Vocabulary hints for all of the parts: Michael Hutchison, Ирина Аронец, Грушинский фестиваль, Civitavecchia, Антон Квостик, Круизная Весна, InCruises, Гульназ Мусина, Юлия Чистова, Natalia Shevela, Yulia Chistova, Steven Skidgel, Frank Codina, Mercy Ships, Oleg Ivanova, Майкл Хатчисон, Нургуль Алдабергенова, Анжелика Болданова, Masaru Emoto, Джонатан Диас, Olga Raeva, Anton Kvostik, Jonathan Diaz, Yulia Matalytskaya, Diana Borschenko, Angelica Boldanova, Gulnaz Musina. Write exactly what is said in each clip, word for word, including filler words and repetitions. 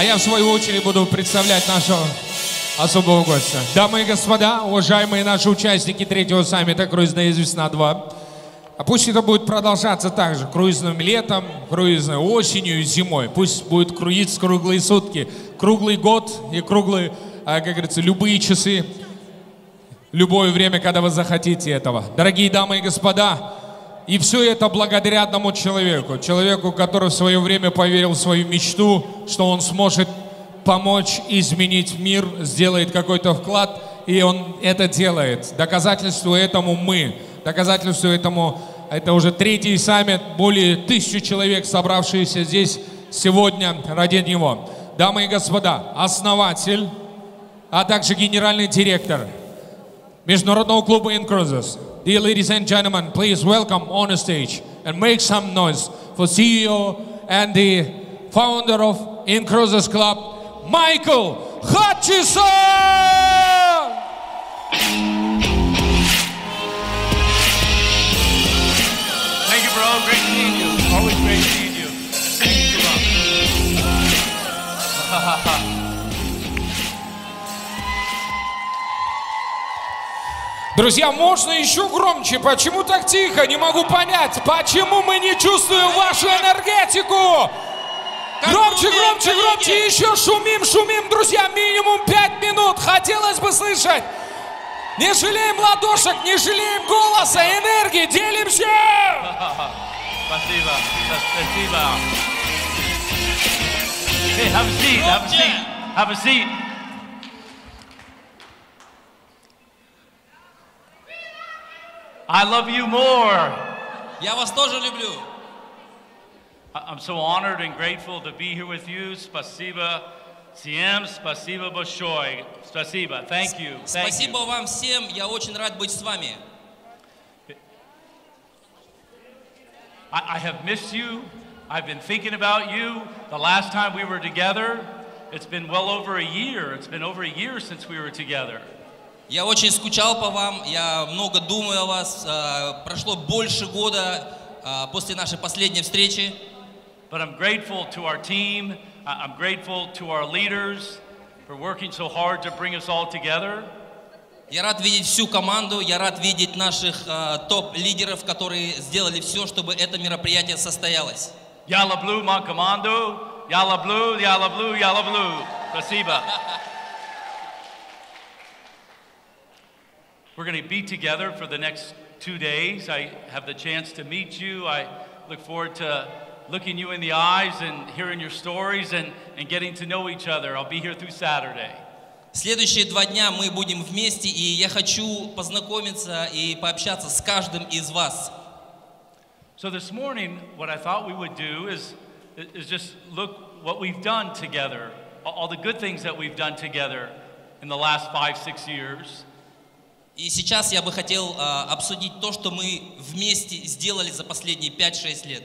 А я, в свою очередь, буду представлять нашего особого гостя. Дамы и господа, уважаемые наши участники третьего саммита «Круизная весна-два». А пусть это будет продолжаться также круизным летом, круизной осенью и зимой. Пусть будет круиз круглые сутки, круглый год и круглые, как говорится, любые часы, любое время, когда вы захотите этого. Дорогие дамы и господа, и все это благодаря одному человеку. Человеку, который в свое время поверил в свою мечту, что он сможет помочь изменить мир, сделает какой-то вклад, и он это делает. Доказательство этому мы. Доказательство этому это уже третий саммит, более тысячи человек, собравшиеся здесь сегодня ради него. Дамы и господа, основатель, а также генеральный директор Международного клуба InCruises. Dear ladies and gentlemen, please welcome on stage and make some noise for C E O and the founder of InCruises Club, Michael Hutchison! Thank you, bro. Great seeing you. Always great seeing you. Thank you, bro. Друзья, можно еще громче? Почему так тихо? Не могу понять. Почему мы не чувствуем вашу энергетику? Громче, громче, громче. Еще шумим, шумим, друзья. Минимум пять минут. Хотелось бы слышать. Не жалеем ладошек, не жалеем голоса, энергии. Делимся! Спасибо, спасибо. Hey, have a seat, have a seat, have a seat. I love you more. Я вас тоже люблю. I'm so honored and grateful to be here with you. Спасибо всем, спасибо большое. Спасибо. Thank you. Thank спасибо you. Вам всем. Я очень рад быть с вами. I, I have missed you. I've been thinking about you. The last time we were together, it's been well over a year. It's been over a year since we were together. Я очень скучал по вам, я много думаю о вас. Прошло больше года после нашей последней встречи. But I'm grateful to our team. I'm grateful to our leaders for working so hard to bring us all together. Я рад видеть всю команду, я рад видеть наших топ-лидеров, которые сделали все, чтобы это мероприятие состоялось. Я люблю мою команду. Я люблю, я люблю, я люблю. Спасибо. We're going to be together for the next two days. I have the chance to meet you. I look forward to looking you in the eyes and hearing your stories and, and getting to know each other. I'll be here through Saturday. Следующие два дня мы будем вместе, и я хочу познакомиться и пообщаться с каждым из вас. So this morning, what I thought we would do is, is just look what we've done together, all the good things that we've done together in the last five, six years. И сейчас я бы хотел uh, обсудить то, что мы вместе сделали за последние пять-шесть лет.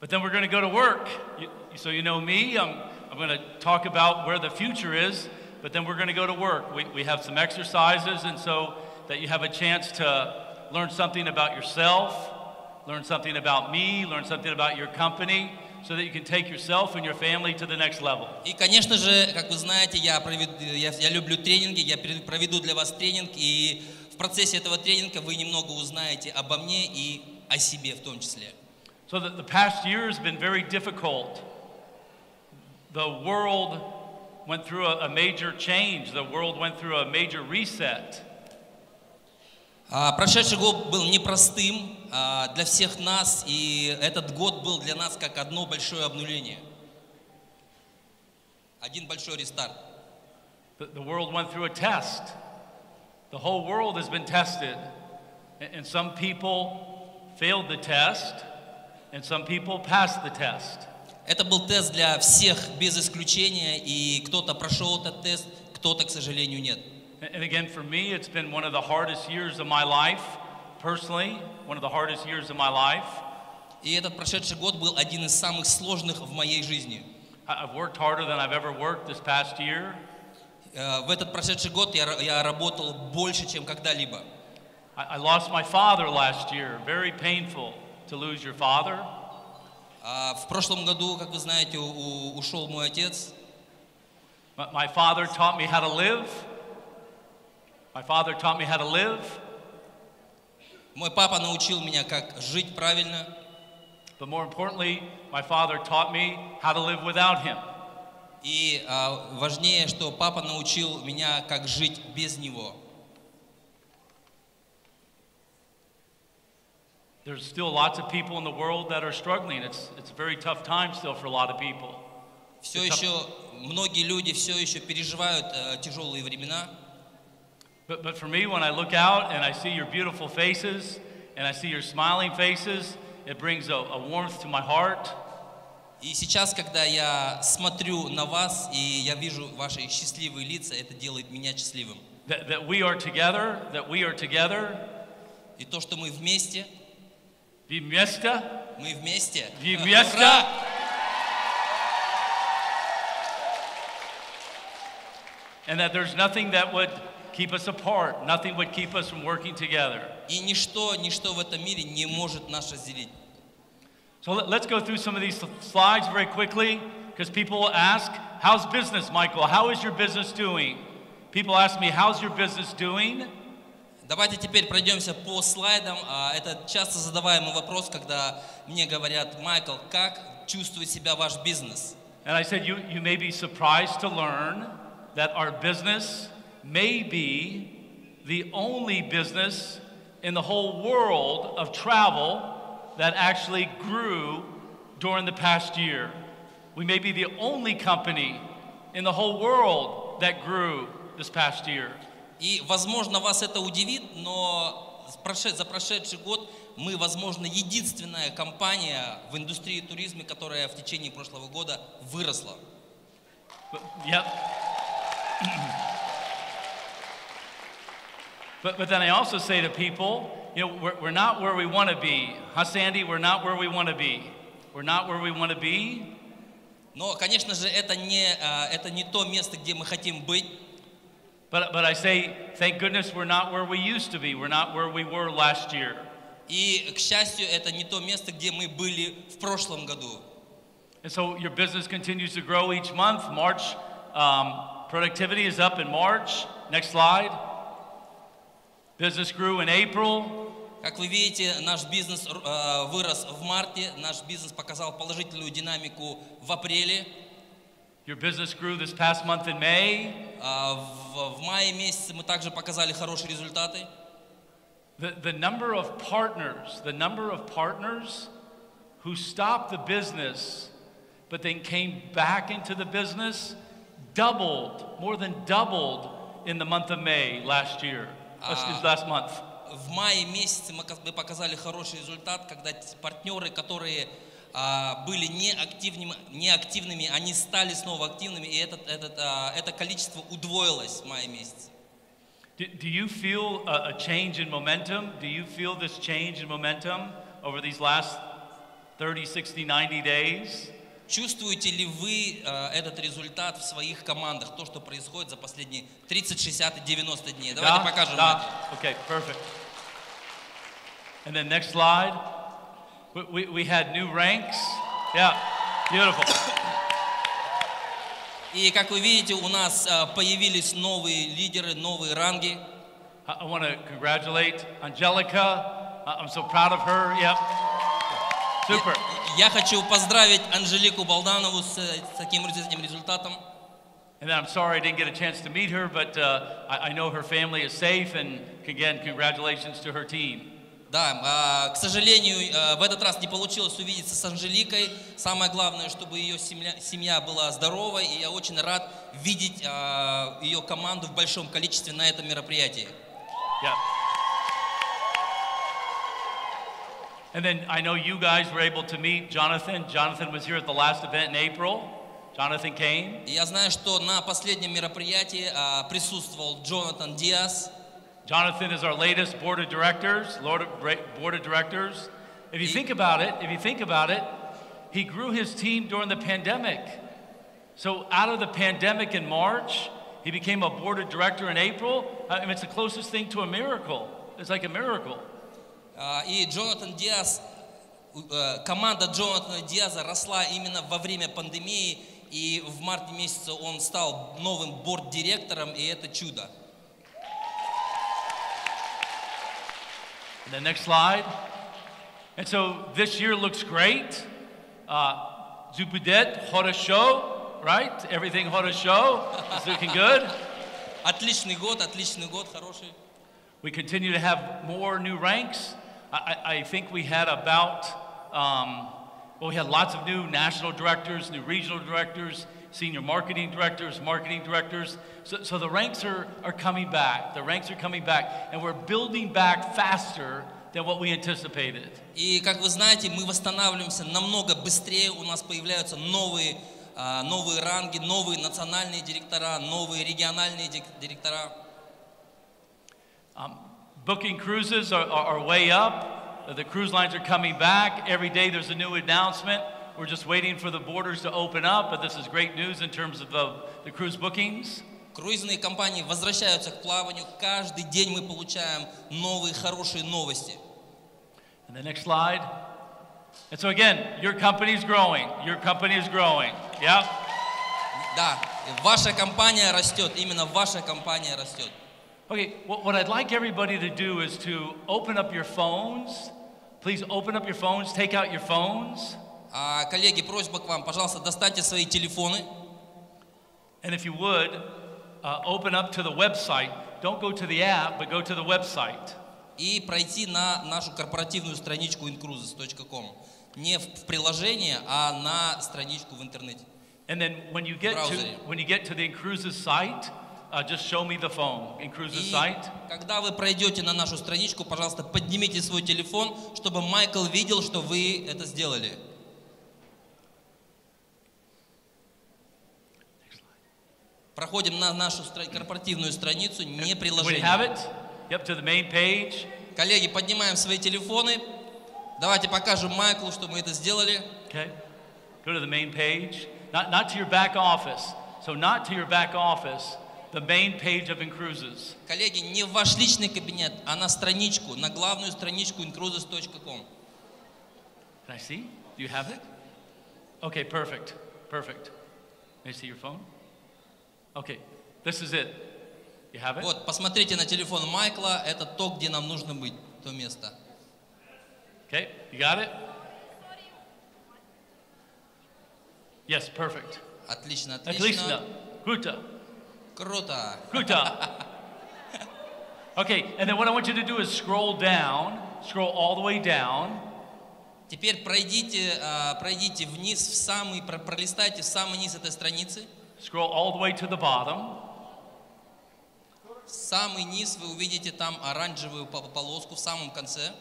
But then we're going to go to work. You, so you know me, I'm, I'm going to talk about where the future is, but then we're going to go to work. We, we have some exercises, and so that you have a chance to learn something about yourself, learn something about me, learn something about your company, so that you can take yourself and your family to the next level. И, конечно же, как вы знаете, я проведу, я, я люблю тренинги, я проведу для вас тренинг, и в процессе этого тренинга вы немного узнаете обо мне и о себе в том числе. So that the past year has been very difficult. The world went through a, a major change. The world went through a major reset. Uh, прошедший год был непростым uh, для всех нас, и этот год был для нас как одно большое обнуление. Один большой рестарт. The world went through a test. The whole world has been tested. And some people failed the test, and some people passed the test. Это был тест для всех без исключения, и кто-то прошел этот тест, кто-то, к сожалению, нет. And again, for me, it's been one of the hardest years of my life, personally, one of the hardest years of my life. И этот прошедший год был один из самых сложных в моей жизни. I've worked harder than I've ever worked this past year. В этот прошедший год я работал больше, чем когда-либо. I lost my father last year. Very painful to lose your father. В прошлом году, как вы знаете, ушел мой отец. My father taught me how to live. My father taught me how to live. Мой папа научил меня, как жить правильно. But more importantly, my father taught me how to live without him. И важнее, что папа научил меня, как жить без него. There's still lots of people in the world that are struggling. It's it's a very tough time still for a lot of people. Все еще многие люди все еще переживают тяжелые времена. But but for me, when I look out and I see your beautiful faces and I see your smiling faces, it brings a, a warmth to my heart. И сейчас, когда я смотрю на вас и я вижу ваши счастливые лица, это делает меня счастливым. That that we are together, that we are together. И то, что мы вместе. Вместе. Мы вместе. Вместе. And that there's nothing that would keep us apart. Nothing would keep us from working together. И ничто, ничто в этом мире не может нас разделить. So let's go through some of these slides very quickly, because people will ask, "How's business, Michael? How is your business doing?" People ask me, "How's your business doing?" Давайте теперь пройдемся по слайдам. Это часто задаваемый вопрос, когда мне говорят: Майкл, как чувствует себя ваш бизнес? And I said, you, you may be surprised to learn that our business may be the only business in the whole world of travel that actually grew during the past year. We may be the only company in the whole world that grew this past year. И, возможно, вас это удивит, но за прошедший год мы, возможно, единственная компания в индустрии туризма, которая в течение прошлого года выросла. Yep. But, but then I also say to people, you know, we're, we're not where we want to be. Huh, Sandy? We're not where we want to be. We're not where we want to be. Но, конечно же, это не, это не то место, где мы хотим быть. But, but I say, thank goodness we're not where we used to be. We're not where we were last year. И, к счастью, это не то место, где мы были в прошлом году. And so your business continues to grow each month. March, um, productivity is up in March. Next slide. Business grew in April. Как вы видите, наш бизнес uh, вырос в марте. Наш бизнес показал положительную динамику в апреле. Your business grew this past month in May. В мае месяце мы также показали хорошие результаты. The, the number of partners, the number of partners who stopped the business, but then came back into the business, doubled, more than doubled in the month of May last year. Uh, last month. В мае месяце мы показали хороший результат, когда партнеры, которые были неактивными, неактивными, они стали снова активными, и этот, этот, это количество удвоилось в мае месяце. Do you feel a change in momentum? Do you feel this change in momentum over these last thirty, sixty, ninety days? Чувствуете ли вы этот результат в своих командах, то, что происходит за последние тридцать, шестьдесят и девяносто дней? Давайте покажем. Okay, perfect. And then next slide. We, we had new ranks. Yeah, beautiful. И как вы видите, у нас появились новые лидеры, новые ранги. I want to congratulate Angelica. I'm so proud of her. Yep. Super. Я хочу поздравить Анжелику Болданову с таким результатом. And I'm sorry I didn't get a chance to meet her, but uh, I, I know her family is safe, and again, congratulations to her team. Да, к сожалению, в этот раз не получилось увидеться с Анжеликой. Самое главное, чтобы ее семья, семья была здоровой, и я очень рад видеть ее команду в большом количестве на этом мероприятии. Yeah. And then I know you guys were able to meet Jonathan. Jonathan was here at the last event in April. Jonathan came. Я знаю, что на последнем мероприятии присутствовал Джонатан Диас. Jonathan is our latest board of directors, Lord of board of directors. If you think about it, if you think about it, he grew his team during the pandemic. So out of the pandemic in March, he became a board of director in April. I mean, it's the closest thing to a miracle. It's like a miracle. И Джонатан Диас команда Джонатана Диаза росла именно во время пандемии, и в марте месяце он стал новым борд-директором, и это чудо. The next slide. And so this year looks great. Zubudet, хорошо, right? Everything хорошо. It's looking good. Отличный год, отличный год, хороший. We continue to have more new ranks. I, I think we had about, um, well, we had lots of new national directors, new regional directors, senior marketing directors, marketing directors. So, so the ranks are, are coming back. The ranks are coming back. And we're building back faster than what we anticipated. И, как вы знаете, мы восстанавливаемся намного быстрее. У нас появляются новые, uh, новые ранги, новые национальные директора, новые региональные директора. Um, Booking cruises are, are, are way up. The cruise lines are coming back. Every day there's a new announcement. We're just waiting for the borders to open up, but this is great news in terms of the, the cruise bookings. Круизные компании возвращаются к плаванию. Каждый день мы получаем новые хорошие новости. And the next slide. And so again, your company is growing. Your company is growing. Yeah. Да, ваша компания растет. Именно ваша компания растет. Okay, what I'd like everybody to do is to open up your phones. Please open up your phones, take out your phones. Коллеги, просьба к вам, пожалуйста, достаньте свои телефоны. And if you would, uh, open up to the website. Don't go to the app, but go to the website. И пройти на нашу корпоративную страничку in cruises dot com. Не в приложение, а на страничку в интернете. And then when you get to when you get to the in cruises site, Uh, just show me the phone. in cruises site. Когда вы пройдете на нашу страничку, пожалуйста, поднимите свой телефон, чтобы Майкл видел, что вы это сделали. Проходим на нашу корпоративную страницу, не приложение. We have it. Yep, to the main page. Коллеги, поднимаем свои телефоны. Давайте покажем Майклу, что мы это сделали. Okay. Go to the main page. Not, not to your back office. So not to your back office. The main page of in cruises. Коллеги, не в ваш личный кабинет, а на страничку, на главную страничку in cruises dot com. Can I see? Do you have it? Okay, perfect, perfect. Can I see your phone? Okay, this is it. You have it? Вот, посмотрите на телефон Майкла, это то, где нам нужно быть, то место. Okay, you got it? Yes, perfect. Отлично, отлично. Отлично. Круто. Круто. Okay, and then what I want you to do is scroll down, scroll all the way down. Теперь пройдите, пройдите вниз в самый, пролистайте в самый низ этой страницы. Scroll all the way to the bottom. В самый низ вы увидите там оранжевую полоску в самом конце.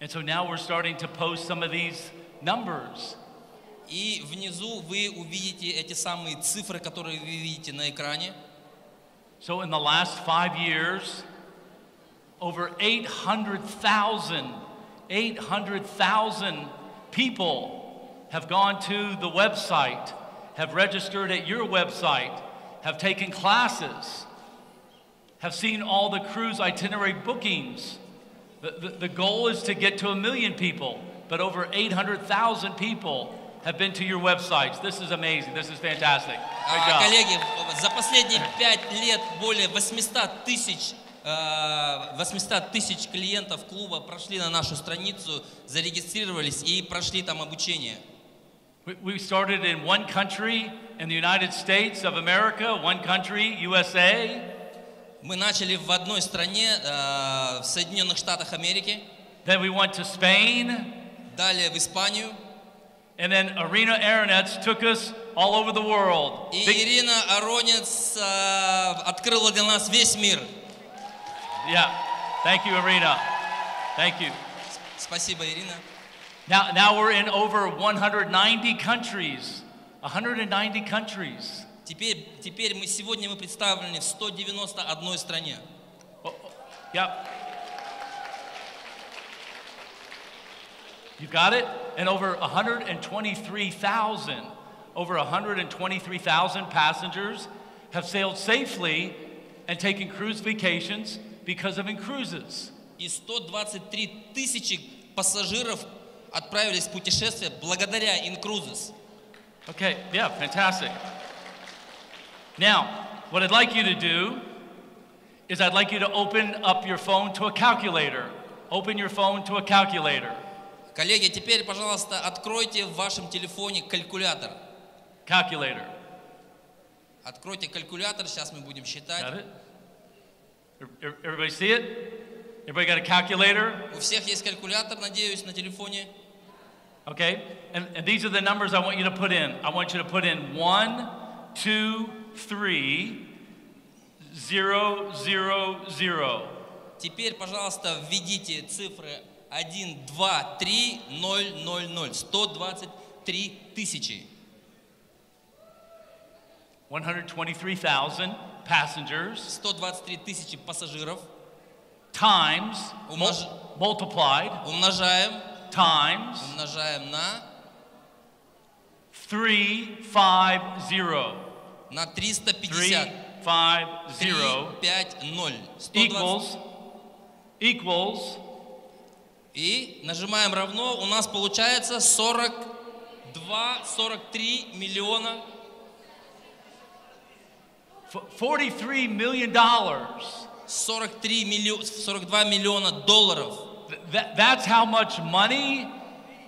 And so now we're starting to post some of these numbers. И внизу вы увидите эти самые цифры, которые вы видите на экране. So in the last five years, over eight hundred thousand people have gone to the website, have registered at your website, have taken classes, have seen all the cruise itinerary bookings. The, the, the goal is to get to a million people, but over eight hundred thousand people have been to your websites. This is amazing. This is fantastic. Great job. Коллеги, за последние пять лет более восемьсот тысяч клиентов клуба прошли на нашу страницу, зарегистрировались и прошли там обучение. We started in one country, in the United States of America, one country, U S A. Мы начали в одной стране, в Соединенных Штатах Америки. Then we went to Spain. Далее в Испанию. And then Irina Aronets took us all over the world. И Ирина Аронец открыла для нас весь мир. Yeah, thank you, Irina. Thank you. Спасибо, Ирина. Now, now we're in over one hundred ninety countries. one hundred ninety countries. Теперь, теперь мы сегодня мы представлены в сто девяносто одной стране. Yeah. You got it? And over one hundred twenty-three thousand, over one hundred twenty-three thousand passengers have sailed safely and taken cruise vacations because of in cruises. И сто двадцать три тысячи пассажиров отправились в путешествие благодаря InCruises. Okay, yeah, fantastic. Now, what I'd like you to do is I'd like you to open up your phone to a calculator. Open your phone to a calculator. Коллеги, теперь, пожалуйста, откройте в вашем телефоне калькулятор. Calculator. Откройте калькулятор, сейчас мы будем считать. Got it? Everybody see it? Everybody got a calculator? У всех есть калькулятор, надеюсь, на телефоне. Okay, and, and these are the numbers I want you to put in. I want you to put in one, two, three, zero, zero, zero. Теперь, пожалуйста, введите цифры один, два, три, ноль, ноль, ноль. сто двадцать три тысячи. one hundred twenty-three thousand passengers. сто двадцать три тысячи пассажиров. Times. Умнож... Multiplied. Умножаем. Times. Умножаем на... триста пятьдесят. На триста пятьдесят. триста пятьдесят. Equals. Equals. И нажимаем равно. У нас получается сорок два, сорок три миллиона. forty-three million dollars. сорок два миллиона долларов. That, that's how much money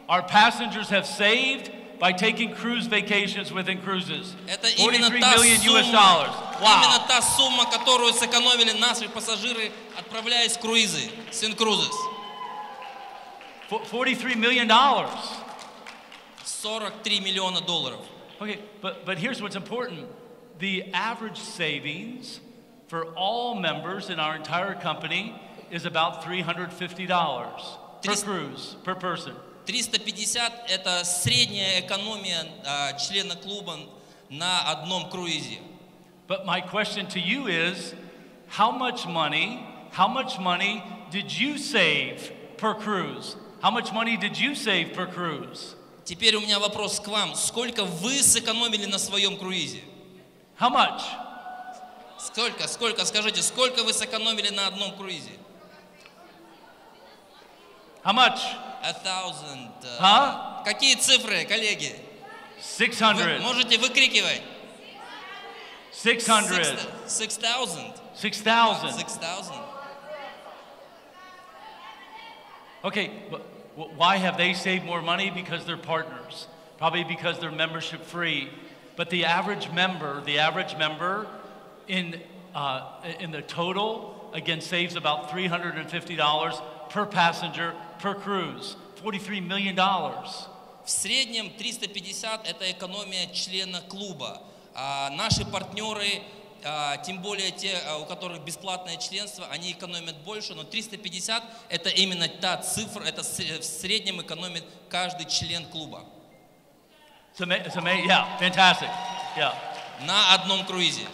our passengers have saved by taking cruise vacations within cruises. Это именно та сумма, именно та сумма, которую сэкономили наши пассажиры, отправляясь в круизы, с InCruises. forty-three million dollars. сорок три миллиона долларов. Okay, but but here's what's important. The average savings for all members in our entire company is about three hundred fifty dollars per cruise, per person. триста пятьдесят – это средняя экономия uh, члена клуба на одном круизе. But my question to you is, how much money, how much money did you save per cruise? How much money did you save per cruise? Теперь у меня вопрос к вам. Сколько вы сэкономили на своем круизе? How much? Сколько, сколько, скажите, сколько вы сэкономили на одном круизе? How much? A thousand. Huh? Какие цифры, коллеги? six hundred. Вы можете выкрикивать. six hundred. six thousand. six thousand. six thousand. Okay, why have they saved more money? Because they're partners. Probably because they're membership free. But the average member, the average member in, uh, in the total, again, saves about three hundred fifty dollars per passenger, per cruise, forty-three million dollars. В среднем триста пятьдесят – это экономия члена клуба. А наши партнеры, а, тем более те, у которых бесплатное членство, они экономят больше, но триста пятьдесят – это именно та цифра, это в среднем экономит каждый член клуба. It's amazing, it's amazing. Yeah, fantastic. Yeah. На одном круизе.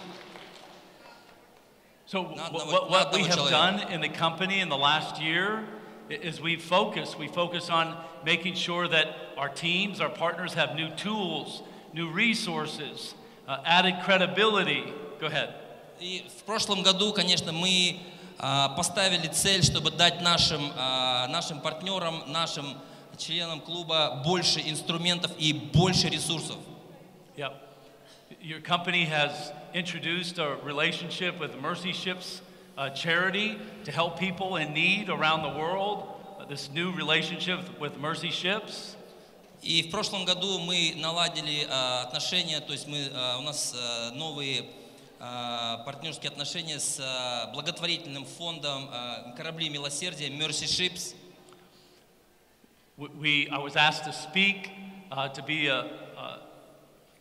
So what, what we have done in the company in the last year is we focus. We focus on making sure that our teams, our partners, have new tools, new resources, uh, added credibility. Go ahead. И в прошлом году, конечно, мы поставили цель, чтобы дать нашим нашим партнерам, нашим членам клуба больше инструментов и больше ресурсов. Yeah. Your company has introduced a relationship with Mercy Ships uh, charity to help people in need around the world. Uh, this new relationship with Mercy Ships. И в прошлом году мы наладили uh, отношения, то есть мы, uh, у нас uh, новые uh, партнерские отношения с uh, благотворительным фондом uh, корабли милосердия Mercy Ships. We, I was asked to speak, uh, to be a, a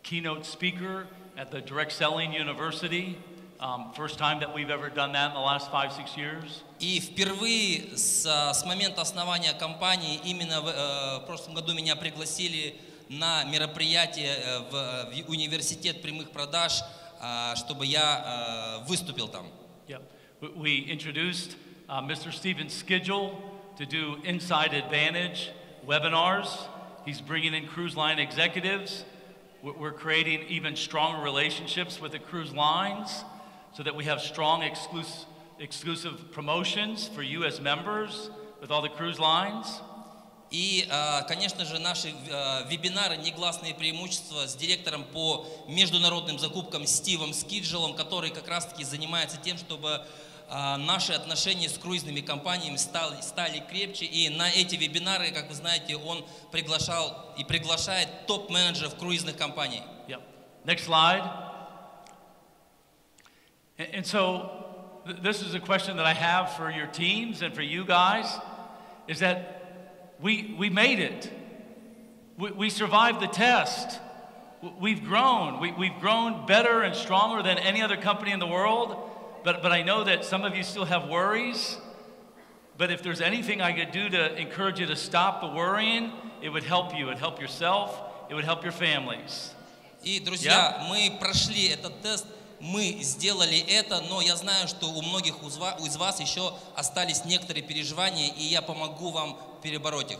keynote speaker at the Direct Selling University. Um, first time that we've ever done that in the last five, six years. И впервые с, с момента основания компании именно в, э, в прошлом году меня пригласили на мероприятие в, в университет прямых продаж, э, чтобы я э, выступил там. Yeah. We introduced uh, Mister Steven Skidgel to do Inside Advantage webinars. He's bringing in cruise line executives. We're creating even stronger relationships with the cruise lines so that we have strong exclusive, exclusive promotions for you as members with all the cruise lines. И, конечно же, наши вебинары «Негласные преимущества» с директором по международным закупкам Стивом Скиджелом, который как раз-таки занимается тем, чтобы наши отношения с круизными компаниями стали, стали крепче. И на эти вебинары, как вы знаете, он приглашал и приглашает топ-менеджеров круизных компаний. Yep. Next slide. And so this is a question that I have for your teams and for you guys, is that We, we made it. We, we survived the test. We've grown. We, we've grown better and stronger than any other company in the world. But, but I know that some of you still have worries. But if there's anything I could do to encourage you to stop the worrying, it would help you. It would help yourself. It would help your families. И, друзья, мы прошли этот тест. Мы сделали это, но я знаю, что у многих из вас еще остались некоторые переживания, и я помогу вам перебороть их.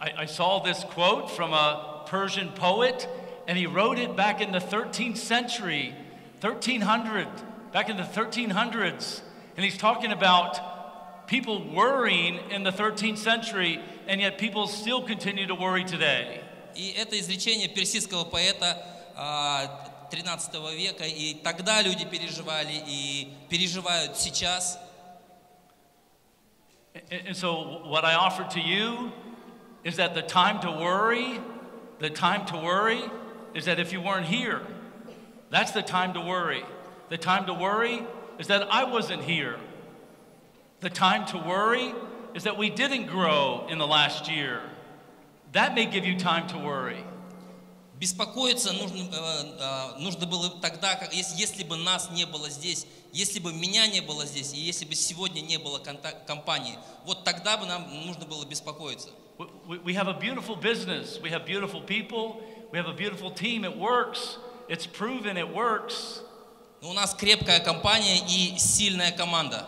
I, I saw this quote from a Persian poet, and he wrote it back in the thirteenth century, thirteen hundred, back in the thirteen hundreds, and he's talking about people worrying in the thirteenth century, and yet people still continue to worry today. И это изречение персидского поэта тринадцатого века, и тогда люди переживали и переживают сейчас. And so what I offer to you is that the time to worry, the time to worry is that if you weren't here, that's the time to worry. The time to worry is that I wasn't here. The time to worry is that we didn't grow in the last year. That may give you time to worry. Беспокоиться нужно, э, нужно было тогда, как, если, если бы нас не было здесь, если бы меня не было здесь, и если бы сегодня не было контакт, компании, вот тогда бы нам нужно было беспокоиться. We have a beautiful business, we have beautiful people, we have a beautiful team, it works, it's proven, it works. У нас крепкая компания и сильная команда.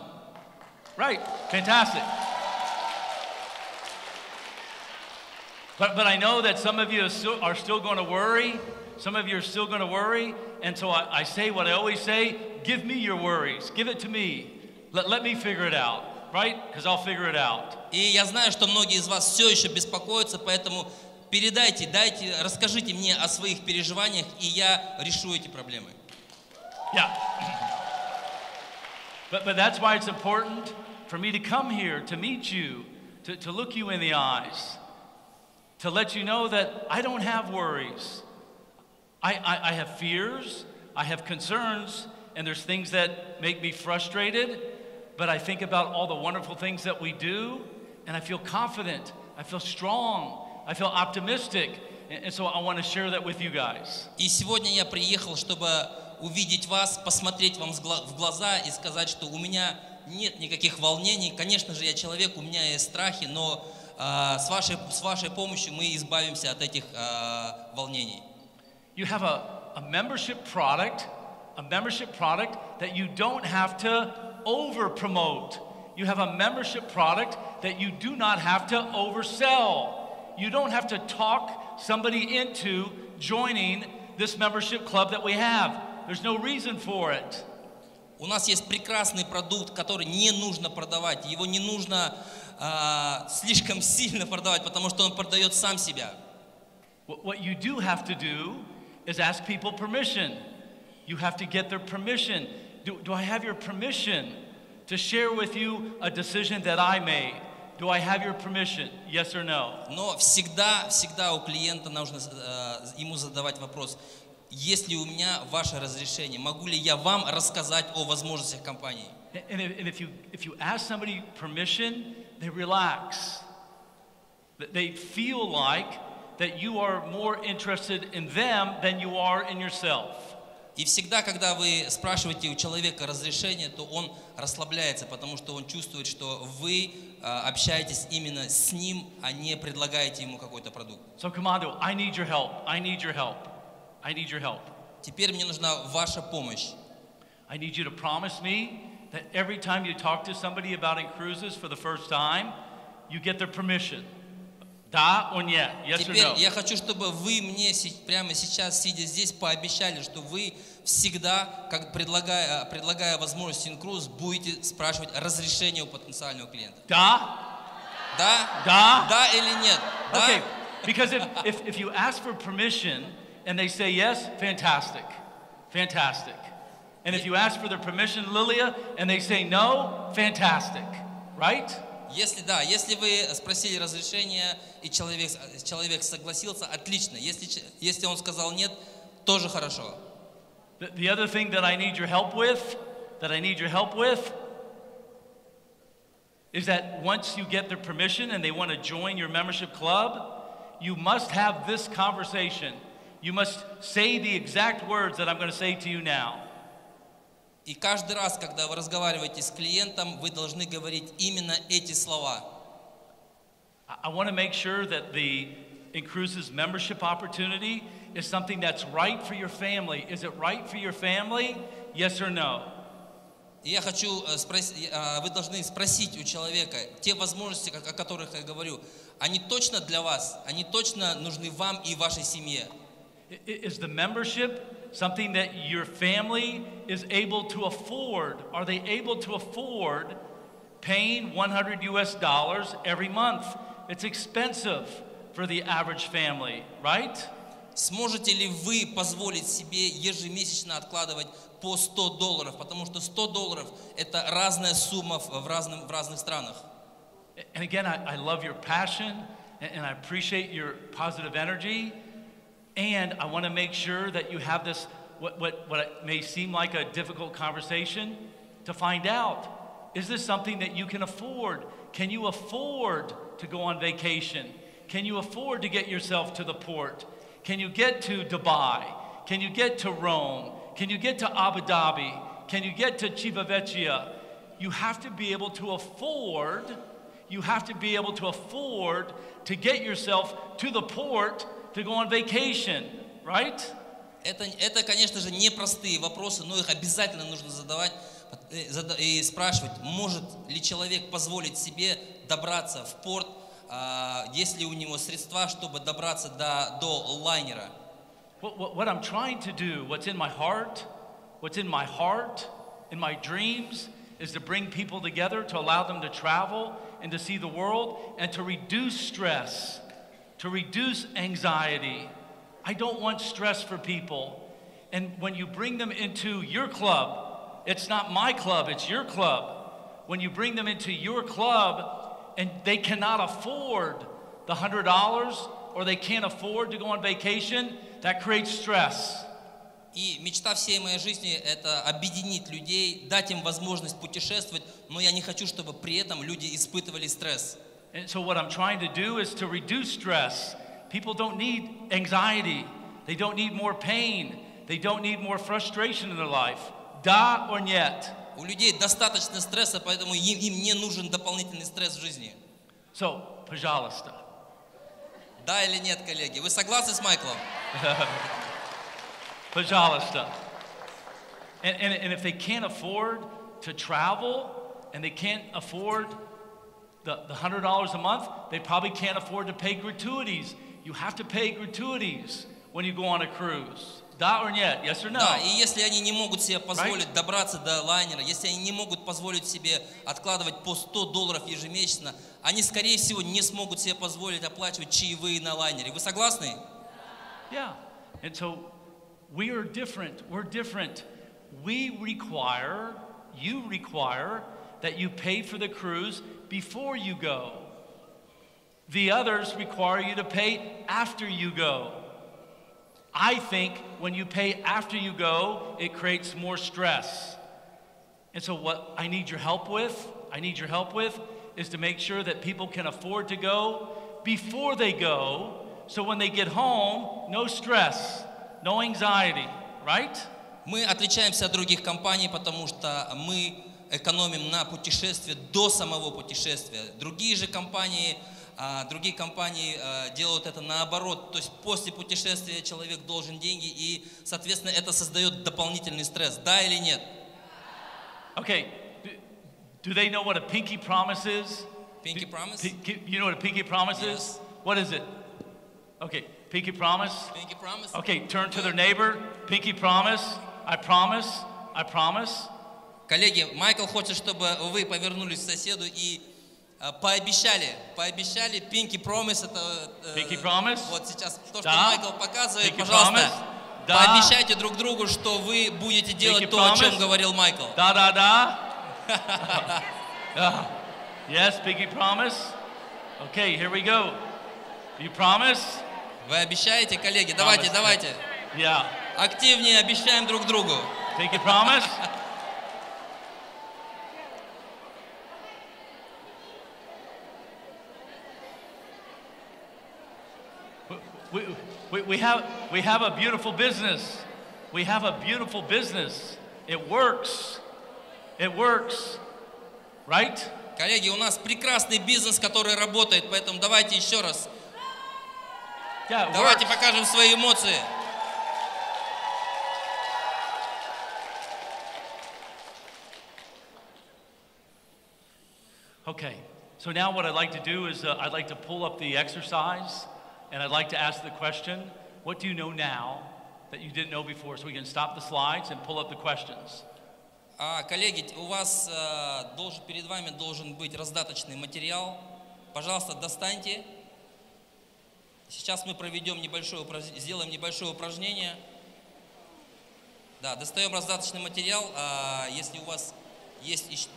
Right, fantastic. But, but I know that some of you are still, are still going to worry. Some of you are still going to worry. And so I, I say what I always say, give me your worries. Give it to me. Let, let me figure it out, right? Because I'll figure it out. И я знаю, что многие из вас все еще беспокоятся, поэтому передайте, дайте, расскажите мне о своих переживаниях, и я решу эти проблемы. Yeah. But, but that's why it's important for me to come here, to meet you, to, to look you in the eyes. To let you know that I don't have worries. I, I, I have fears, I have concerns, and there's things that make me frustrated, but I think about all the wonderful things that we do, and I feel confident, I feel strong, I feel optimistic, and, and so I want to share that with you guys. И сегодня я приехал, чтобы увидеть вас, посмотреть вам в глаза и сказать, что у меня нет никаких волнений. Конечно же, я человек, у меня есть страхи, но Uh, с, вашей, с вашей помощью мы избавимся от этих uh, волнений. You have a, a membership product, a membership product that you don't have to over-promote. You have a membership product that you do not have to oversell. You don't have to talk somebody into joining this membership club that we have. There's no reason for it. У нас есть прекрасный продукт, который не нужно продавать, его не нужно Uh, слишком сильно продавать, потому что он продает сам себя. What you do have to do is ask people permission. You have to get their permission. Do, do I have your permission to share with you a decision that I made? Do I have your permission? Yes or no? Но всегда, всегда у клиента нужно uh, ему задавать вопрос: есть ли у меня ваше разрешение? Могу ли я вам рассказать о возможностях компании? And if you, if you ask somebody permission, they relax. They feel like that you are more interested in them than you are in yourself. И всегда, когда вы спрашиваете у человека разрешение, то он расслабляется, потому что он чувствует, что вы общаетесь именно с ним, а не предлагаете ему какой-то продукт. So, Commando, I need your help. I need your help. I need your help. Теперь мне нужна ваша помощь. I need you to promise me that every time you talk to somebody about InCruises for the first time, you get their permission. Да or нет? Yes or no? Теперь я хочу, чтобы вы мне прямо сейчас, сидя здесь, пообещали, что вы всегда, как предлагая, предлагая возможность InCruise, будете спрашивать разрешение у потенциального клиента. Да? Да? Да? Да или нет? Okay. Because if, if, if you ask for permission and they say yes, fantastic. Fantastic. And if you ask for their permission, Lilia, and they say no, fantastic. Right? Если да, если вы спросили разрешение и человек, человек согласился, отлично. Если, если он сказал нет, тоже хорошо. The, the other thing that I need your help with, that I need your help with, is that once you get their permission and they want to join your membership club, you must have this conversation. You must say the exact words that I'm going to say to you now. И каждый раз, когда вы разговариваете с клиентом, вы должны говорить именно эти слова. I want to make sure that the InCruises membership opportunity is something that's right for your family. Is it right for your family? Yes or no? Я хочу спросить, вы должны спросить у человека, те возможности, о которых я говорю, они точно для вас, они точно нужны вам и вашей семье. Is the membership something that your family is able to afford? Are they able to afford paying one hundred U S dollars every month? It's expensive for the average family, right? Сможете ли вы позволить себе ежемесячно откладывать по сто долларов, потому что сто долларов это разная сумма в разных в разных странах. And again, I, I love your passion and I appreciate your positive energy, and I want to make sure that you have this what what what may seem like a difficult conversation to find out. Is this something that you can afford? Can you afford to go on vacation? Can you afford to get yourself to the port? Can you get to Dubai? Can you get to Rome? Can you get to Abu Dhabi? Can you get to Civitavecchia? You have to be able to afford, you have to be able to afford to get yourself to the port to go on vacation, right? Это, это, конечно же, непростые вопросы, но их обязательно нужно задавать и спрашивать, может ли человек позволить себе добраться в порт, если у него средства, чтобы добраться до, до лайнера. What, what, what I'm trying to do, what's in my heart, what's in my heart, in my dreams, is to bring people together, to allow them to travel and to see the world, and to reduce stress, to reduce anxiety. I don't want stress for people. And when you bring them into your club, it's not my club, it's your club. When you bring them into your club and they cannot afford the one hundred dollars or they can't afford to go on vacation, that creates stress. И мечта всей моей жизни – это объединить людей, дать им возможность путешествовать, но я не хочу, чтобы при этом люди испытывали стресс. And so what I'm trying to do is to reduce stress. People don't need anxiety. They don't need more pain. They don't need more frustration in their life. Да or нет? У людей достаточно стресса, поэтому им, им не нужен дополнительный стресс в жизни. So, пожалуйста. Да или нет, коллеги? Вы согласны с Майклом? Пожалуйста. And, and, and if they can't afford to travel and they can't afford the, the one hundred dollars a month, they probably can't afford to pay gratuities. You have to pay gratuities when you go on a cruise. Да or нет? Yes or no? Да, и если они не могут себе позволить right? добраться до лайнера, если они не могут позволить себе откладывать по сто долларов ежемесячно, они, скорее всего, не смогут себе позволить оплачивать чаевые на лайнере. Вы согласны? Yeah. And so we are different. We're different. We require, you require, that you pay for the cruise before you go. The others require you to pay after you go. I think when you pay after you go, it creates more stress. And so what I need your help with, I need your help with, is to make sure that people can afford to go before they go, so when they get home, no stress, no anxiety, right? Мы отличаемся от других компаний, потому что мы экономим на путешествии до самого путешествия. Другие же компании, другие компании делают это наоборот, то есть после путешествия человек должен деньги, и, соответственно, это создает дополнительный стресс. Да или нет? Okay. Do they know what a pinky promise is? Pinky promise? You know what a pinky promise is? What is it? Okay, pinky promise. Pinky promise. Okay, turn to their neighbor. Pinky promise. I promise. I promise. Коллеги, Майкл хочет, чтобы вы повернулись к соседу и Пообещали, пообещали. Pinky Promise, это Pinky Promise. Вот сейчас то, что да. Майкл показывает, Pinky пожалуйста, да. Пообещайте друг другу, что вы будете делать Pinky то, Promise. О чем говорил Майкл. Да, да, да. Yes, Pinky Promise. Okay, here we go. You promise? Вы обещаете, коллеги? Promise. Давайте, давайте. Yeah. Активнее обещаем друг другу. Pinky Promise. We, we, we, have, we have a beautiful business. We have a beautiful business. It works. It works. Right? Коллеги, у нас прекрасный бизнес, который работает, поэтому давайте еще раз. Yeah, давайте works. Покажем свои эмоции. Okay. So now what I'd like to do is uh, I'd like to pull up the exercise. And I'd like to ask the question, what do you know now that you didn't know before? So we can stop the slides and pull up the questions. Коллеги, у вас перед вами должен быть раздаточный материал. Пожалуйста, достаньте. Сейчас мы проведем небольшое, сделаем небольшое упражнение. Да, достаем раздаточный материал. Если у вас есть...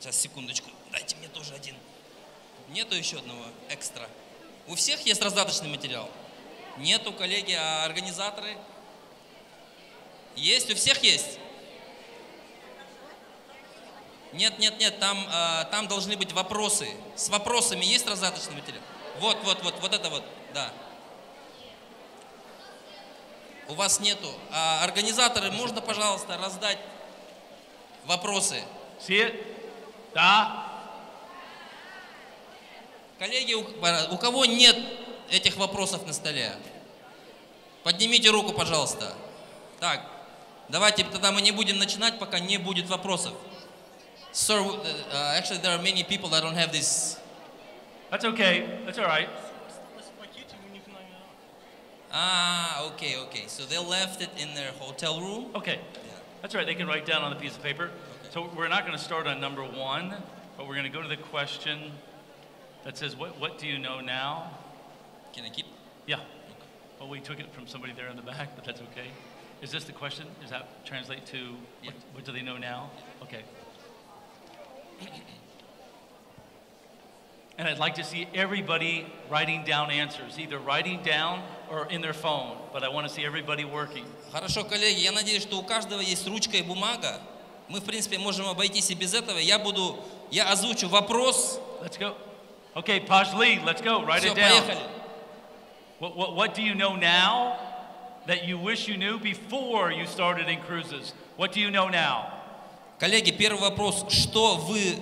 Сейчас, секундочку. Дайте мне тоже один. Нету еще одного экстра. У всех есть раздаточный материал? Нету, коллеги, а организаторы? Есть, у всех есть? Нет, нет, нет, там, э, там должны быть вопросы. С вопросами есть раздаточный материал? Вот, вот, вот, вот это вот, да. У вас нету. А организаторы, можно, пожалуйста, раздать вопросы? Все? Да. Коллеги, у кого нет этих вопросов на столе? Поднимите руку, пожалуйста. Так, давайте тогда мы не будем начинать, пока не будет вопросов. Sir, uh, actually there are many people that don't have this. That's okay. That's all right. Ah, okay, okay. So they left it in their hotel room. Okay. Yeah. That's right. They can write down on a piece of paper. Okay. So we're not going to start on number one, but we're going to go to the question. That says, what, what do you know now? Can I keep? Yeah. Okay. Well, we took it from somebody there in the back, but that's okay. Is this the question? Does that translate to yeah. what, what do they know now? Yeah. Okay. And I'd like to see everybody writing down answers, either writing down or in their phone, but I want to see everybody working. Хорошо, коллеги, я надеюсь, что у каждого есть ручка и бумага. Мы, в принципе, можем обойтись и без этого. Я буду, я озвучу вопрос. Let's go. Okay, Pajli, let's go. Write it down. What, what, what do you know now that you wish you knew before you started in cruises? What do you know now? Коллеги, первый вопрос. Что вы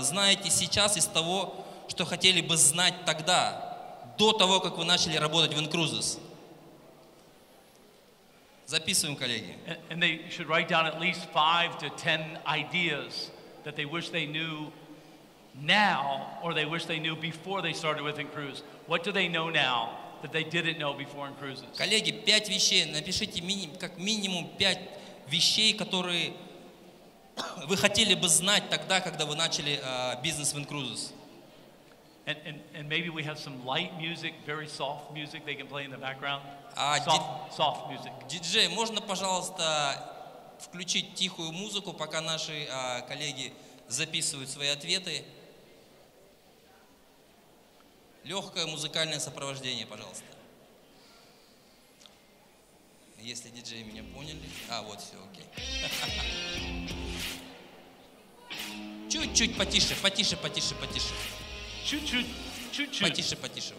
знаете сейчас из того, что хотели бы знать тогда, до того, как вы начали работать в InCruises? Записываем, коллеги. And they should write down at least five to ten ideas that they wish they knew now, or they wish they knew before they started with InCruises. What do they know now that they didn't know before InCruises? Коллеги, пять вещей. Напишите как минимум пять вещей, которые вы хотели бы знать тогда, когда вы начали бизнес в InCruises. And, and, and maybe we have some light music, very soft music they can play in the background. Soft, soft music. Диджей, можно, пожалуйста, включить тихую музыку, пока наши коллеги записывают свои ответы. Легкое музыкальное сопровождение, пожалуйста. Если диджеи меня поняли. А, вот все, окей. Чуть-чуть потише, потише, потише, потише. Чуть-чуть, чуть-чуть. Потише, потише.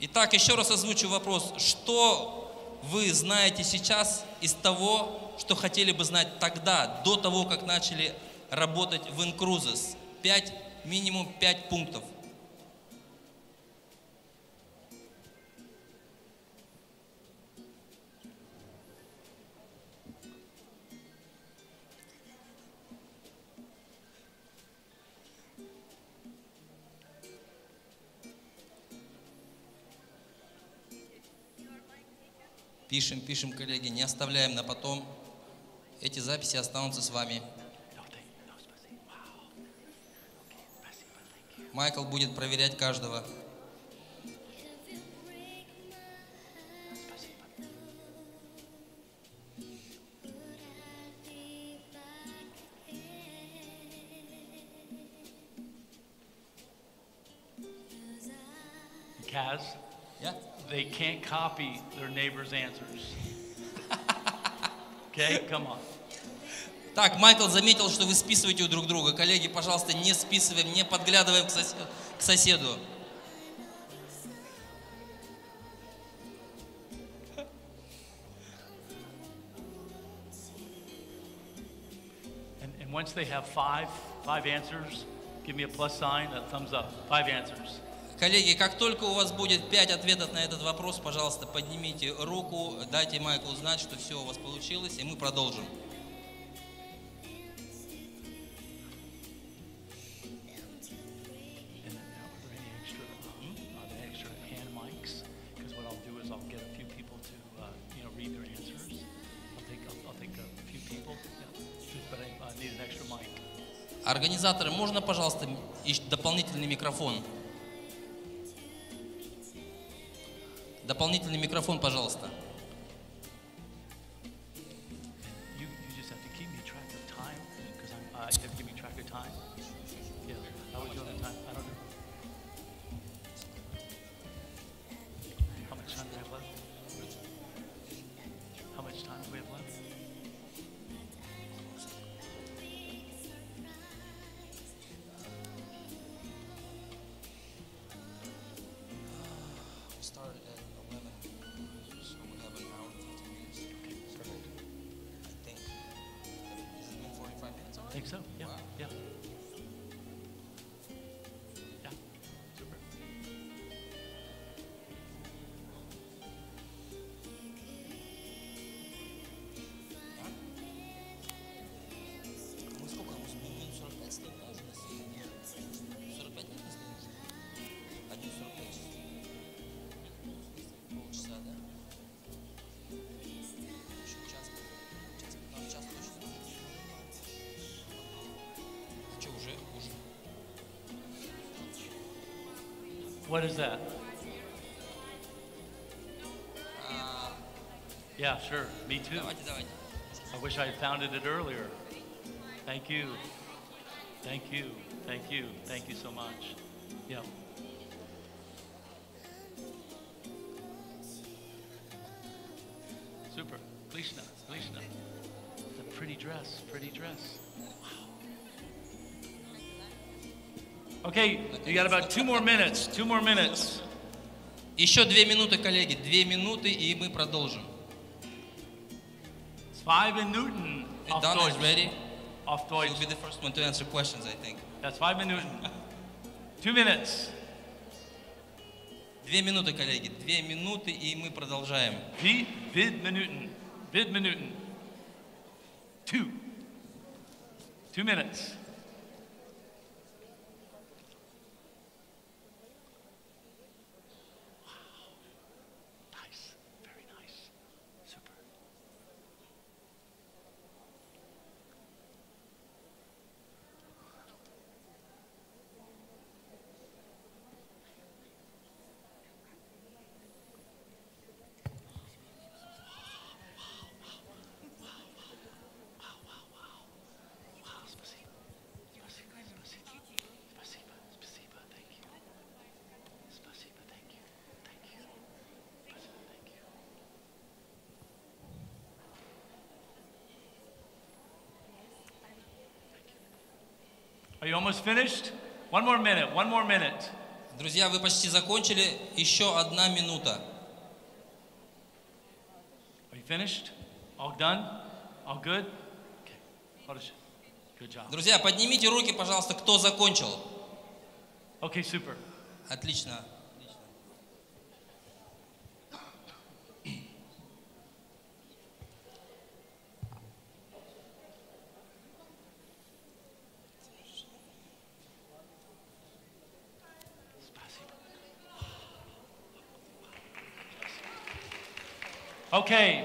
Итак, еще раз озвучу вопрос. Что вы знаете сейчас из того, что хотели бы знать тогда, до того, как начали работать в InCruises? Пять, минимум пять пунктов. Пишем, пишем, коллеги, не оставляем на потом. Эти записи останутся с вами. Майкл будет проверять каждого. Kaz, yeah? They can't copy their neighbor's answers. Okay, come on. Так, Майкл заметил, что вы списываете у друг друга. Коллеги, пожалуйста, не списываем, не подглядываем к соседу. К соседу. And, and once they have five, five answers, give me a plus sign, a thumbs up. Five answers. Коллеги, как только у вас будет пять ответов на этот вопрос, пожалуйста, поднимите руку, дайте Майклу знать, что все у вас получилось, и мы продолжим. Организаторы, можно, пожалуйста, дополнительный микрофон? Дополнительный микрофон, пожалуйста. What is that? Uh, yeah, sure. Me too. I wish I had founded it earlier. Thank you. Thank you. Thank you. Thank you so much. Yeah. Super. Lishna. Lishna. The pretty dress. Pretty dress. Okay, you got about two more minutes. Two more minutes. Еще две минуты, коллеги, две минуты, и мы продолжим. It's five in Newton. Donna is ready. Off Deutsch. She'll be the first one to answer questions, I think. That's five in Newton. Two minutes. Две минуты, коллеги, две минуты, и мы продолжаем. Wie vid minuten? Vid minuten. Two. Two minutes. Are you almost finished? One more minute, one more minute. Друзья, вы почти закончили. Еще одна минута. Are you finished? All done? All good? Okay. Good job. Друзья, поднимите руки, пожалуйста, кто закончил. Okay, super. Отлично. Okay,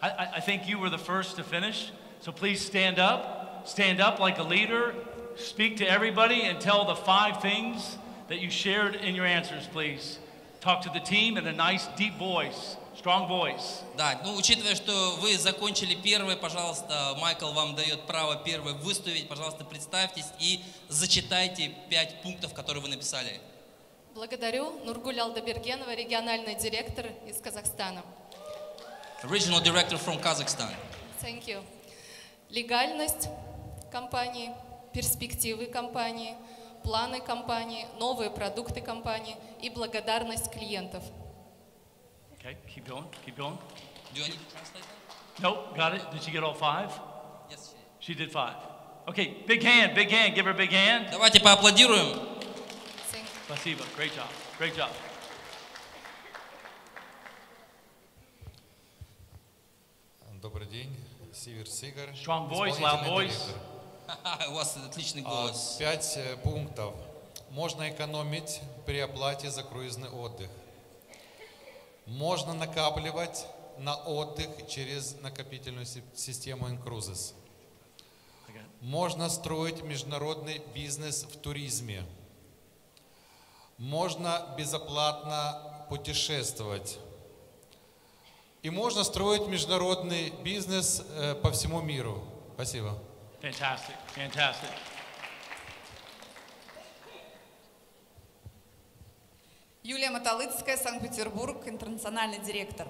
I, I think you were the first to finish, so please stand up, stand up like a leader, speak to everybody and tell the five things that you shared in your answers, please. Talk to the team in a nice, deep voice, strong voice. Да, ну, учитывая, что вы закончили первый, пожалуйста, Майкл вам дает право первый выступить. Пожалуйста, представьтесь и зачитайте пять пунктов, которые вы написали. Благодарю. Нургуль Алдабергенова, региональный директор из Казахстана. Regional director from Kazakhstan. Thank you. Легальность компании, перспективы компании, планы компании, новые продукты компании и благодарность клиентов. Okay, keep going, keep going. Do you need to translate that? Nope, got it. Did she get all five? Yes, she did. She did five. Okay, big hand, big hand, give her a big hand. Давайте поаплодируем. Спасибо, great job, great job. Добрый день, Сивер Сигар. Strong voice, loud voice. У вас отличный голос. Пять пунктов. Можно экономить при оплате за круизный отдых. Можно накапливать на отдых через накопительную систему InCruises. Можно строить международный бизнес в туризме. Можно безоплатно путешествовать. И можно строить международный бизнес по всему миру. Спасибо. Fantastic, fantastic. Юлия Маталыцкая, Санкт-Петербург, интернациональный директор.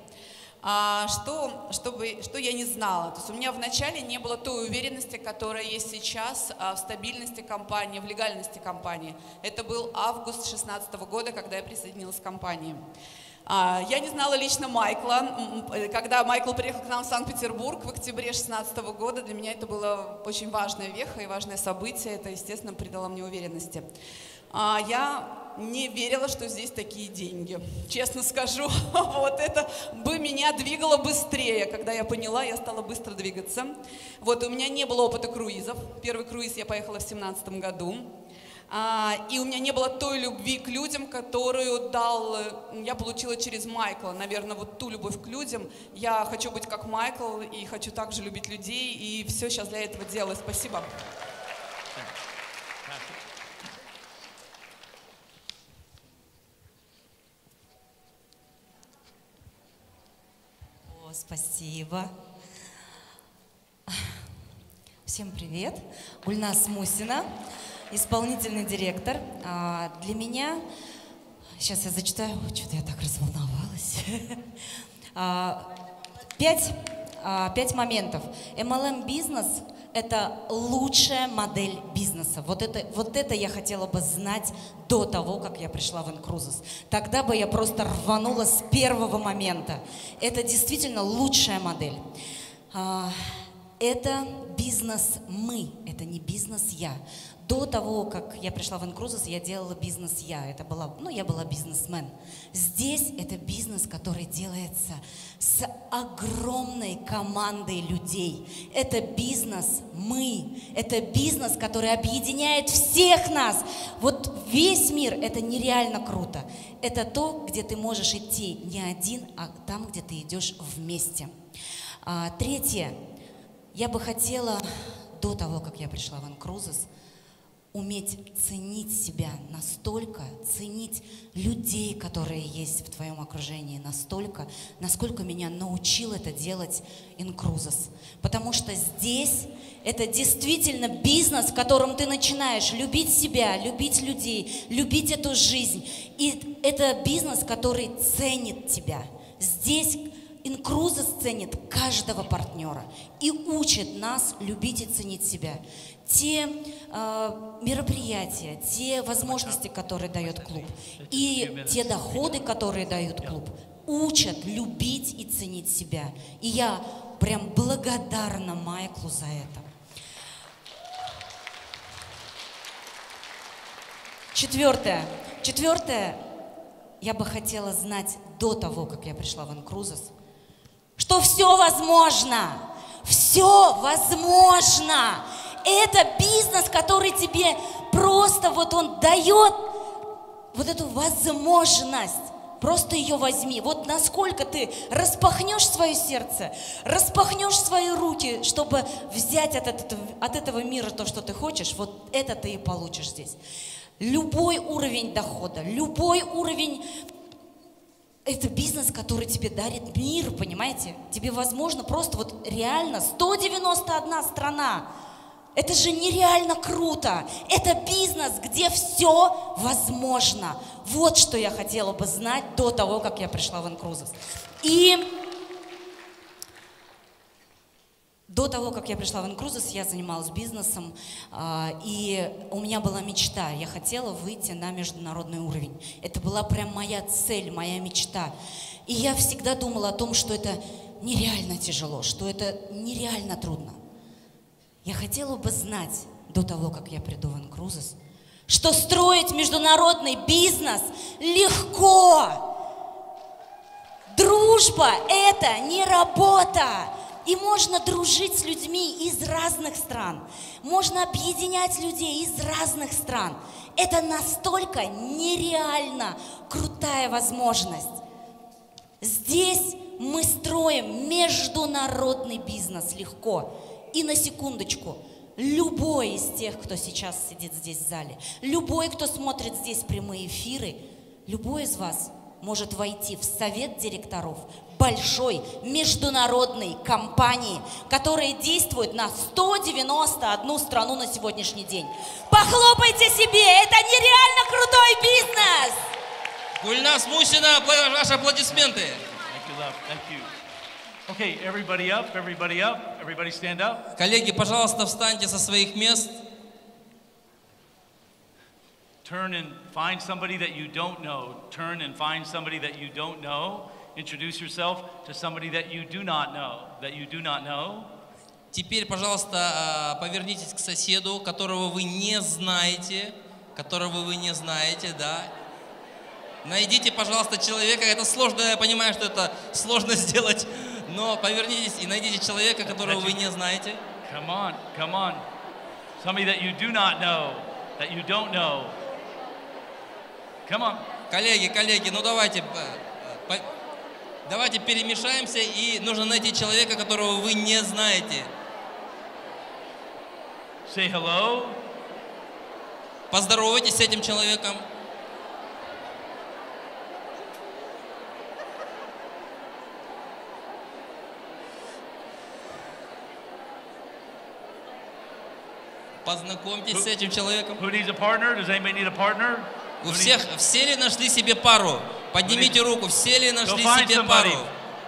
А, что, чтобы, что я не знала? То есть у меня вначале не было той уверенности, которая есть сейчас в стабильности компании, в легальности компании. Это был август две тысячи шестнадцатого года, когда я присоединилась к компании. Я не знала лично Майкла. Когда Майкл приехал к нам в Санкт-Петербург в октябре две тысячи шестнадцатого года, для меня это было очень важная веха и важное событие. Это, естественно, придало мне уверенности. Я не верила, что здесь такие деньги. Честно скажу, вот это бы меня двигало быстрее. Когда я поняла, я стала быстро двигаться. Вот, у меня не было опыта круизов. Первый круиз я поехала в две тысячи семнадцатом году. И у меня не было той любви к людям, которую дал, я получила через Майкла. Наверное, вот ту любовь к людям. Я хочу быть как Майкл и хочу также любить людей. И все сейчас для этого делаю. Спасибо. О, спасибо. Всем привет. Гульназ Мусина. Исполнительный директор. Для меня, сейчас я зачитаю, что-то я так разволновалась. Пять, пять моментов. эм эл эм-бизнес – это лучшая модель бизнеса. Вот это, вот это я хотела бы знать до того, как я пришла в InCruises. Тогда бы я просто рванула с первого момента. Это действительно лучшая модель. Это бизнес мы, это не бизнес я. До того, как я пришла в InCruises, я делала бизнес я. Это была, ну, я была бизнесмен. Здесь это бизнес, который делается с огромной командой людей. Это бизнес мы. Это бизнес, который объединяет всех нас. Вот весь мир. Это нереально круто. Это то, где ты можешь идти не один, а там, где ты идешь вместе. А, третье. Я бы хотела, до того, как я пришла в InCruises, уметь ценить себя настолько, ценить людей, которые есть в твоем окружении, настолько, насколько меня научил это делать InCruises. Потому что здесь это действительно бизнес, в котором ты начинаешь любить себя, любить людей, любить эту жизнь. И это бизнес, который ценит тебя. Здесь InCruises ценит каждого партнера и учит нас любить и ценить себя. Те э, мероприятия, те возможности, которые дает клуб, и те доходы, которые дает клуб, учат любить и ценить себя. И я прям благодарна Майклу за это. Четвертое. Четвертое, я бы хотела знать до того, как я пришла в InCruises, что все возможно, все возможно. Это бизнес, который тебе просто вот он дает вот эту возможность Просто ее возьми. Вот насколько ты распахнешь свое сердце, распахнешь свои руки, чтобы взять от этого, от этого мира то, что ты хочешь, вот это ты и получишь здесь. Любой уровень дохода, любой уровень... Это бизнес, который тебе дарит мир, понимаете? Тебе возможно просто вот реально сто девяносто одна страна. Это же нереально круто. Это бизнес, где все возможно. Вот что я хотела бы знать до того, как я пришла в InCruises. И до того, как я пришла в InCruises, я занималась бизнесом, и у меня была мечта. Я хотела выйти на международный уровень. Это была прям моя цель, моя мечта. И я всегда думала о том, что это нереально тяжело, что это нереально трудно. Я хотела бы знать до того, как я приду в InCruises, что строить международный бизнес легко. Дружба – это не работа. И можно дружить с людьми из разных стран. Можно объединять людей из разных стран. Это настолько нереально крутая возможность. Здесь мы строим международный бизнес легко. И на секундочку, любой из тех, кто сейчас сидит здесь в зале, любой, кто смотрит здесь прямые эфиры, любой из вас может войти в совет директоров большой международной компании, которая действует на сто девяносто одну страну на сегодняшний день. Похлопайте себе, это нереально крутой бизнес! Гульназ Мусина, ваши аплодисменты! Okay, everybody up, everybody up, everybody stand up. Коллеги, пожалуйста, встаньте со своих мест. Turn and find somebody that you don't know. Turn and find somebody that you don't know. Introduce yourself to somebody that you do not know, that you do not know. Теперь, пожалуйста, повернитесь к соседу, которого вы не знаете, которого вы не знаете, да. Найдите, пожалуйста, человека. Это сложно, я понимаю, что это сложно сделать. Но повернитесь и найдите человека, которого вы не знаете. Come on, come on. Somebody that you do not know, that you don't know. Come on. Коллеги, коллеги, ну давайте, давайте перемешаемся, и нужно найти человека, которого вы не знаете. Say hello. Поздоровайтесь с этим человеком. Познакомьтесь с этим человеком. У всех, все ли нашли себе пару? Поднимите руку, все ли нашли себе пару?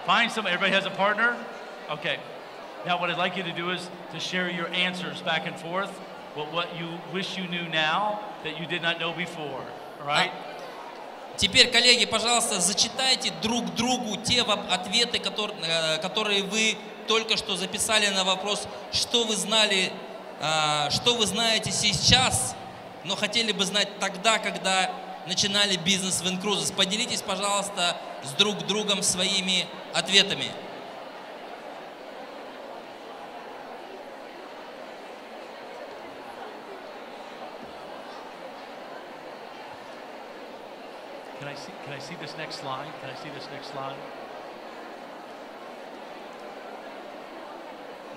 Find somebody. Everybody has a partner? Okay. Now what I'd like you to do is to share your answers back and forth. What you wish you knew now that you did not know before. All right? Теперь, коллеги, пожалуйста, зачитайте друг другу те ответы, которые вы только что записали на вопрос, что вы знали. Что вы знаете сейчас, но хотели бы знать тогда, когда начинали бизнес в InCruises? Поделитесь, пожалуйста, с друг другом своими ответами. Can I see, can I see this next slide? Can I see this next slide?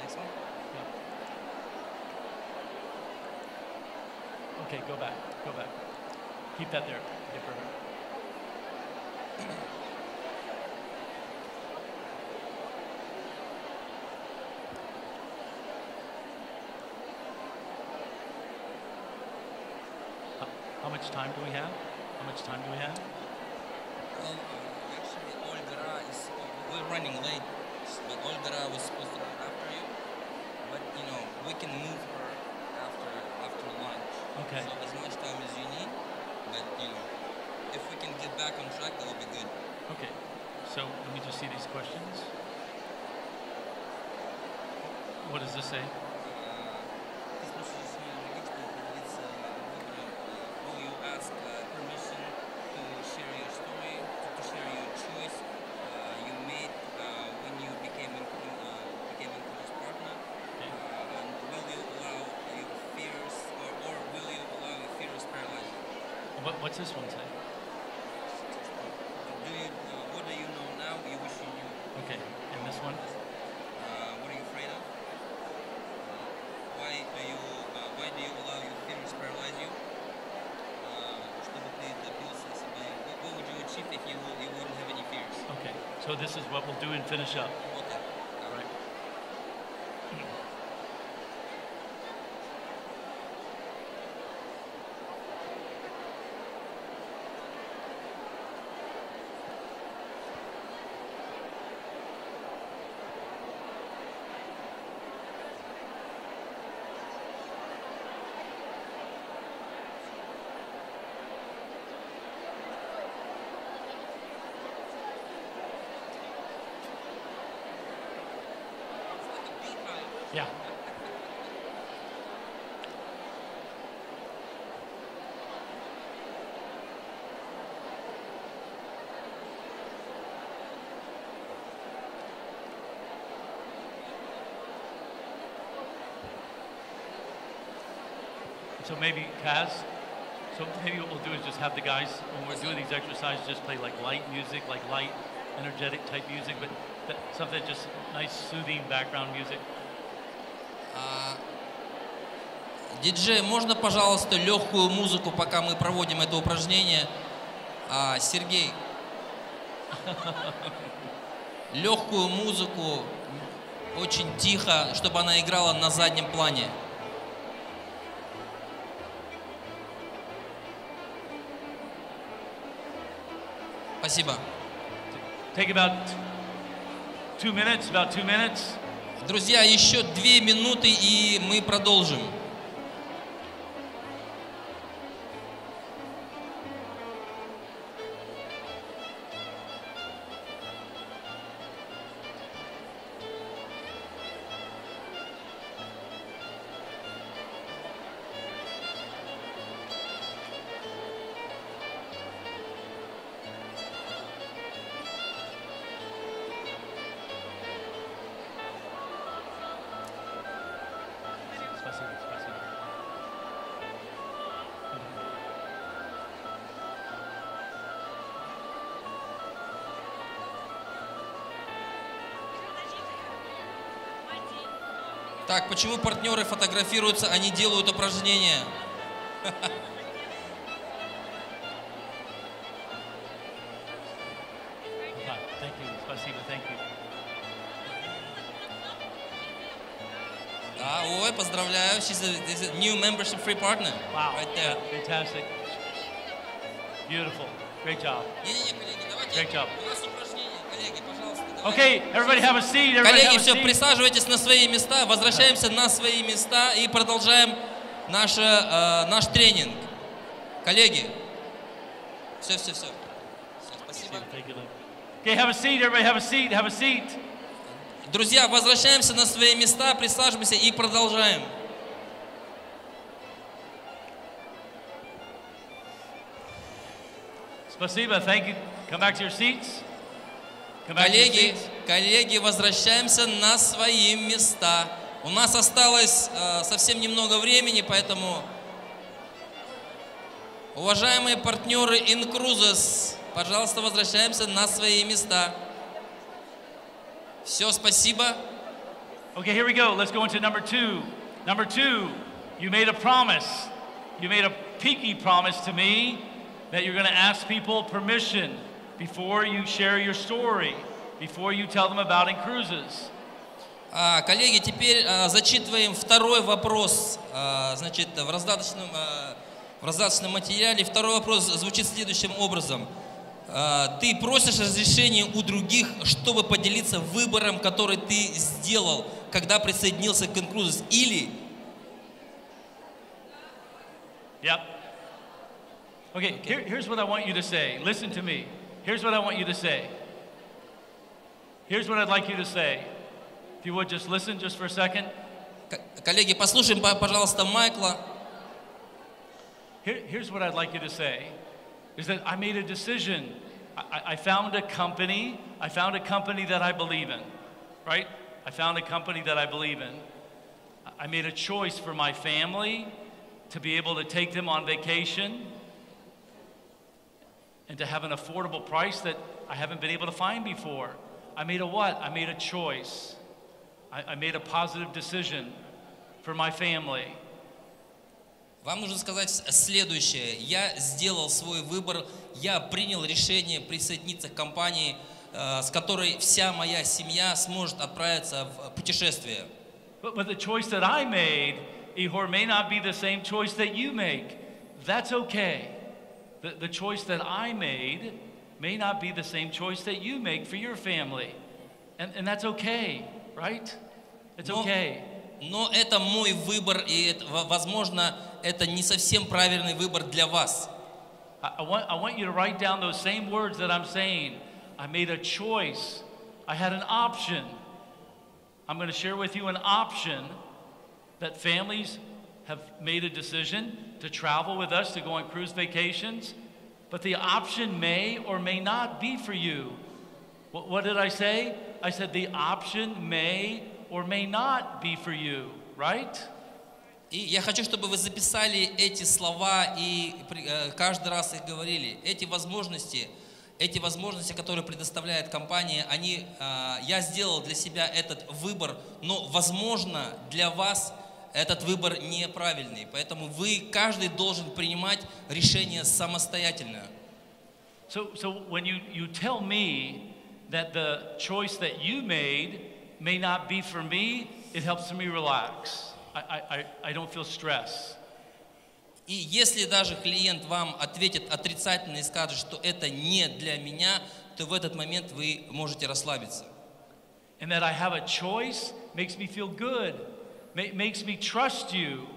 Next one? Okay, go back, go back. Keep that there. Yeah, perfect. How much time do we have? How much time do we have? Well, actually, Olga is, we're running late, but Olga was supposed to run after you. But, you know, we can move her after, after lunch. Okay. So as much time as you need, but you know, if we can get back on track, that will be good. Okay. So let me just see these questions. What does this say? Will you ask permission to share your story, to share your choice you made when you became a became a business partner? And will you allow your fears? Or will you allow your fears paralyzed? What, what's this one say? Do you Okay, and this one? Uh, what are you afraid of? Why do you, uh, why do you allow your fears paralyze you? Uh, чтобы ты добился себя. What would you achieve if you, you wouldn't have any fears? Okay, so this is what we'll do and finish up. Okay. All right. Yeah. So maybe, Kaz, so maybe what we'll do is just have the guys, when we're doing these exercises, just play like light music, like light, energetic type music, but that, something just nice, soothing background music. Диджей, можно, пожалуйста, легкую музыку, пока мы проводим это упражнение? А, Сергей, легкую музыку, очень тихо, чтобы она играла на заднем плане. Спасибо. Take about two minutes, about two minutes. Друзья, еще две минуты, и мы продолжим. Так, почему партнеры фотографируются, а не делают упражнения? Да, ой, поздравляю, she's a new membership free partner. Wow, right there. Fantastic. Beautiful. Great job. Great job. Okay, everybody have a seat. Everybody Коллеги, have a все, seat. Присаживайтесь на свои места, возвращаемся на свои места и продолжаем наше, э, наш тренинг. Коллеги, все, все, все. все спасибо. Okay, have a seat, everybody have a seat, have a seat. Друзья, возвращаемся на свои места, присаживаемся и продолжаем. Спасибо, thank you. Come back to your seats. Коллеги, коллеги, возвращаемся на свои места. У нас осталось э, совсем немного времени, поэтому, уважаемые партнеры InCruises, пожалуйста, возвращаемся на свои места. Все, спасибо. Okay, here we go. Let's go into number two. Number two, you made a promise. You made a pinky promise to me that you're going to ask people permission before you share your story, before you tell them about InCruises. Uh, коллеги, теперь uh, зачитываем второй вопрос, uh, значит, в раздаточном, uh, в раздаточном материале. Второй вопрос звучит следующим образом. Uh, ты просишь разрешения у других, чтобы поделиться выбором, который ты сделал, когда присоединился к InCruises, или... Yep. Okay, okay. Here, here's what I want you to say. Listen to me. Here's what I want you to say. Here's what I'd like you to say. If you would just listen just for a second. Коллеги, послушаем, пожалуйста, Майкла. Here, here's what I'd like you to say, is that I made a decision. I, I found a company. I found a company that I believe in, right? I found a company that I believe in. I made a choice for my family to be able to take them on vacation and to have an affordable price that I haven't been able to find before. I made a what? I made a choice. I, I made a positive decision for my family. Вам нужно сказать следующее. Я сделал свой выбор. Я принял решение присоединиться к компании, с которой вся моя семья сможет отправиться в путешествие. But, but the choice that I made, Ihor, may not be the same choice that you make. That's okay. The, the choice that I made may not be the same choice that you make for your family. And, and that's okay, right? It's okay. Но, но это мой выбор, и, это, возможно, это не совсем правильный выбор для вас. I, I, want, I want you to write down those same words that I'm saying. I made a choice. I had an option. I'm going to share with you an option that families have made a decision to travel with us, to go on cruise vacations, but the option may or may not be for you. What, what did I say? I said the option may or may not be for you, right? И я хочу, чтобы вы записали эти слова и каждый раз их говорили. Эти возможности, эти возможности, которые предоставляет компания, они, я сделал для себя этот выбор, но, возможно, для вас этот выбор неправильный, поэтому вы, каждый должен принимать решение самостоятельно. So, so when you, you tell me that the choice that you made may not be for me, it helps me relax. I, I, I don't feel stress. И если даже клиент вам ответит отрицательно и скажет, что это не для меня, то в этот момент вы можете расслабиться. And that I have a choice makes me feel good. Makes me trust you.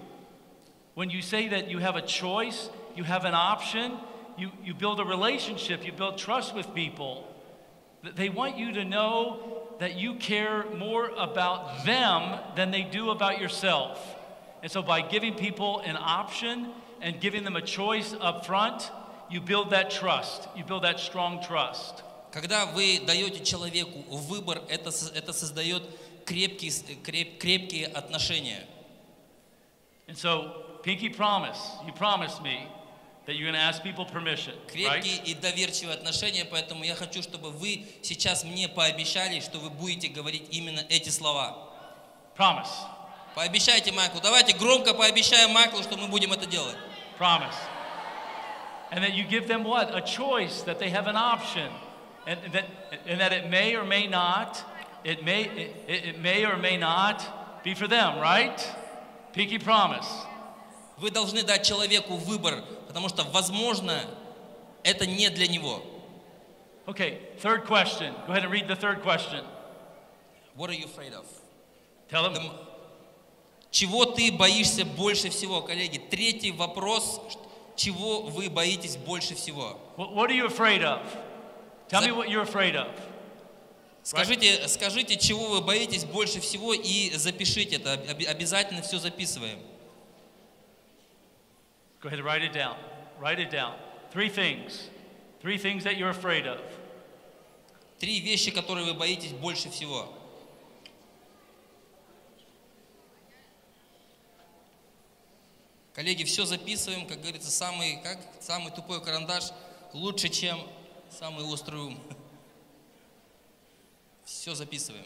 When you say that you have a choice, you have an option, you, you build a relationship, you build trust with people. They want you to know that you care more about them than they do about yourself. And so by giving people an option and giving them a choice up front, you build that trust. You build that strong trust. Когда вы даете человеку выбор, это, это создает крепкие, креп, крепкие отношения. And so, pinky promise. You promised me that you're going to ask people permission, right? Крепкие и доверчивые отношения, поэтому я хочу, чтобы вы сейчас мне пообещали, что вы будете говорить именно эти слова. Promise. Пообещайте Майклу. Давайте громко пообещаем Майклу, что мы будем это делать. Promise. And that you give them what? A choice, that they have an option. And that, and that it may or may not, it may, it, it may or may not be for them, right? Pinky promise. Вы должны дать человеку выбор, потому что, возможно, это не для него. Okay, third question. Go ahead and read the third question. What are you afraid of? Tell them. Чего ты боишься больше всего, коллеги? Третий вопрос. Чего вы боитесь больше всего? What are you afraid of? Tell me what you're afraid of. Скажите, скажите, чего вы боитесь больше всего, и запишите это. Обязательно все записываем. Go ahead, write it down. Write it down. Three things. Three things that you're afraid of. Три вещи, которые вы боитесь больше всего. Коллеги, все записываем, как говорится, самый, как, самый тупой карандаш лучше, чем самый острый ум. Все записываем.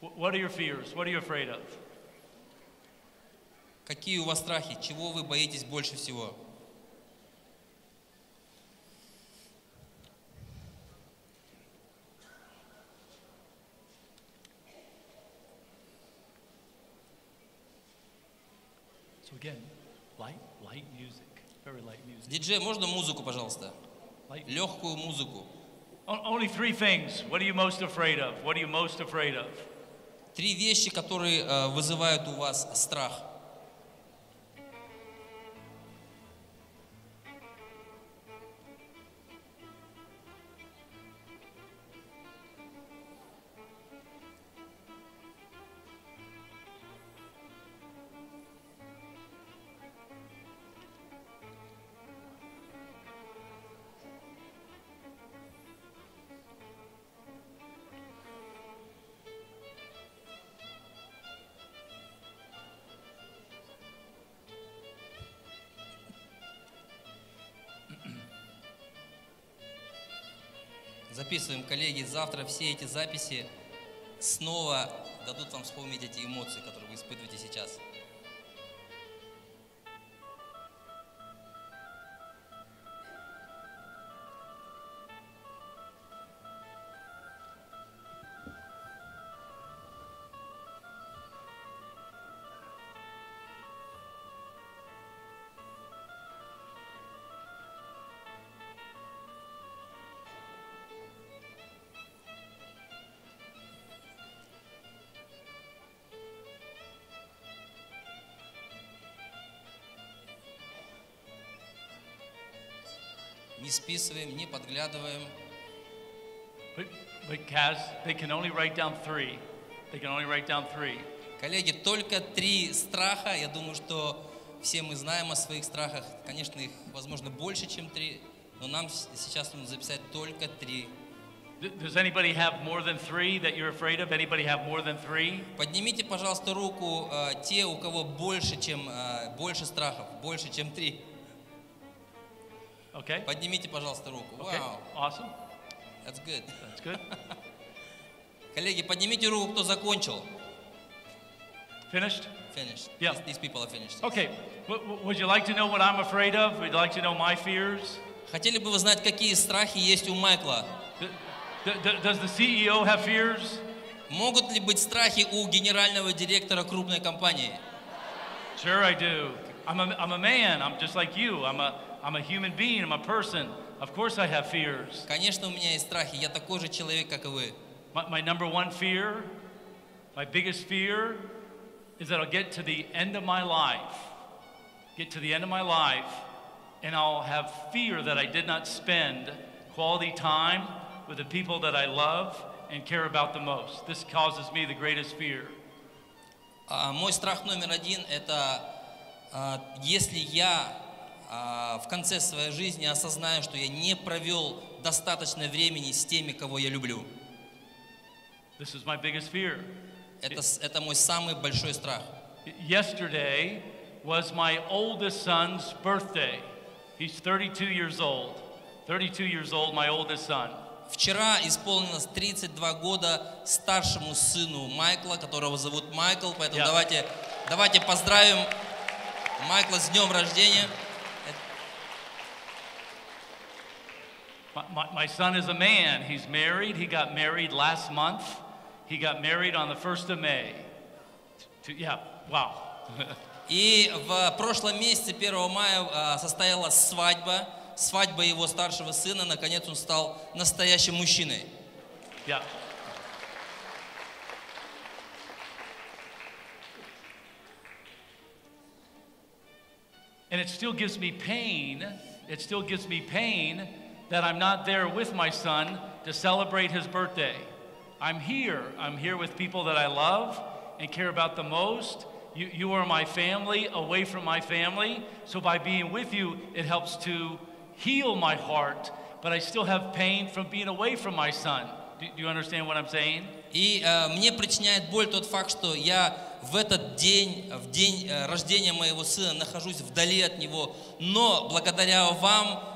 What are your fears? What are you afraid of? Какие у вас страхи? Чего вы боитесь больше всего? So again, light, light music, very light music. Диджей, можно музыку, пожалуйста? Легкую музыку. Only three things. What are you most afraid of? What are you most afraid of? Три вещи, которые вызывают у вас страх. Записываем, коллеги, завтра все эти записи снова дадут вам вспомнить эти эмоции, которые вы испытываете сейчас. Не списываем, не подглядываем. Коллеги, только три страха. Я думаю, что все мы знаем о своих страхах. Конечно, их, возможно, больше, чем три, но нам сейчас нужно записать только три. Поднимите, пожалуйста, руку uh, те, у кого больше, чем uh, больше страхов, больше, чем три. Okay. Поднимите, пожалуйста, руку. Okay. Wow. Awesome. That's good. That's good. Коллеги, поднимите руку, кто закончил. Finished? Finished. Yeah. These, these people are finished. Okay. Would you like to know what I'm afraid of? Would you like to know my fears? Хотели бы вы знать, какие страхи есть у Майкла? Does the C E O have fears? Могут ли быть страхи у генерального директора крупной компании? Sure, I do. I'm a, I'm a man. I'm just like you. I'm a I'm a human being, I'm a person. Of course I have fears. Конечно, у меня есть страхи. Я такой же человек, как и вы. My number one fear, my biggest fear, is that I'll get to the end of my life, get to the end of my life, and I'll have fear that I did not spend quality time with the people that I love and care about the most. This causes me the greatest fear. Мой страх номер один – это если я в конце своей жизни осознаю, что я не провел достаточно времени с теми, кого я люблю. This is my biggest fear. Это, это мой самый большой страх. Yesterday was my oldest son's birthday. He's thirty-two years old. thirty-two years old, my oldest son. Вчера исполнилось тридцать два года старшему сыну Майкла, которого зовут Майкл, поэтому yeah. давайте, давайте поздравим Майкла с днем рождения. My, my son is a man. He's married. He got married last month. He got married on the first of May. To, yeah, wow. И в прошлом месяце, первого мая, состоялась свадьба. Свадьба его старшего сына. Наконец он стал настоящим мужчиной. Yeah. And it still gives me pain. It still gives me pain. That I'm not there with my son to celebrate his birthday. I'm here. I'm here with people that I love and care about the most. You, you are my family, away from my family. So by being with you, it helps to heal my heart. But I still have pain from being away from my son. Do, do you understand what I'm saying? И мне причиняет боль тот факт, что я в этот день, в день рождения моего сына, нахожусь вдали от него. Но благодаря вам.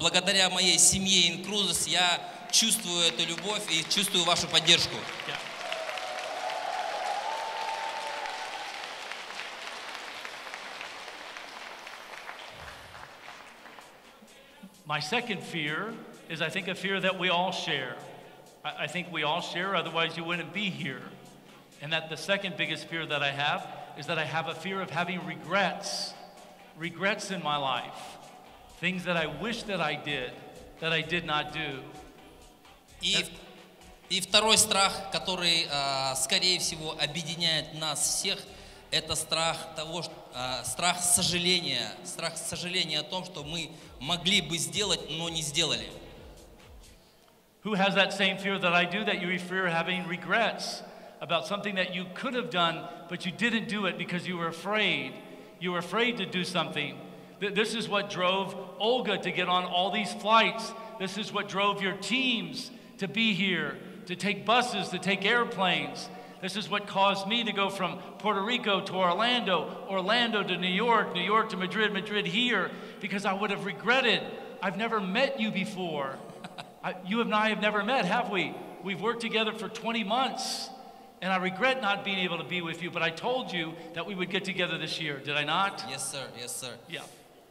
Благодаря моей семье InCruises я чувствую эту любовь и чувствую вашу поддержку. Yeah. My second fear is, I think, a fear that we all share. I, I think we all share, otherwise you wouldn't be here. And that the second biggest fear that I have is that I have a fear of having regrets, regrets in my life. Things that I wish that I did, that I did not do. И, и второй страх, который, uh, скорее всего, объединяет нас всех, это страх того, что, uh, страх сожаления, страх сожаления о том, что мы могли бы сделать, но не сделали. Who has that same fear that I do, that you fear having regrets about something that you could have done, but you didn't do it because you were afraid. You were afraid to do something. This is what drove Olga to get on all these flights. This is what drove your teams to be here, to take buses, to take airplanes. This is what caused me to go from Puerto Rico to Orlando, Orlando to New York, New York to Madrid, Madrid here, because I would have regretted I've never met you before. I, you and I have never met, have we? We've worked together for twenty months, and I regret not being able to be with you, but I told you that we would get together this year, did I not? Yes, sir, yes, sir. Yeah.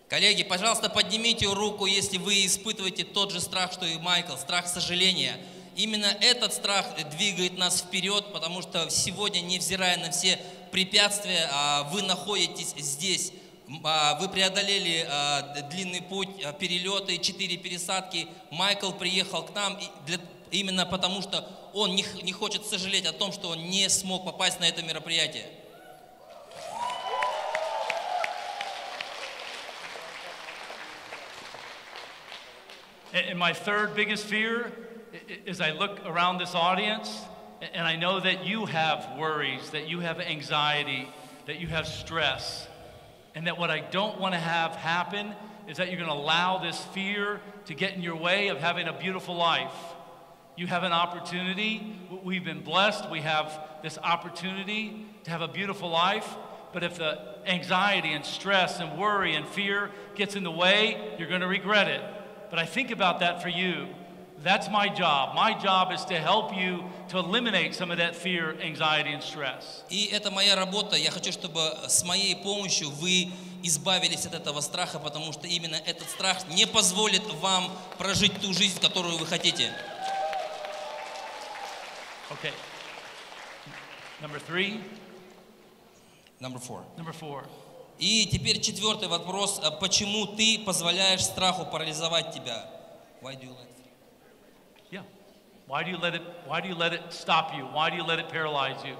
Коллеги, пожалуйста, поднимите руку, если вы испытываете тот же страх, что и Майкл, страх сожаления. Именно этот страх двигает нас вперед, потому что сегодня, невзирая на все препятствия, вы находитесь здесь. Вы преодолели длинный путь, перелеты, четыре пересадки. Майкл приехал к нам именно потому, что он не хочет сожалеть о том, что он не смог попасть на это мероприятие. And my third biggest fear is I look around this audience and I know that you have worries, that you have anxiety, that you have stress. And that what I don't want to have happen is that you're going to allow this fear to get in your way of having a beautiful life. You have an opportunity. We've been blessed. We have this opportunity to have a beautiful life. But if the anxiety and stress and worry and fear gets in the way, you're going to regret it. But I think about that for you. That's my job. My job is to help you to eliminate some of that fear, anxiety and stress. И это моя работа. Я хочу, чтобы с моей помощью вы избавились от этого страха, потому что именно этот страх не позволит вам прожить ту жизнь, которую вы хотите. Okay. Number three. Number four. Number four. И теперь четвертый вопрос: почему ты позволяешь страху парализовать тебя? Why do you let Yeah. Why do you let it, why do you let it stop you? Why do you let it paralyze you?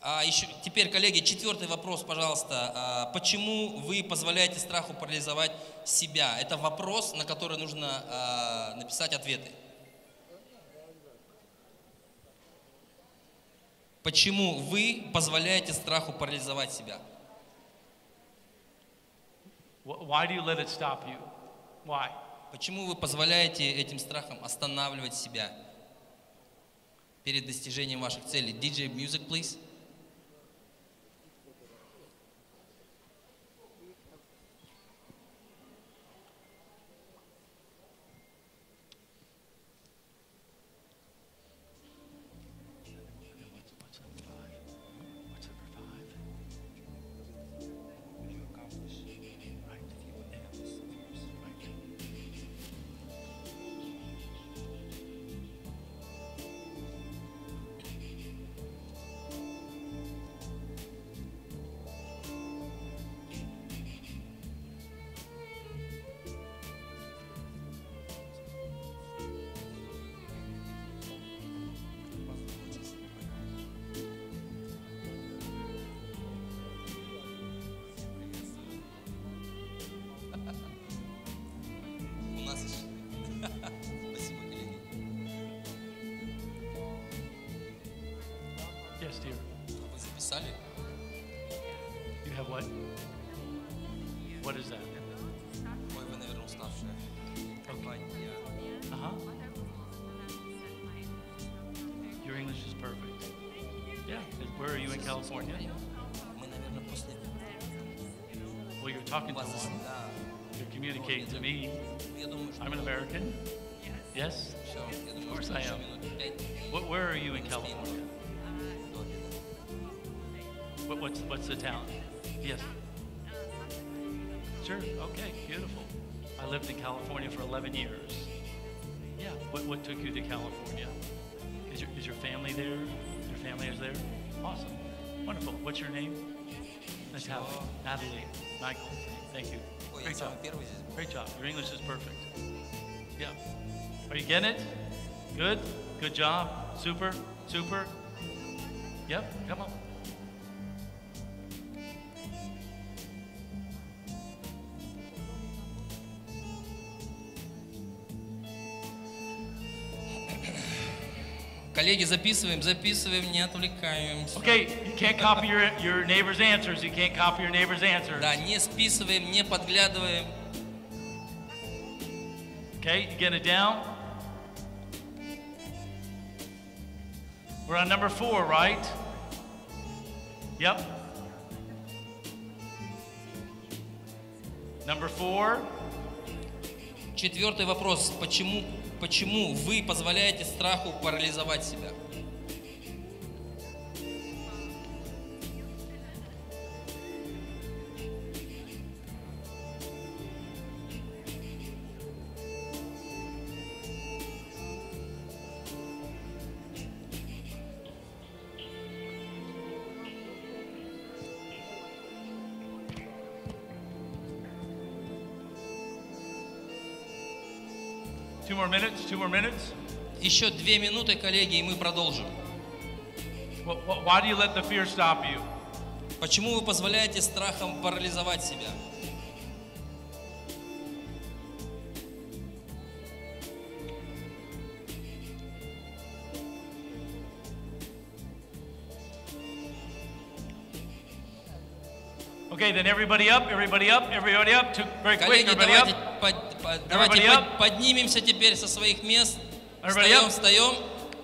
А еще, теперь, коллеги, четвертый вопрос, пожалуйста. Почему вы позволяете страху парализовать себя? Это вопрос, на который нужно написать ответы. Почему вы позволяете страху парализовать себя? Why do you let it stop you? Why? Почему вы позволяете этим страхам останавливать себя перед достижением ваших целей? ди джей, music, please. What's the town? Yes. Sure. Okay. Beautiful. I lived in California for eleven years. Yeah. What, what took you to California? Is your, is your family there? Your family is there? Awesome. Wonderful. What's your name? Natalia. Natalie. Michael. Thank you. Great job. Great job. Your English is perfect. Yeah. Are you getting it? Good. Good job. Super. Super. Yep. Come on. Коллеги, записываем, записываем, не отвлекаемся. Okay, you can't copy your, your neighbor's answers. You can't copy your neighbor's answers. Да, не списываем, не подглядываем. Okay, you get it down? We're on number four, right? Yep. Number four. Четвертый вопрос. Почему, почему вы позволяете страху парализовать себя? Two more minutes, two more minutes. Еще две минуты, коллеги, и мы продолжим. Why do you let the fear stop you? Почему вы позволяете страхам парализовать себя? Okay, then everybody up, everybody up, everybody up. Very quick, everybody up. Давайте под, поднимемся теперь со своих мест. Встаем, встаем.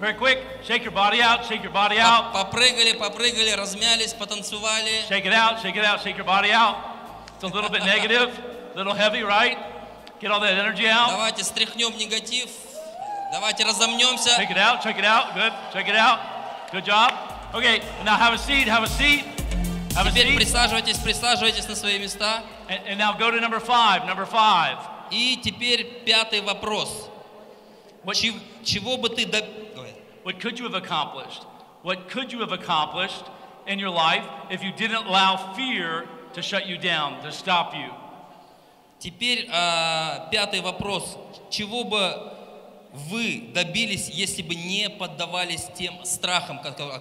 Very quick. Shake your body out, shake your body out. Попрыгали, попрыгали, размялись, потанцевали. Shake it out, shake it out, shake your body out. It's a little bit negative, a little heavy, right? Get all that energy out. Давайте стряхнем негатив. Давайте разомнемся. Shake it out, shake it out. Good, shake it out. Good job. Okay, now have a seat, have a seat. Have a seat. Теперь присаживайтесь, присаживайтесь на свои места. And, and now go to number five, number five. И теперь пятый вопрос. Чего бы ты добился? Теперь пятый вопрос. Чего бы вы добились, если бы не поддавались тем страхам, о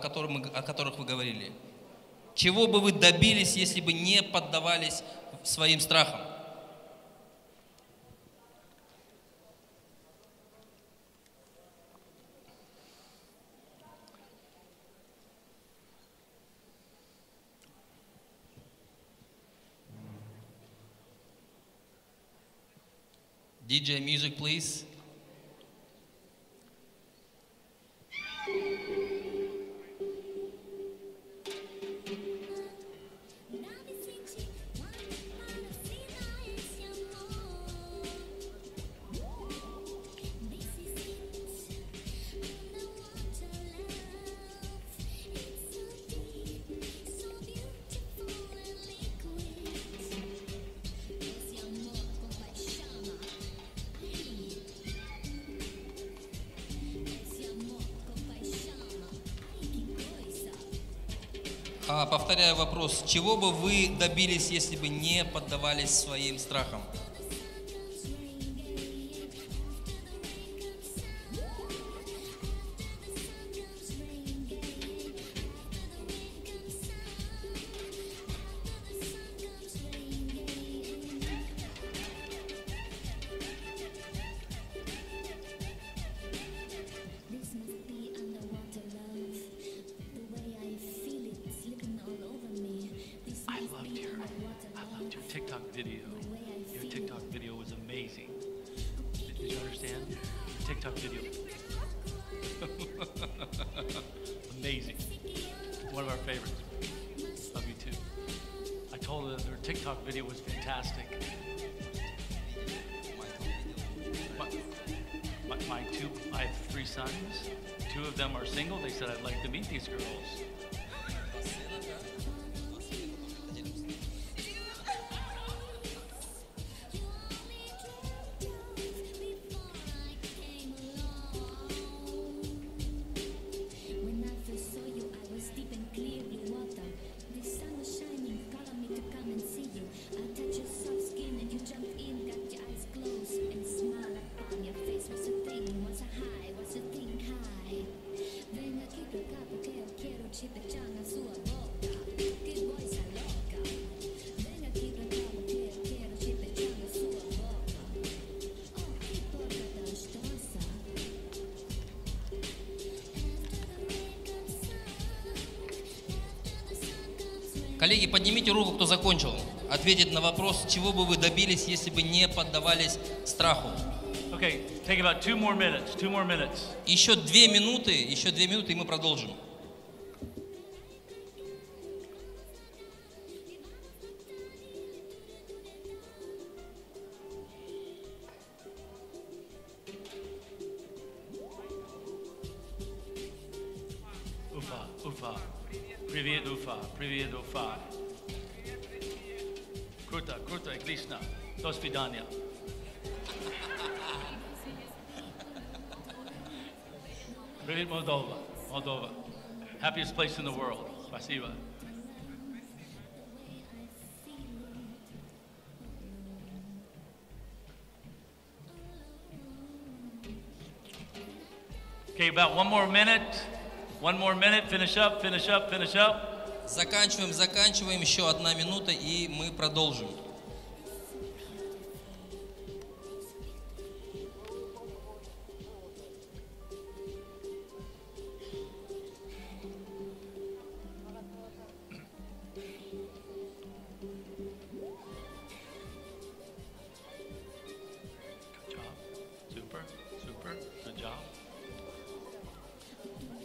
которых вы говорили? Чего бы вы добились, если бы не поддавались своим страхам? D J music, please. Повторяю вопрос. Чего бы вы добились, если бы не поддавались своим страхам? Коллеги, поднимите руку, кто закончил. Ответить на вопрос, чего бы вы добились, если бы не поддавались страху. Okay, take about two more minutes, two more minutes. Еще две минуты, еще две минуты, и мы продолжим. Уфа. Привет, Уфа. Привет, Уфа. Круто, круто, отлично. До свидания. Привет, Молдова. Молдова. Happiest place in the world. Спасибо. Okay, about one more minute. One more minute. Finish up, finish up, finish up. Заканчиваем, заканчиваем. Еще одна минута, и мы продолжим.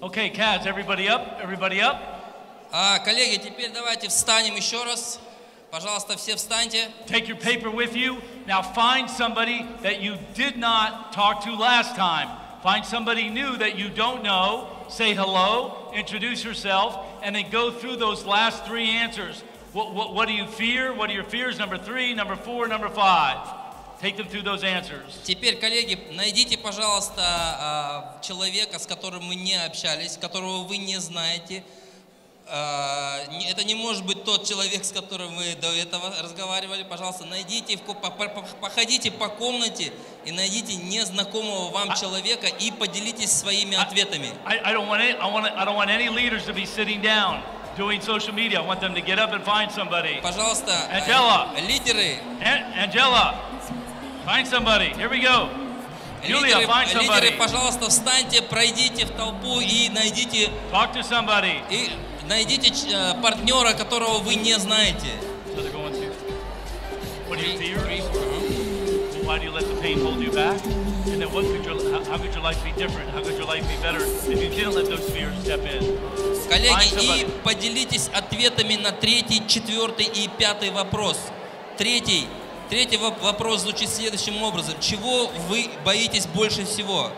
Okay, Cavs, everybody up, everybody up. А, коллеги, теперь давайте встанем еще раз. Пожалуйста, все встаньте. Take your paper with you. Now find somebody that you did not talk to last time. Find somebody new that you don't know. Say hello, introduce yourself, and then go through those last three answers. What, what, what do you fear? What are your fears? Number three, number four, number five. Take them through those answers. Теперь, коллеги, найдите, пожалуйста, человека, с которым мы не общались, которого вы не знаете. Это не может быть тот человек, с которым вы до этого разговаривали. Пожалуйста, найдите, походите по комнате и найдите незнакомого вам человека и поделитесь своими ответами. I don't want any leaders to be sitting down doing social media. I want them to get up and find somebody. Пожалуйста, лидеры. Angela. Find somebody. Here we go. Julia, find somebody. Лидеры, пожалуйста, встаньте, пройдите в толпу и найдите. Talk to somebody. И найдите партнера, которого вы не знаете. What do you fear? Why do you let the pain hold you back? And then what could your, how could your life be different? How could your life be better if you didn't let those fears step in? Коллеги, и поделитесь ответами на третий, четвертый и пятый вопрос. Третий. Третий вопрос звучит следующим образом. Чего вы боитесь больше всего?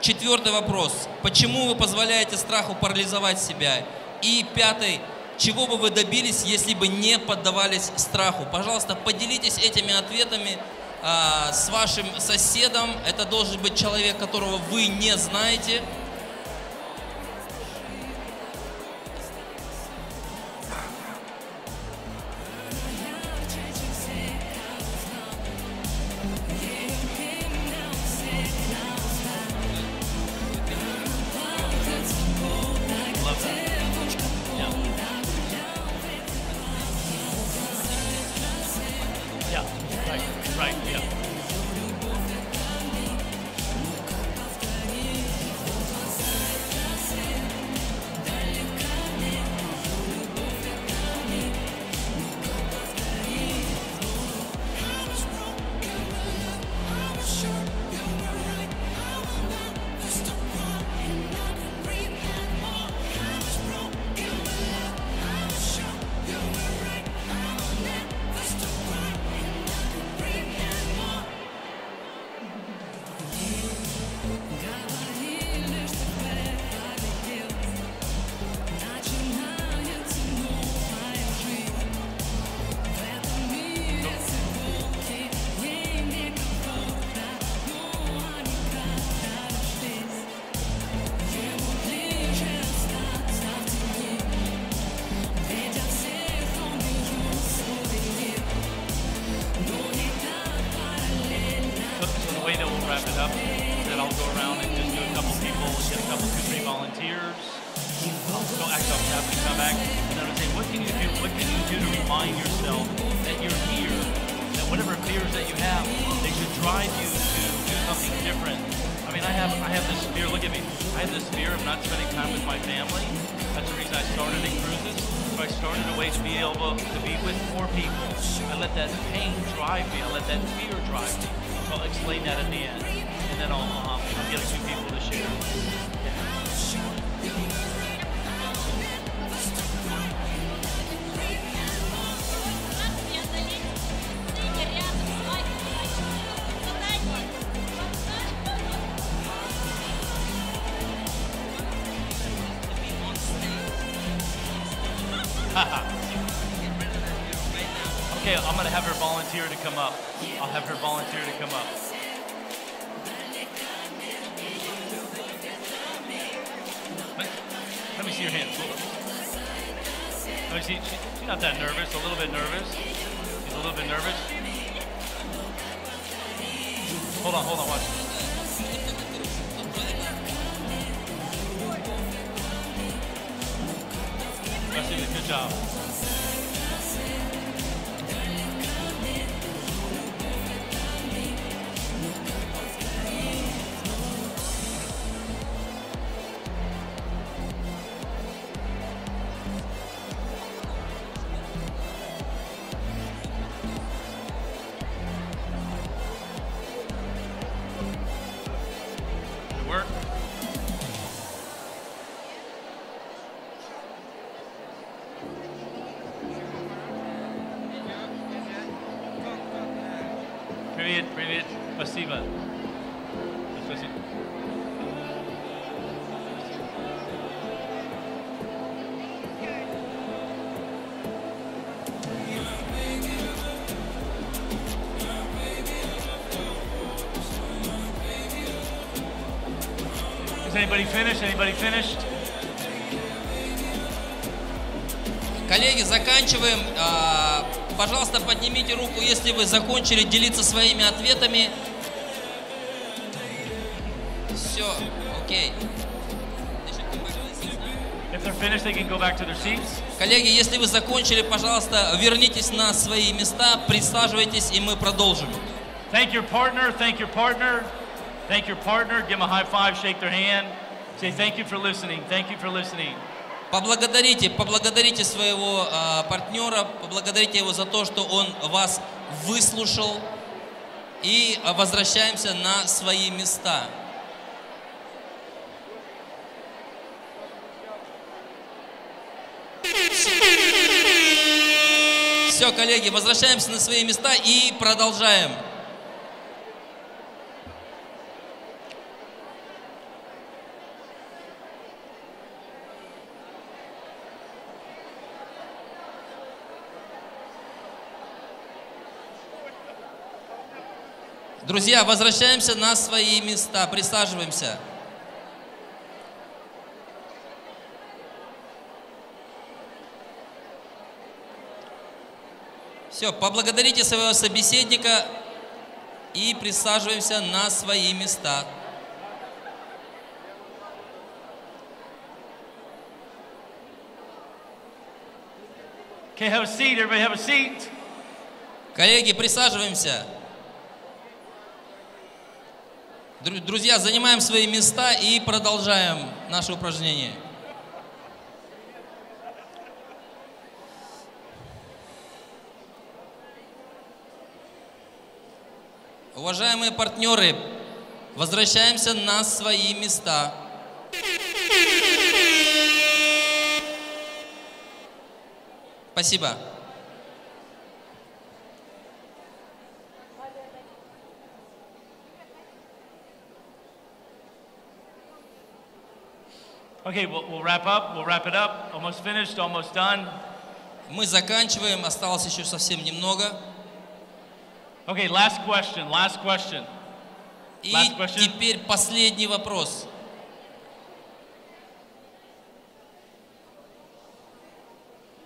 Четвертый вопрос. Почему вы позволяете страху парализовать себя? И пятый. Чего бы вы добились, если бы не поддавались страху? Пожалуйста, поделитесь этими ответами а, с вашим соседом. Это должен быть человек, которого вы не знаете. Okay, I'm gonna have her volunteer to come up. I'll have her volunteer to come up. Let me see your hands. Let me see. She, she's not that nervous. A little bit nervous. She's a little bit nervous. Hold on, hold on, watch. That's it. Good job. Finish, anybody finished? Коллеги, заканчиваем. Пожалуйста, поднимите руку, если вы закончили делиться своими ответами. Все, окей. Коллеги, если вы закончили, пожалуйста, вернитесь на свои места, присаживайтесь, и мы продолжим. Thank your partner, thank your partner, thank your partner. Give them a high five, shake their hand. Say thank you for listening. Thank you for listening. Поблагодарите, поблагодарите своего партнера, поблагодарите его за то, что он вас выслушал, и возвращаемся на свои места. Все, коллеги, возвращаемся на свои места и продолжаем. Друзья, возвращаемся на свои места, присаживаемся. Все, поблагодарите своего собеседника и присаживаемся на свои места. Okay, have a seat. Everybody have a seat. Коллеги, присаживаемся. Друзья, занимаем свои места и продолжаем наше упражнение. Уважаемые партнеры, возвращаемся на свои места. Спасибо. Okay, we'll, we'll wrap up. We'll wrap it up. Almost finished. Almost done. Мы заканчиваем. Осталось еще совсем немного. Okay, last question. Last question. И last question. Теперь последний вопрос.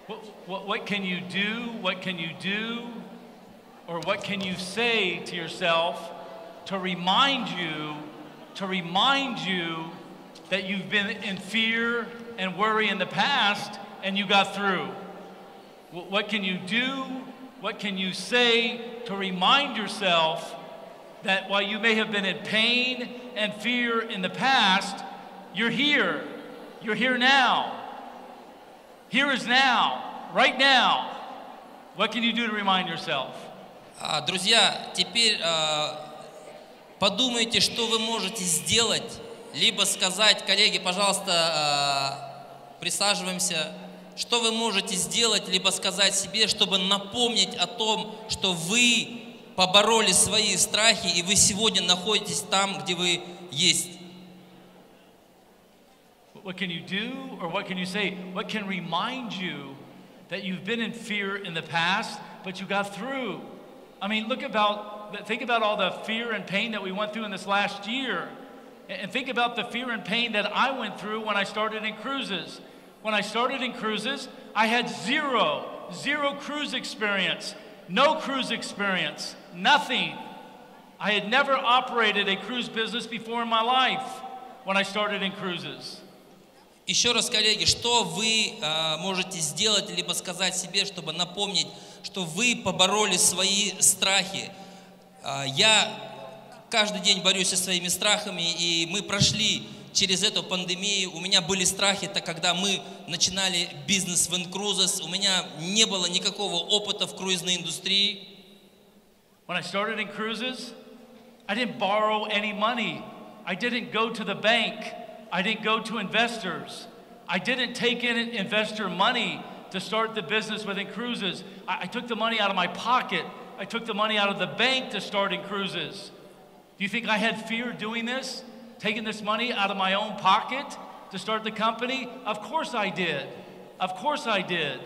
What, what, what can you do? What can you do? Or what can you say to yourself to remind you? To remind you. That you've been in fear and worry in the past, and you got through. What can you do? What can you say to remind yourself that while you may have been in pain and fear in the past, you're here. You're here now. Here is now. Right now. What can you do to remind yourself? Друзья, теперь подумайте, что вы можете сделать. Либо сказать, коллеги, пожалуйста, присаживаемся, что вы можете сделать, либо сказать себе, чтобы напомнить о том, что вы побороли свои страхи, и вы сегодня находитесь там, где вы есть. What can you do, or what can you say? What can remind you that you've been in fear in the past, but you got through. I mean, look about, think about all the fear and pain that we went through in this last year. And think about the fear and pain that I went through when I started in cruises. When I started in cruises, I had zero, zero cruise experience, no cruise experience, nothing. I had never operated a cruise business before in my life when I started in cruises. Еще раз, коллеги, что вы э, можете сделать, либо сказать себе, чтобы напомнить, что вы побороли свои страхи. Э, я каждый день борюсь со своими страхами, и мы прошли через эту пандемию. У меня были страхи, так когда мы начинали бизнес в InCruises, у меня не было никакого опыта в круизной индустрии. When I started InCruises, I didn't borrow any money. I didn't go to the bank. I didn't go to investors. I didn't take in investor money to start the business with InCruises. I, I took the money out of my pocket. I took the money out of the bank to start InCruises. Do you think I had fear doing this? Taking this money out of my own pocket to start the company? Of course I did. Of course I did.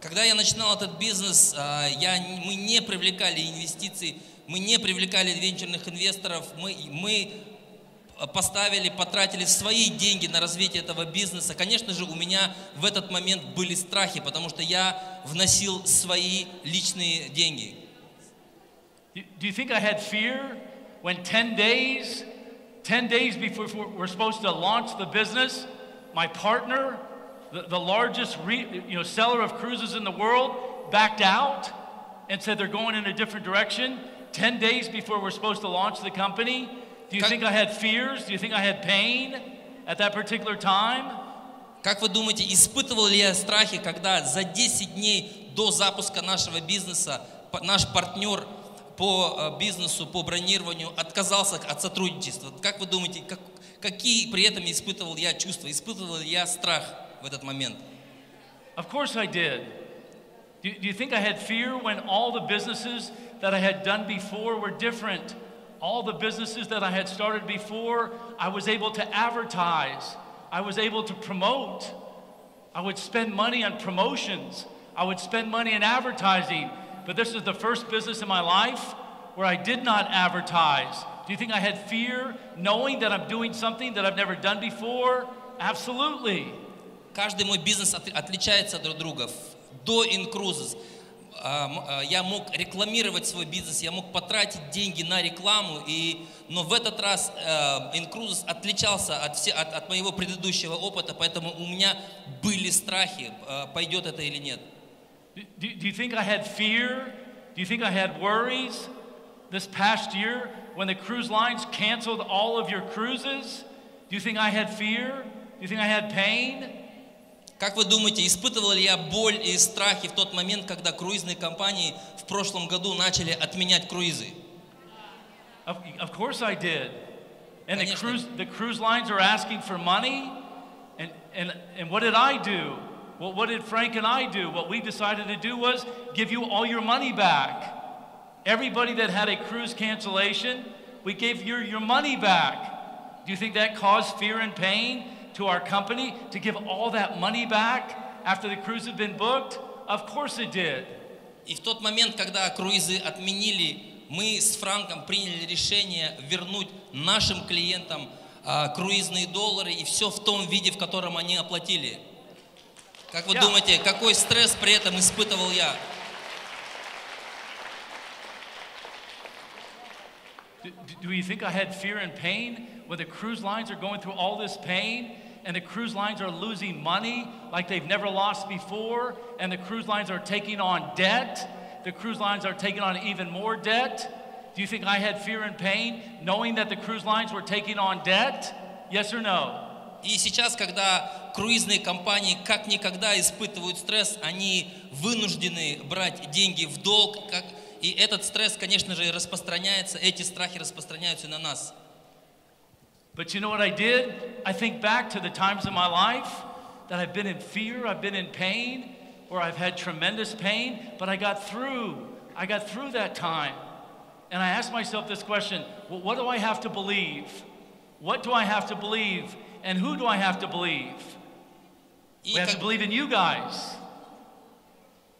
Когда я начинал этот бизнес, я, мы не привлекали инвестиций, мы не привлекали венчурных инвесторов, мы... мы поставили, потратили свои деньги на развитие этого бизнеса. Конечно же, у меня в этот момент были страхи, потому что я вносил свои личные деньги. Do you think I had fear when ten days, ten days before we're supposed to launch the business, my partner, the, the largest re, you know, seller of cruises in the world, backed out and said they're going in a different direction ten days before we're supposed to launch the company? Do you think I had fears? Do you think I had pain at that particular time? Как вы думаете, испытывал ли я страхи, когда за десять дней до запуска нашего бизнеса наш партнер по бизнесу, по бронированию отказался от сотрудничества? Как вы думаете, как, какие при этом испытывал я чувства? Испытывал ли я страх в этот момент? Of course I did. Do, do you think I had fear when all the businesses that I had done before were different? All the businesses that I had started before, I was able to advertise. I was able to promote. I would spend money on promotions. I would spend money in advertising. But this is the first business in my life where I did not advertise. Do you think I had fear knowing that I'm doing something that I've never done before? Absolutely. Каждый мой бизнес отличается друг от друга. До InCruises я мог рекламировать свой бизнес, я мог потратить деньги на рекламу, и, но в этот раз InCruises отличался от, все, от, от моего предыдущего опыта, поэтому у меня были страхи, пойдет это или нет. Do, do you think I had fear? Do you think I had worries this past year when the cruise lines canceled all of your cruises? Do you think I had fear? Do you think I had pain? Как вы думаете, испытывал ли я боль и страхи в тот момент, когда круизные компании в прошлом году начали отменять круизы? Of, of course I did. And the cruise, the cruise lines are asking for money. And, and, and what did I do? Well, what did Frank and I do? What we decided to do was give you all your money back. Everybody that had a cruise cancellation, we gave you your money back. Do you think that caused fear and pain to our company to give all that money back after the cruise had been booked? Of course it did. И в тот момент, когда круизы отменили, мы с Франком приняли решение вернуть нашим клиентам uh, круизные доллары и все в том виде, в котором они оплатили. Как вы yeah. думаете, какой стресс при этом испытывал я? Do, do you think I had fear and pain when the cruise lines are going through all this pain? And the cruise lines are losing money like they've never lost before. And the cruise lines are taking on debt. The cruise lines are taking on even more debt. Do you think I had fear and pain knowing that the cruise lines were taking on debt? Yes or no? И сейчас, когда круизные компании как никогда испытывают стресс, они вынуждены брать деньги в долг. Как... И этот стресс, конечно же, распространяется, эти страхи распространяются на нас. But you know what I did? I think back to the times in my life that I've been in fear, I've been in pain, or I've had tremendous pain, but I got through. I got through that time. And I asked myself this question, well, what do I have to believe? What do I have to believe? And who do I have to believe? We have to believe in you guys.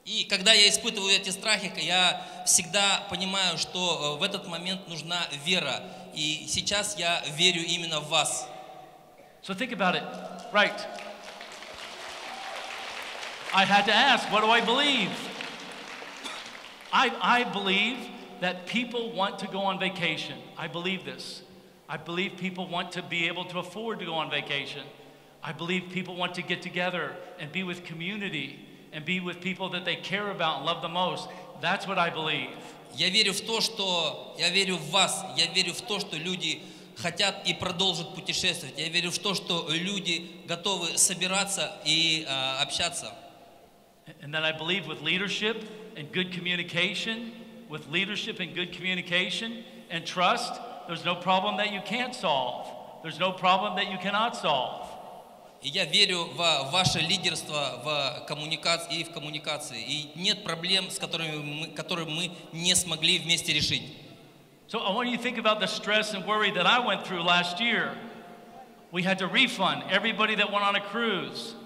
И когда я испытываю эти страхи, я всегда понимаю, что в этот момент нужна вера. И сейчас я верю именно в вас. So think about it. Right. I had to ask, what do I believe? I, I believe that people want to go on vacation. I believe this. I believe people want to be able to afford to go on vacation. I believe people want to get together and be with community. And be with people that they care about and love the most. That's what I believe. Я верю в то, что я верю в вас. Я верю в то, что люди хотят и продолжат путешествовать. Я верю в то, что люди готовы собираться и uh, общаться. And then I believe with leadership and good communication, with leadership and good communication and trust, there's no problem that you can't solve. There's no problem that you cannot solve. И я верю в ваше лидерство в коммуникации и в коммуникации. И нет проблем, с которыми мы, которые мы не смогли вместе решить. So I want you to think about the stress and worry that I went through last year. We had to refund everybody that went on a cruise.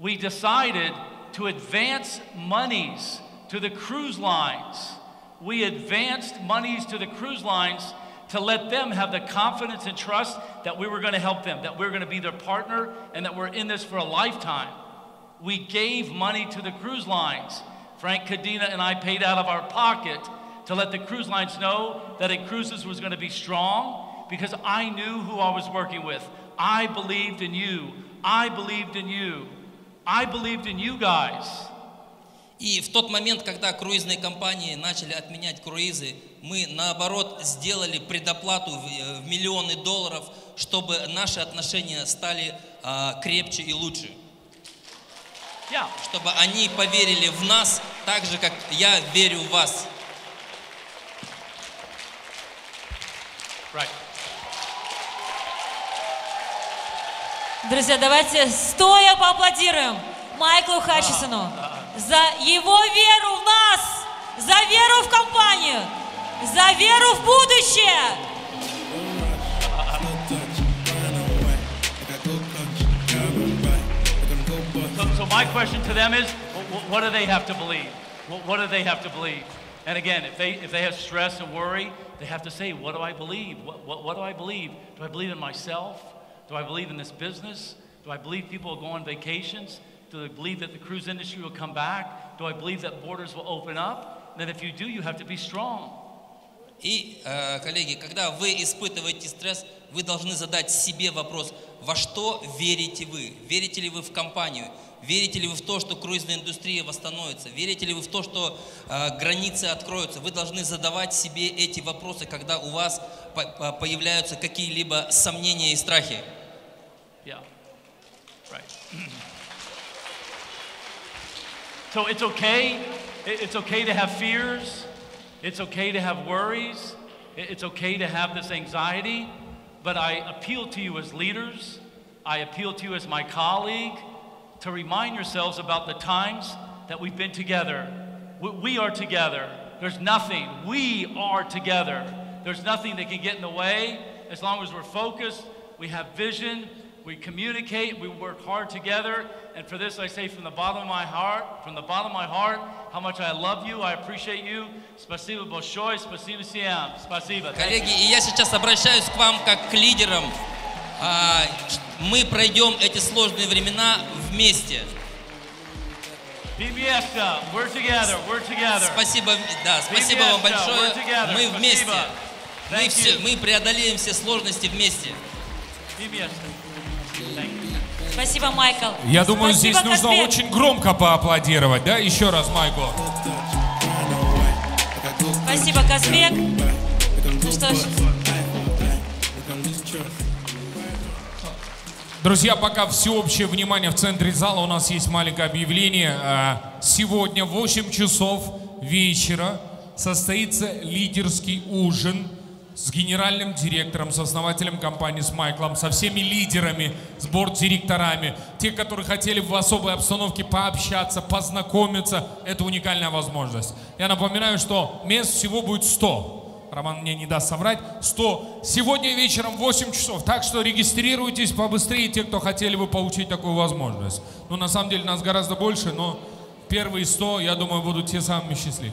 We decided to advance monies to the cruise lines. We advanced monies to the cruise lines to let them have the confidence and trust that we were going to help them, that we were going to be their partner, and that we're in this for a lifetime. We gave money to the cruise lines. Frank Codina and I paid out of our pocket to let the cruise lines know that InCruises was going to be strong because I knew who I was working with. I believed in you. I believed in you. I believed in you guys. И в тот момент, когда круизные компании начали отменять круизы, мы, наоборот, сделали предоплату в, в миллионы долларов, чтобы наши отношения стали uh, крепче и лучше. Yeah. Чтобы они поверили в нас, так же, как я верю в вас. Right. Друзья, давайте стоя поаплодируем Майклу Хатчисону. За его веру в нас, за веру в компанию, за веру в будущее. So, so my question to them is, what do they have to believe? What do they have to believe? And again, if they if they have stress and worry, they have to say, what do I believe? What what, what do I believe? Do I believe in myself? Do I believe in this business? Do I believe people will go on vacations? Do I believe that the cruise industry will come back? Do I believe that borders will open up? Then if you do, you have to be strong. И, коллеги, когда вы испытываете стресс, вы должны задать себе вопрос, во что верите вы? Верите ли вы в компанию? Верите ли вы в то, что круизная индустрия восстановится? Верите ли вы в то, что границы откроются? Вы должны задавать себе эти вопросы, когда у вас появляются какие-либо сомнения и страхи. Yeah. Right. So it's okay, it's okay to have fears, it's okay to have worries, it's okay to have this anxiety, but I appeal to you as leaders, I appeal to you as my colleague, to remind yourselves about the times that we've been together. We are together, there's nothing, we are together, there's nothing that can get in the way, as long as we're focused, we have vision, we communicate, we work hard together, and for this I say from the bottom of my heart, from the bottom of my heart, how much I love you, I appreciate you. Спасибо большое, спасибо всем, спасибо. Коллеги, и я сейчас обращаюсь к вам как к лидерам. Мы пройдем эти сложные времена вместе. Бибиеста, we're together, we're together. Спасибо, да, спасибо вам большое. Мы вместе. Мы все, мы преодолеем все сложности вместе. Спасибо, Майкл. Я думаю, Спасибо, здесь нужно Каспер. Очень громко поаплодировать, да? Еще раз, Майкл. Спасибо, Казбек. Ну что ж. Друзья, пока всеобщее внимание в центре зала, у нас есть маленькое объявление. Сегодня в восемь часов вечера состоится лидерский ужин с генеральным директором, с основателем компании, с Майклом, со всеми лидерами, с борт-директорами. Те, которые хотели в особой обстановке пообщаться, познакомиться, это уникальная возможность. Я напоминаю, что мест всего будет сто. Роман мне не даст соврать. сто. Сегодня вечером в восемь часов. Так что регистрируйтесь побыстрее, те, кто хотели бы получить такую возможность. Ну, на самом деле, нас гораздо больше, но первые сто, я думаю, будут те самые счастливые.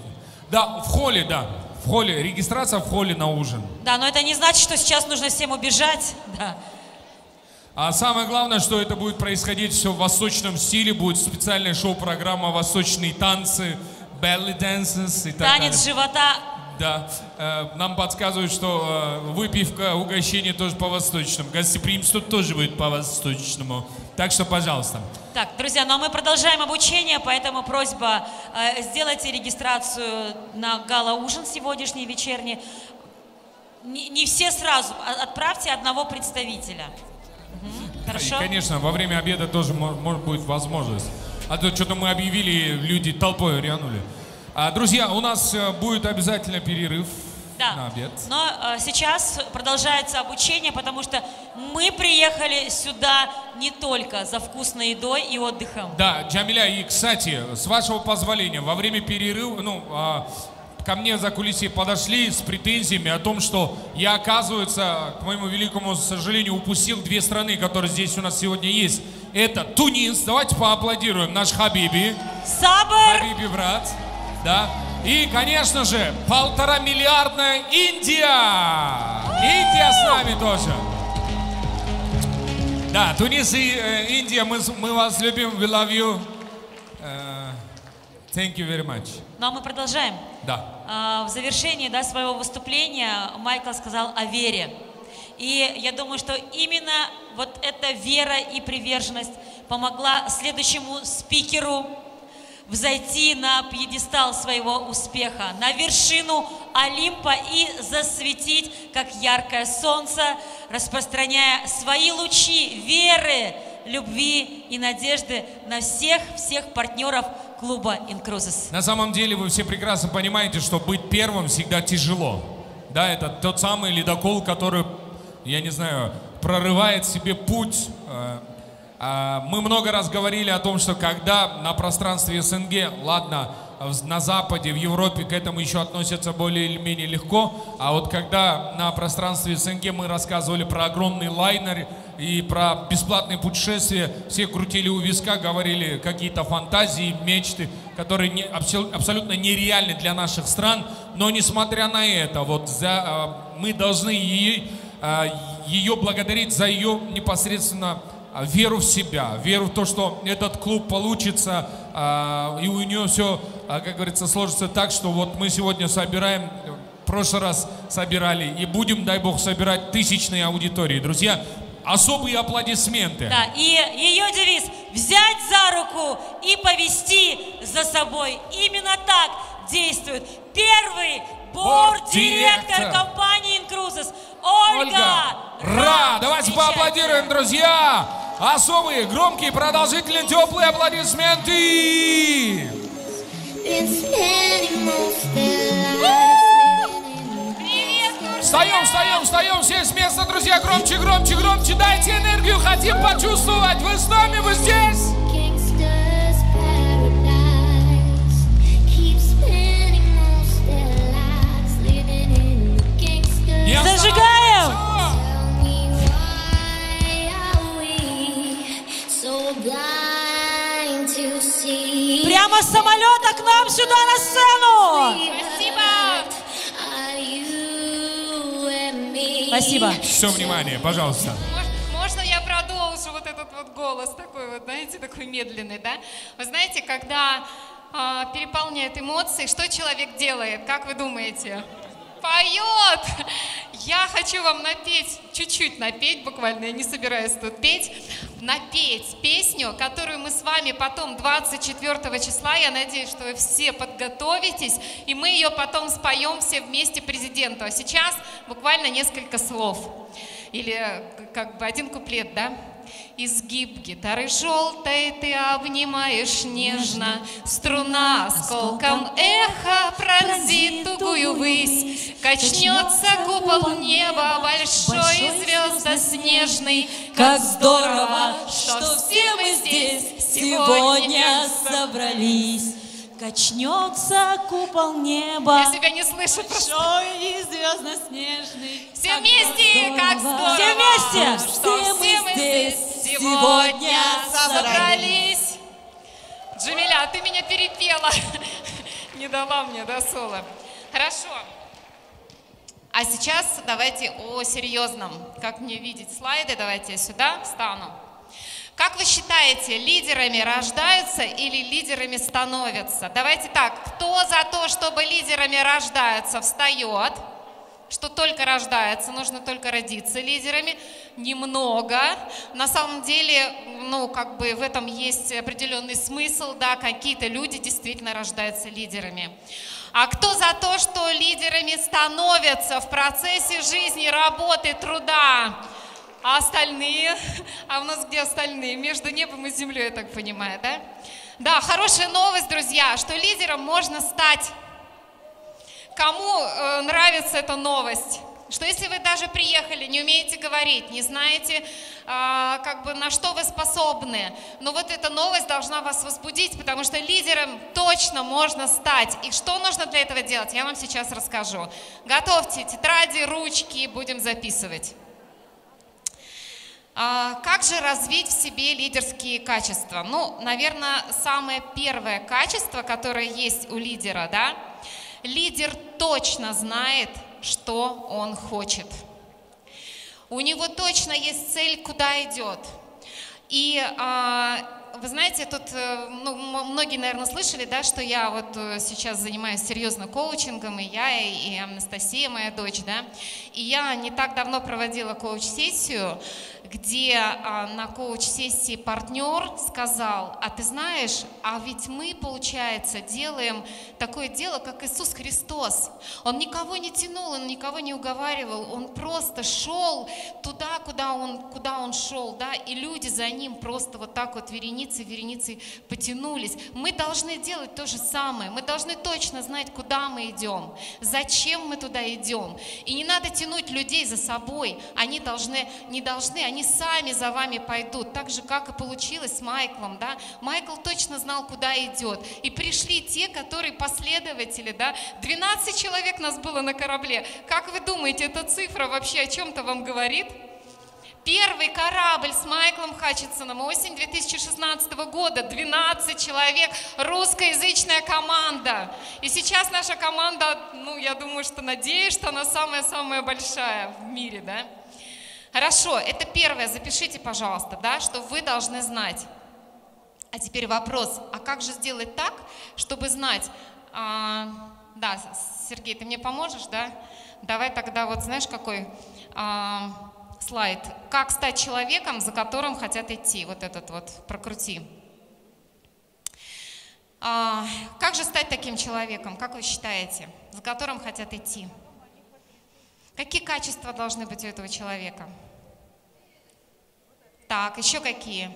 Да, в холле, да, в холле, регистрация в холле на ужин. Да, но это не значит, что сейчас нужно всем убежать, да. А самое главное, что это будет происходить все в восточном стиле, будет специальная шоу-программа «Восточные танцы», «Belly Dances» и так далее. «Танец живота». Да, нам подсказывают, что выпивка, угощение тоже по-восточному, гостеприимство тоже будет по-восточному. Так что, пожалуйста. Так, друзья, ну а мы продолжаем обучение, поэтому просьба, сделайте регистрацию на гала-ужин сегодняшний, вечерний. Не, не все сразу, отправьте одного представителя. Угу. Хорошо? И, конечно, во время обеда тоже может быть возможность. А то что-то мы объявили, люди толпой рянули. Друзья, у нас будет обязательно перерыв, да, на обед. Но а, сейчас продолжается обучение, потому что мы приехали сюда не только за вкусной едой и отдыхом. Да, Джамиля, и, кстати, с вашего позволения, во время перерыва, ну, а, ко мне за кулисы подошли с претензиями о том, что я, оказывается, к моему великому сожалению, упустил две страны, которые здесь у нас сегодня есть. Это Тунис, давайте поаплодируем, наш Хабиби. Сабр! Хабиби, брат. Да. И, конечно же, полтора миллиардная Индия. Индия с нами тоже. Да, Тунис и э, Индия, мы, мы вас любим, we love you. Uh, thank you very much. Ну а мы продолжаем. Да. Uh, в завершении, да, своего выступления Майкл сказал о вере. И я думаю, что именно вот эта вера и приверженность помогла следующему спикеру взойти на пьедестал своего успеха, на вершину Олимпа и засветить, как яркое солнце, распространяя свои лучи веры, любви и надежды на всех-всех партнеров клуба InCruises. На самом деле вы все прекрасно понимаете, что быть первым всегда тяжело. Да, это тот самый ледокол, который, я не знаю, прорывает себе путь. Мы много раз говорили о том, что когда на пространстве СНГ, ладно, на Западе, в Европе к этому еще относятся более или менее легко, а вот когда на пространстве СНГ мы рассказывали про огромный лайнер и про бесплатные путешествия, все крутили у виска, говорили какие-то фантазии, мечты, которые не, абсолютно нереальны для наших стран, но несмотря на это, вот за, мы должны ей, ее благодарить за ее непосредственно веру в себя, веру в то, что этот клуб получится, и у нее все, как говорится, сложится так, что вот мы сегодня собираем, в прошлый раз собирали, и будем, дай бог, собирать тысячные аудитории. Друзья, особые аплодисменты. Да, и ее девиз «Взять за руку и повести за собой». Именно так действует первый борд-директор компании InCruises Ольга Ра. Давайте поаплодируем, друзья. Особые, громкие, продолжительные, теплые аплодисменты. Встаем, встаем, встаем, все с места, друзья. Громче, громче, громче. Дайте энергию, хотим почувствовать. Вы с нами, вы здесь. Зажигаем! Прямо с самолета к нам сюда на сцену! Спасибо! Спасибо! Все, внимание, пожалуйста. Можно я продолжу вот этот вот голос такой вот, знаете, такой медленный, да? Вы знаете, когда э, переполняет эмоции, что человек делает, как вы думаете? Поет! Я хочу вам напеть, чуть-чуть напеть, буквально, я не собираюсь тут петь, напеть песню, которую мы с вами потом двадцать четвёртого числа, я надеюсь, что вы все подготовитесь, и мы ее потом споем все вместе президенту. А сейчас буквально несколько слов, или как бы один куплет, да? Изгиб гитары желтой ты обнимаешь нежно, струна осколком эхо пронзит тугую высь, качнется купол неба большой звездоснежный. Как здорово, что все мы здесь сегодня собрались. Качнется купол неба. Я себя не слышу. Большой и звездно-снежный. Все как вместе, как здорово. Все вместе, что все мы здесь сегодня собрались. Джамиля, а ты меня перепела. Не дала мне, да, соло? Хорошо. А сейчас давайте о серьезном. Как мне видеть слайды? Давайте я сюда встану. Как вы считаете, лидерами рождаются или лидерами становятся? Давайте так, кто за то, чтобы лидерами рождаются, встает? Что только рождается, нужно только родиться лидерами. Немного. На самом деле, ну, как бы в этом есть определенный смысл, да, какие-то люди действительно рождаются лидерами. А кто за то, что лидерами становятся в процессе жизни, работы, труда? А остальные? А у нас где остальные? Между небом и землей, я так понимаю, да? Да, хорошая новость, друзья, что лидером можно стать. Кому э, нравится эта новость? Что если вы даже приехали, не умеете говорить, не знаете, э, как бы на что вы способны, но вот эта новость должна вас возбудить, потому что лидером точно можно стать. И что нужно для этого делать, я вам сейчас расскажу. Готовьте тетради, ручки, будем записывать. Как же развить в себе лидерские качества? Ну, наверное, самое первое качество, которое есть у лидера, да? Лидер точно знает, что он хочет. У него точно есть цель, куда идет. И вы знаете, тут ну, многие, наверное, слышали, да, что я вот сейчас занимаюсь серьезно коучингом, и я, и Анастасия, моя дочь, да. И я не так давно проводила коуч-сессию, где на коуч-сессии партнер сказал: а ты знаешь, а ведь мы, получается, делаем такое дело, как Иисус Христос. Он никого не тянул, он никого не уговаривал, он просто шел туда, куда он, куда он шел, да, и люди за ним просто вот так вот вереницей вереницей потянулись. Мы должны делать то же самое. Мы должны точно знать, куда мы идем, зачем мы туда идем. И не надо тянуть людей за собой. Они должны, не должны, они сами за вами пойдут. Так же, как и получилось с Майклом, да? Майкл точно знал, куда идет. И пришли те, которые последователи, да? двенадцать человек нас было на корабле. Как вы думаете, эта цифра вообще о чем-то вам говорит? Первый корабль с Майклом Хатчисоном, осень две тысячи шестнадцатого года, двенадцать человек, русскоязычная команда. И сейчас наша команда, ну, я думаю, что надеюсь, что она самая-самая большая в мире, да? Хорошо, это первое, запишите, пожалуйста, да, что вы должны знать. А теперь вопрос, а как же сделать так, чтобы знать? А, да, Сергей, ты мне поможешь, да? Давай тогда вот, знаешь, какой... А, слайд. Как стать человеком, за которым хотят идти. Вот этот вот. Прокрути. А, как же стать таким человеком, как вы считаете, за которым хотят идти? Какие качества должны быть у этого человека? Так, еще какие?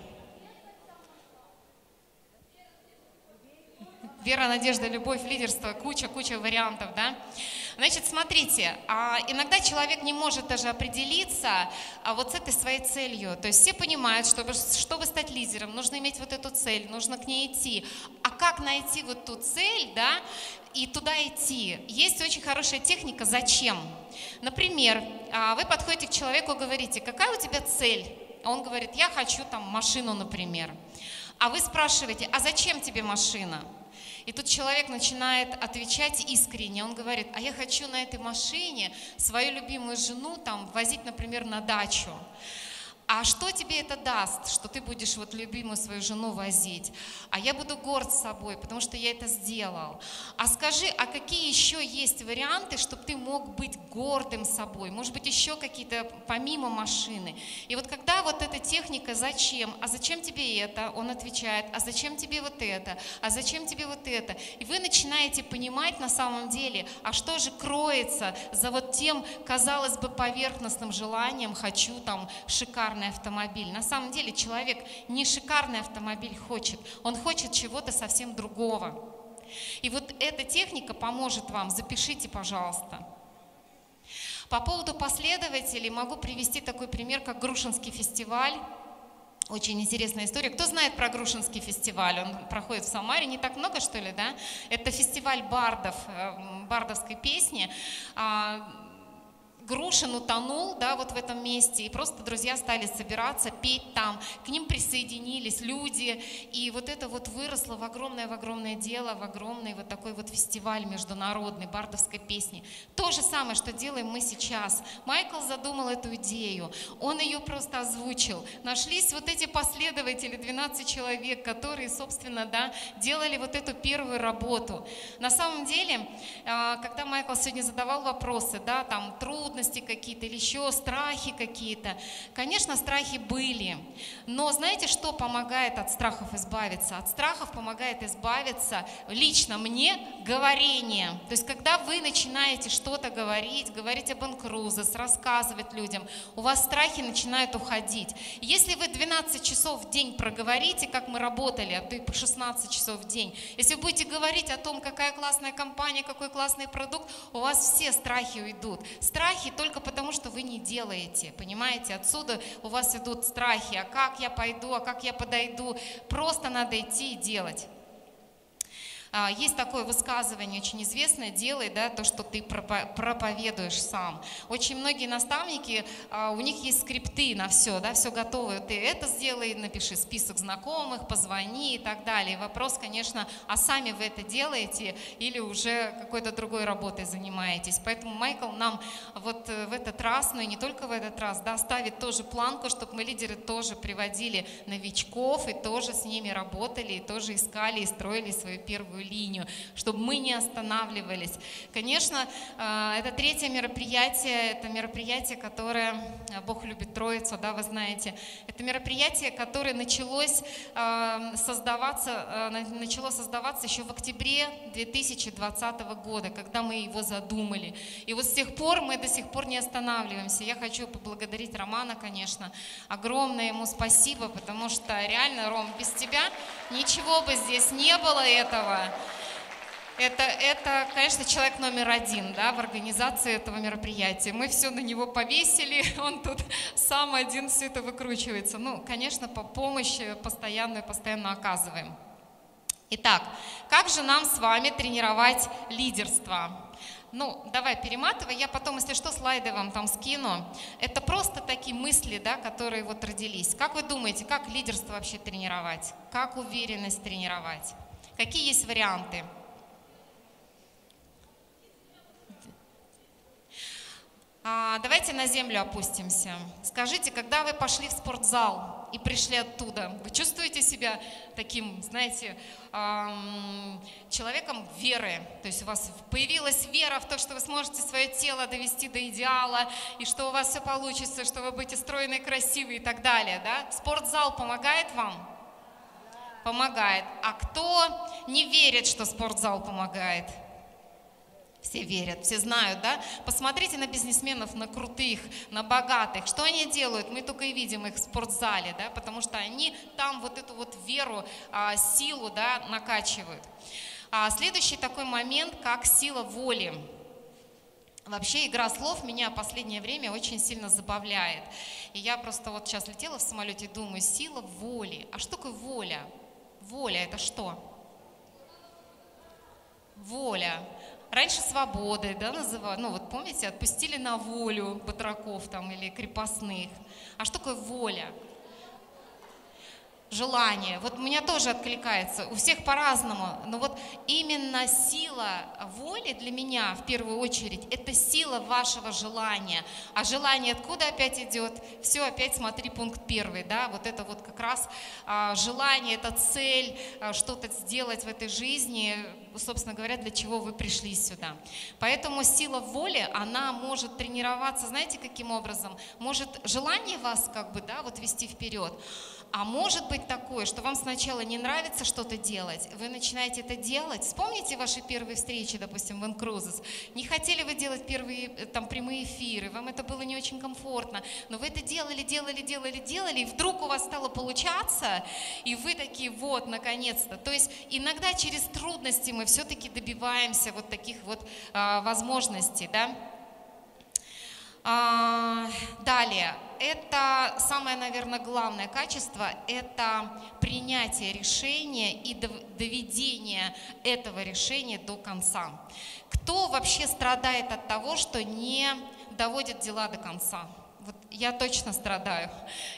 Вера, надежда, любовь, лидерство, куча-куча вариантов, да? Значит, смотрите, иногда человек не может даже определиться вот с этой своей целью. То есть все понимают, чтобы, чтобы стать лидером, нужно иметь вот эту цель, нужно к ней идти. А как найти вот ту цель, да, и туда идти? Есть очень хорошая техника «Зачем?». Например, вы подходите к человеку и говорите: какая у тебя цель? Он говорит: я хочу там машину, например. А вы спрашиваете: а зачем тебе машина? И тут человек начинает отвечать искренне. Он говорит: а я хочу на этой машине свою любимую жену там возить, например, на дачу. А что тебе это даст, что ты будешь вот любимую свою жену возить? А я буду горд собой, потому что я это сделал. А скажи, а какие еще есть варианты, чтобы ты мог быть гордым собой? Может быть, еще какие-то помимо машины? И вот когда вот эта техника «Зачем?», «А зачем тебе это?», он отвечает: «А зачем тебе вот это?», «А зачем тебе вот это?». И вы начинаете понимать на самом деле, а что же кроется за вот тем, казалось бы, поверхностным желанием: «Хочу там шикарно автомобиль». На самом деле человек не шикарный автомобиль хочет, он хочет чего-то совсем другого. И вот эта техника поможет вам, запишите, пожалуйста. По поводу последователей могу привести такой пример, как Грушинский фестиваль. Очень интересная история. Кто знает про Грушинский фестиваль? Он проходит в Самаре, не так много, что ли, да? Это фестиваль бардов, бардовской песни. Грушин утонул, да, вот в этом месте, и просто друзья стали собираться, петь там, к ним присоединились люди, и вот это вот выросло в огромное-в огромное дело, в огромный вот такой вот фестиваль международный бардовской песни. То же самое, что делаем мы сейчас. Майкл задумал эту идею, он ее просто озвучил. Нашлись вот эти последователи, двенадцать человек, которые, собственно, да, делали вот эту первую работу. На самом деле, когда Майкл сегодня задавал вопросы, да, там, трудности какие-то или еще страхи какие-то, конечно, страхи были, но знаете, что помогает от страхов избавиться? От страхов помогает избавиться лично мне говорение. То есть, когда вы начинаете что-то говорить, говорить об InCruises, рассказывать людям, у вас страхи начинают уходить. Если вы двенадцать часов в день проговорите, как мы работали, а то и по шестнадцать часов в день, если вы будете говорить о том, какая классная компания, какой классный продукт, у вас все страхи уйдут. Страхи только потому, что вы не делаете, понимаете? Отсюда у вас идут страхи, а как я пойду, а как я подойду. Просто надо идти и делать. Есть такое высказывание очень известное: делай, да, то, что ты проповедуешь сам. Очень многие наставники, у них есть скрипты на все, да, все готовое. Ты это сделай, напиши список знакомых, позвони и так далее. Вопрос, конечно, а сами вы это делаете или уже какой-то другой работой занимаетесь. Поэтому Майкл нам вот в этот раз, но и не только в этот раз, да, ставит тоже планку, чтобы мы, лидеры, тоже приводили новичков и тоже с ними работали, и тоже искали и строили свою первую линию, чтобы мы не останавливались. Конечно, это третье мероприятие, это мероприятие, которое, Бог любит Троицу, да, вы знаете, это мероприятие, которое началось создаваться, начало создаваться еще в октябре две тысячи двадцатого года, когда мы его задумали. И вот с тех пор мы до сих пор не останавливаемся. Я хочу поблагодарить Романа, конечно, огромное ему спасибо, потому что реально, Ром, без тебя ничего бы здесь не было этого. Это, это, конечно, человек номер один, да, в организации этого мероприятия. Мы все на него повесили, он тут сам один все это выкручивается. Ну, конечно, по помощи постоянно, постоянно оказываем. Итак, как же нам с вами тренировать лидерство? Ну, давай перематывай, я потом, если что, слайды вам там скину. Это просто такие мысли, да, которые вот родились. Как вы думаете, как лидерство вообще тренировать? Как уверенность тренировать? Какие есть варианты? А, давайте на землю опустимся. Скажите, когда вы пошли в спортзал и пришли оттуда, вы чувствуете себя таким, знаете, эм, человеком веры? То есть у вас появилась вера в то, что вы сможете свое тело довести до идеала, и что у вас все получится, что вы будете стройные, красивые и так далее, да? Спортзал помогает вам? Помогает. А кто не верит, что спортзал помогает? Все верят, все знают, да? Посмотрите на бизнесменов, на крутых, на богатых. Что они делают? Мы только и видим их в спортзале, да? Потому что они там вот эту вот веру, силу, да, накачивают. Следующий такой момент, как сила воли. Вообще игра слов меня в последнее время очень сильно забавляет. И я просто вот сейчас летела в самолете и думаю, сила воли. А что такое воля? Воля – это что? Воля. Раньше свободой, да, называли. Ну вот помните, отпустили на волю батраков там или крепостных. А что такое воля? Желание. Вот у меня тоже откликается. У всех по-разному. Но вот именно сила воли для меня, в первую очередь, это сила вашего желания. А желание откуда опять идет? Все, опять смотри пункт первый. Да? Вот это вот как раз а, желание, это цель, а, что-то сделать в этой жизни, собственно говоря, для чего вы пришли сюда. Поэтому сила воли, она может тренироваться, знаете, каким образом? Может желание вас как бы, да, вот вести вперед. А может быть такое, что вам сначала не нравится что-то делать, вы начинаете это делать. Вспомните ваши первые встречи, допустим, в InCruises. Не хотели вы делать первые там прямые эфиры, вам это было не очень комфортно, но вы это делали, делали, делали, делали, и вдруг у вас стало получаться, и вы такие, вот, наконец-то. То есть иногда через трудности мы все-таки добиваемся вот таких вот а, возможностей, да. А, далее. Это самое, наверное, главное качество – это принятие решения и доведение этого решения до конца. Кто вообще страдает от того, что не доводит дела до конца. Вот я точно страдаю,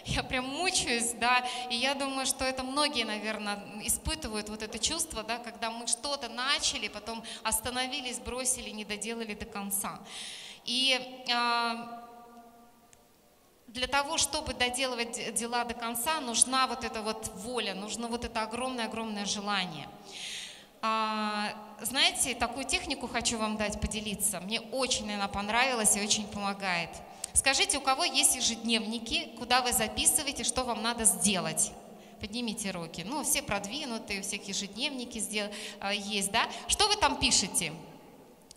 я прям мучаюсь, да, и я думаю, что это многие, наверное, испытывают вот это чувство, да, когда мы что-то начали, потом остановились, бросили, не доделали до конца. И а, для того, чтобы доделывать дела до конца, нужна вот эта вот воля, нужно вот это огромное-огромное желание. А, знаете, такую технику хочу вам дать поделиться, мне очень она понравилась и очень помогает. Скажите, у кого есть ежедневники, куда вы записываете, что вам надо сделать? Поднимите руки. Ну, все продвинутые, у всех ежедневники есть, да? Что вы там пишете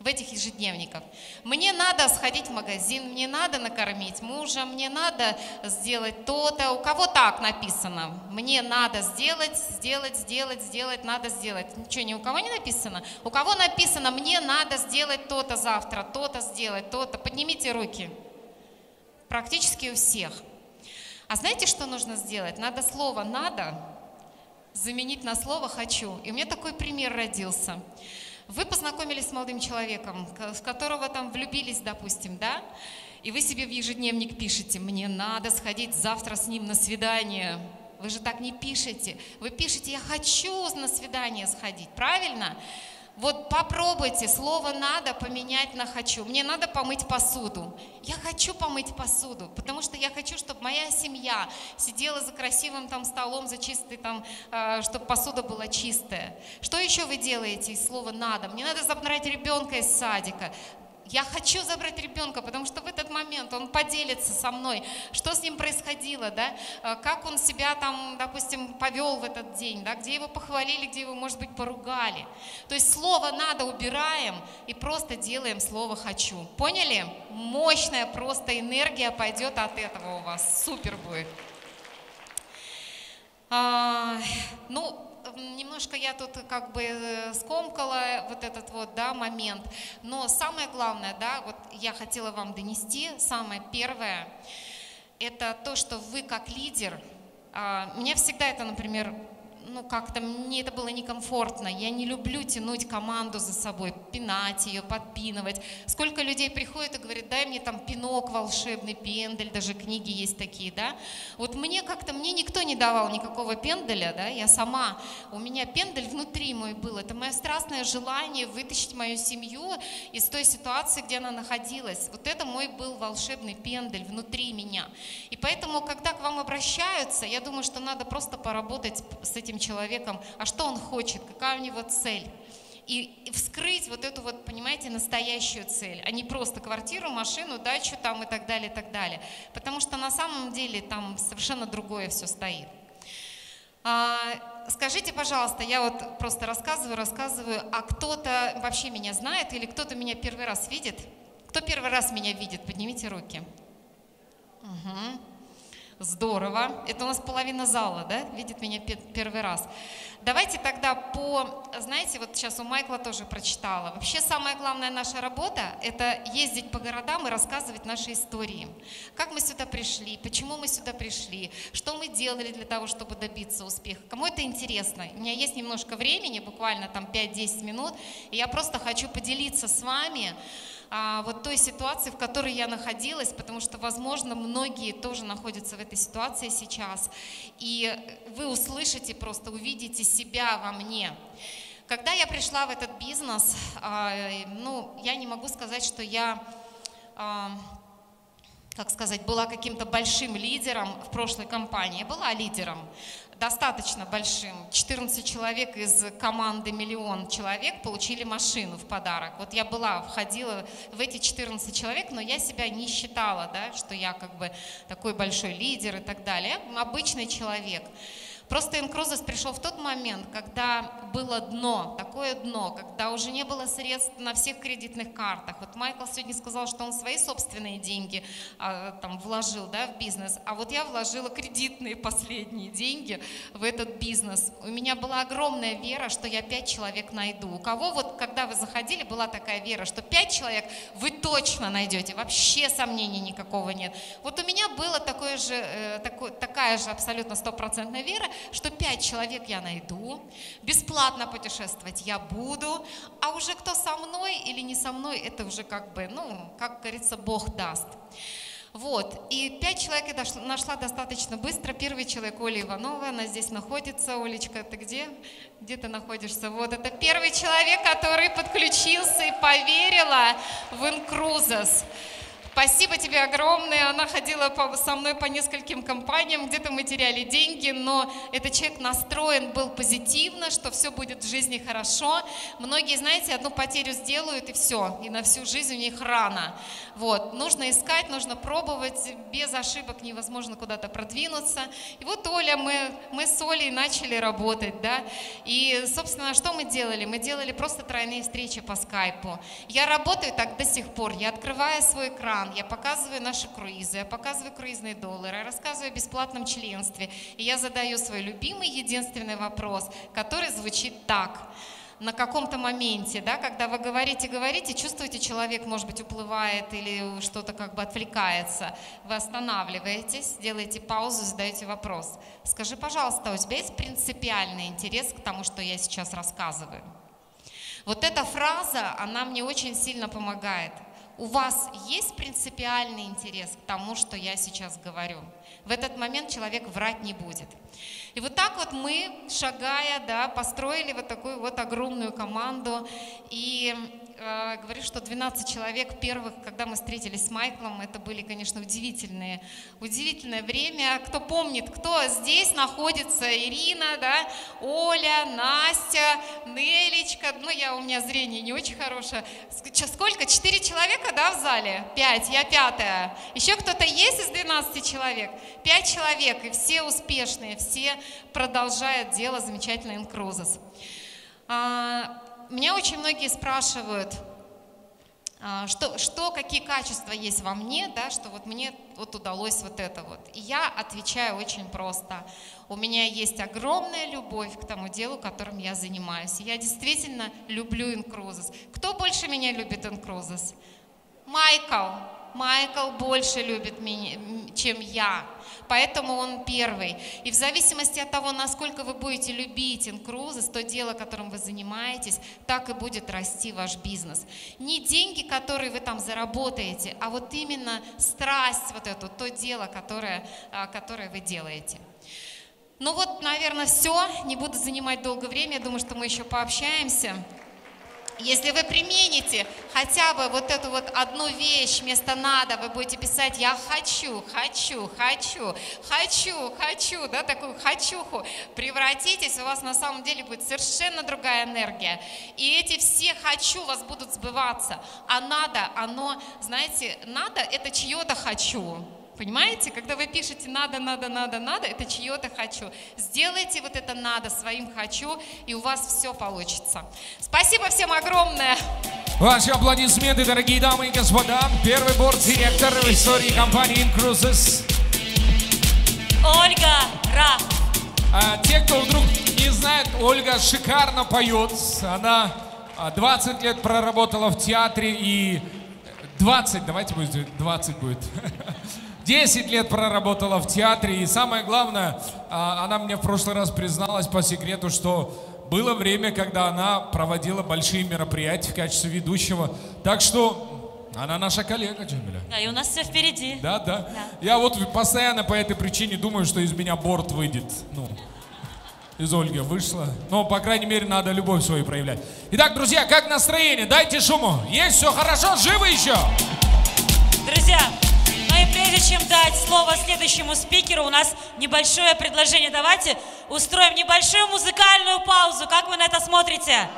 в этих ежедневниках? Мне надо сходить в магазин, мне надо накормить мужа, мне надо сделать то-то. У кого так написано? Мне надо сделать, сделать, сделать, сделать, надо сделать. Ничего ни у кого не написано? У кого написано, мне надо сделать то-то завтра, то-то сделать, то-то? Поднимите руки. Практически у всех. А знаете, что нужно сделать? Надо слово «надо» заменить на слово «хочу». И у меня такой пример родился. Вы познакомились с молодым человеком, в которого там влюбились, допустим, да? И вы себе в ежедневник пишете «мне надо сходить завтра с ним на свидание». Вы же так не пишете. Вы пишете «я хочу на свидание сходить», правильно? Вот попробуйте слово «надо» поменять на «хочу». Мне надо помыть посуду. Я хочу помыть посуду, потому что я хочу, чтобы моя семья сидела за красивым там столом, за чистой там, э, чтобы посуда была чистая. Что еще вы делаете из слова «надо»? Мне надо забрать ребенка из садика. Я хочу забрать ребенка, потому что в этот момент он поделится со мной, что с ним происходило, да, как он себя там, допустим, повел в этот день, да, где его похвалили, где его, может быть, поругали. То есть слово «надо» убираем и просто делаем слово «хочу». Поняли? Мощная просто энергия пойдет от этого у вас. Супер будет. А, ну... Немножко я тут как бы скомкала вот этот вот, да, момент, но самое главное, да, вот я хотела вам донести, самое первое, это то, что вы как лидер, а, меня всегда это, например, ну как-то мне это было некомфортно, я не люблю тянуть команду за собой, пинать ее, подпинывать. Сколько людей приходит и говорит, дай мне там пинок волшебный, пендель, даже книги есть такие, да. Вот мне как-то, мне никто не давал никакого пенделя, да, я сама, у меня пендель внутри мой был, это мое страстное желание вытащить мою семью из той ситуации, где она находилась. Вот это мой был волшебный пендель внутри меня. И поэтому, когда к вам обращаются, я думаю, что надо просто поработать с этим человеком, а что он хочет, какая у него цель. И вскрыть вот эту вот, понимаете, настоящую цель, а не просто квартиру, машину, дачу там и так далее, и так далее. Потому что на самом деле там совершенно другое все стоит. А, скажите, пожалуйста, я вот просто рассказываю, рассказываю, а кто-то вообще меня знает или кто-то меня первый раз видит? Кто первый раз меня видит? Поднимите руки. Угу. Здорово. Это у нас половина зала, да, видит меня первый раз. Давайте тогда по, знаете, вот сейчас у Майкла тоже прочитала. Вообще самая главная наша работа – это ездить по городам и рассказывать наши истории. Как мы сюда пришли, почему мы сюда пришли, что мы делали для того, чтобы добиться успеха. Кому это интересно? У меня есть немножко времени, буквально там пять-десять минут, и я просто хочу поделиться с вами вот той ситуации, в которой я находилась, потому что, возможно, многие тоже находятся в этой ситуации сейчас. И вы услышите, просто увидите себя во мне. Когда я пришла в этот бизнес, ну, я не могу сказать, что я, как сказать, была каким-то большим лидером в прошлой компании. Я была лидером, достаточно большим. четырнадцать человек из команды миллион человек получили машину в подарок. Вот я была, входила в эти четырнадцать человек, но я себя не считала, да, что я как бы такой большой лидер и так далее. Я обычный человек. Просто InCruises пришел в тот момент, когда было дно, такое дно, когда уже не было средств на всех кредитных картах. Вот Майкл сегодня сказал, что он свои собственные деньги а, там, вложил, да, в бизнес, а вот я вложила кредитные последние деньги в этот бизнес. У меня была огромная вера, что я пять человек найду. У кого вот, когда вы заходили, была такая вера, что пять человек вы точно найдете, вообще сомнений никакого нет. Вот у меня была такое же, э, такой, такая же абсолютно стопроцентная вера. что пять человек я найду, бесплатно путешествовать я буду, а уже кто со мной или не со мной, это уже как бы, ну, как говорится, Бог даст. Вот, и пять человек я дошла, нашла достаточно быстро. Первый человек — Оля Иванова, она здесь находится. Олечка, ты где? Где ты находишься? Вот, это первый человек, который подключился и поверила в InCruises. Спасибо тебе огромное. Она ходила по, со мной по нескольким компаниям, где-то мы теряли деньги, но этот человек настроен был позитивно, что все будет в жизни хорошо. Многие, знаете, одну потерю сделают и все, и на всю жизнь у них рана. Вот. Нужно искать, нужно пробовать, без ошибок невозможно куда-то продвинуться. И вот Оля, мы, мы с Олей начали работать, да, и, собственно, что мы делали? Мы делали просто тройные встречи по скайпу. Я работаю так до сих пор, я открываю свой экран, я показываю наши круизы, я показываю круизные доллары, я рассказываю о бесплатном членстве. И я задаю свой любимый, единственный вопрос, который звучит так. На каком-то моменте, да, когда вы говорите, говорите, чувствуете, человек, может быть, уплывает или что-то как бы отвлекается, вы останавливаетесь, делаете паузу, задаете вопрос. Скажи, пожалуйста, у тебя есть принципиальный интерес к тому, что я сейчас рассказываю? Вот эта фраза, она мне очень сильно помогает. У вас есть принципиальный интерес к тому, что я сейчас говорю? В этот момент человек врать не будет. И вот так вот мы, шагая, да, построили вот такую вот огромную команду. И э, говорю, что двенадцать человек первых, когда мы встретились с Майклом, это были, конечно, удивительные, удивительное время. Кто помнит, кто здесь находится? Ирина, да, Оля, Настя, Нелечка. Ну, я, у меня зрение не очень хорошее. Сколько? Четыре человека, да, в зале? Пять, я пятая. Еще кто-то есть из двенадцати человек? Пять человек, и все успешные, все продолжают дело замечательно InCruises. А, меня очень многие спрашивают, а, что, что, какие качества есть во мне, да, что вот мне вот удалось вот это вот. И я отвечаю очень просто. У меня есть огромная любовь к тому делу, которым я занимаюсь. Я действительно люблю InCruises. Кто больше меня любит InCruises? Майкл. Майкл больше любит меня, чем я, поэтому он первый. И в зависимости от того, насколько вы будете любить InCruises, то дело, которым вы занимаетесь, так и будет расти ваш бизнес. Не деньги, которые вы там заработаете, а вот именно страсть, вот это, то дело, которое, которое вы делаете. Ну вот, наверное, все. Не буду занимать долгое время, я думаю, что мы еще пообщаемся. Если вы примените хотя бы вот эту вот одну вещь, вместо «надо» вы будете писать «я хочу, хочу, хочу, хочу, хочу», да, такую «хочуху», превратитесь, у вас на самом деле будет совершенно другая энергия. И эти все «хочу» вас будут сбываться, а «надо», оно, знаете, «надо» — это чье-то «хочу». Понимаете, когда вы пишете «надо, надо, надо, надо», это чье-то «хочу». Сделайте вот это «надо» своим «хочу», и у вас все получится. Спасибо всем огромное. Ваши аплодисменты, дорогие дамы и господа. Первый борт-директор в истории компании InCruises Ольга Ра. А те, кто вдруг не знает, Ольга шикарно поет. Она двадцать лет проработала в театре и двадцать, давайте будет, двадцать будет. десять лет проработала в театре, и самое главное, она мне в прошлый раз призналась по секрету, что было время, когда она проводила большие мероприятия в качестве ведущего. Так что она наша коллега, Джамиля. Да, и у нас все впереди. Да, да, да. Я вот постоянно по этой причине думаю, что из меня борт выйдет. Ну, из Ольги вышла. Но, по крайней мере, надо любовь свою проявлять. Итак, друзья, как настроение? Дайте шуму. Есть все хорошо? Живы еще? Друзья, ну и прежде чем дать слово следующему спикеру, у нас небольшое предложение. Давайте устроим небольшую музыкальную паузу. Как вы на это смотрите?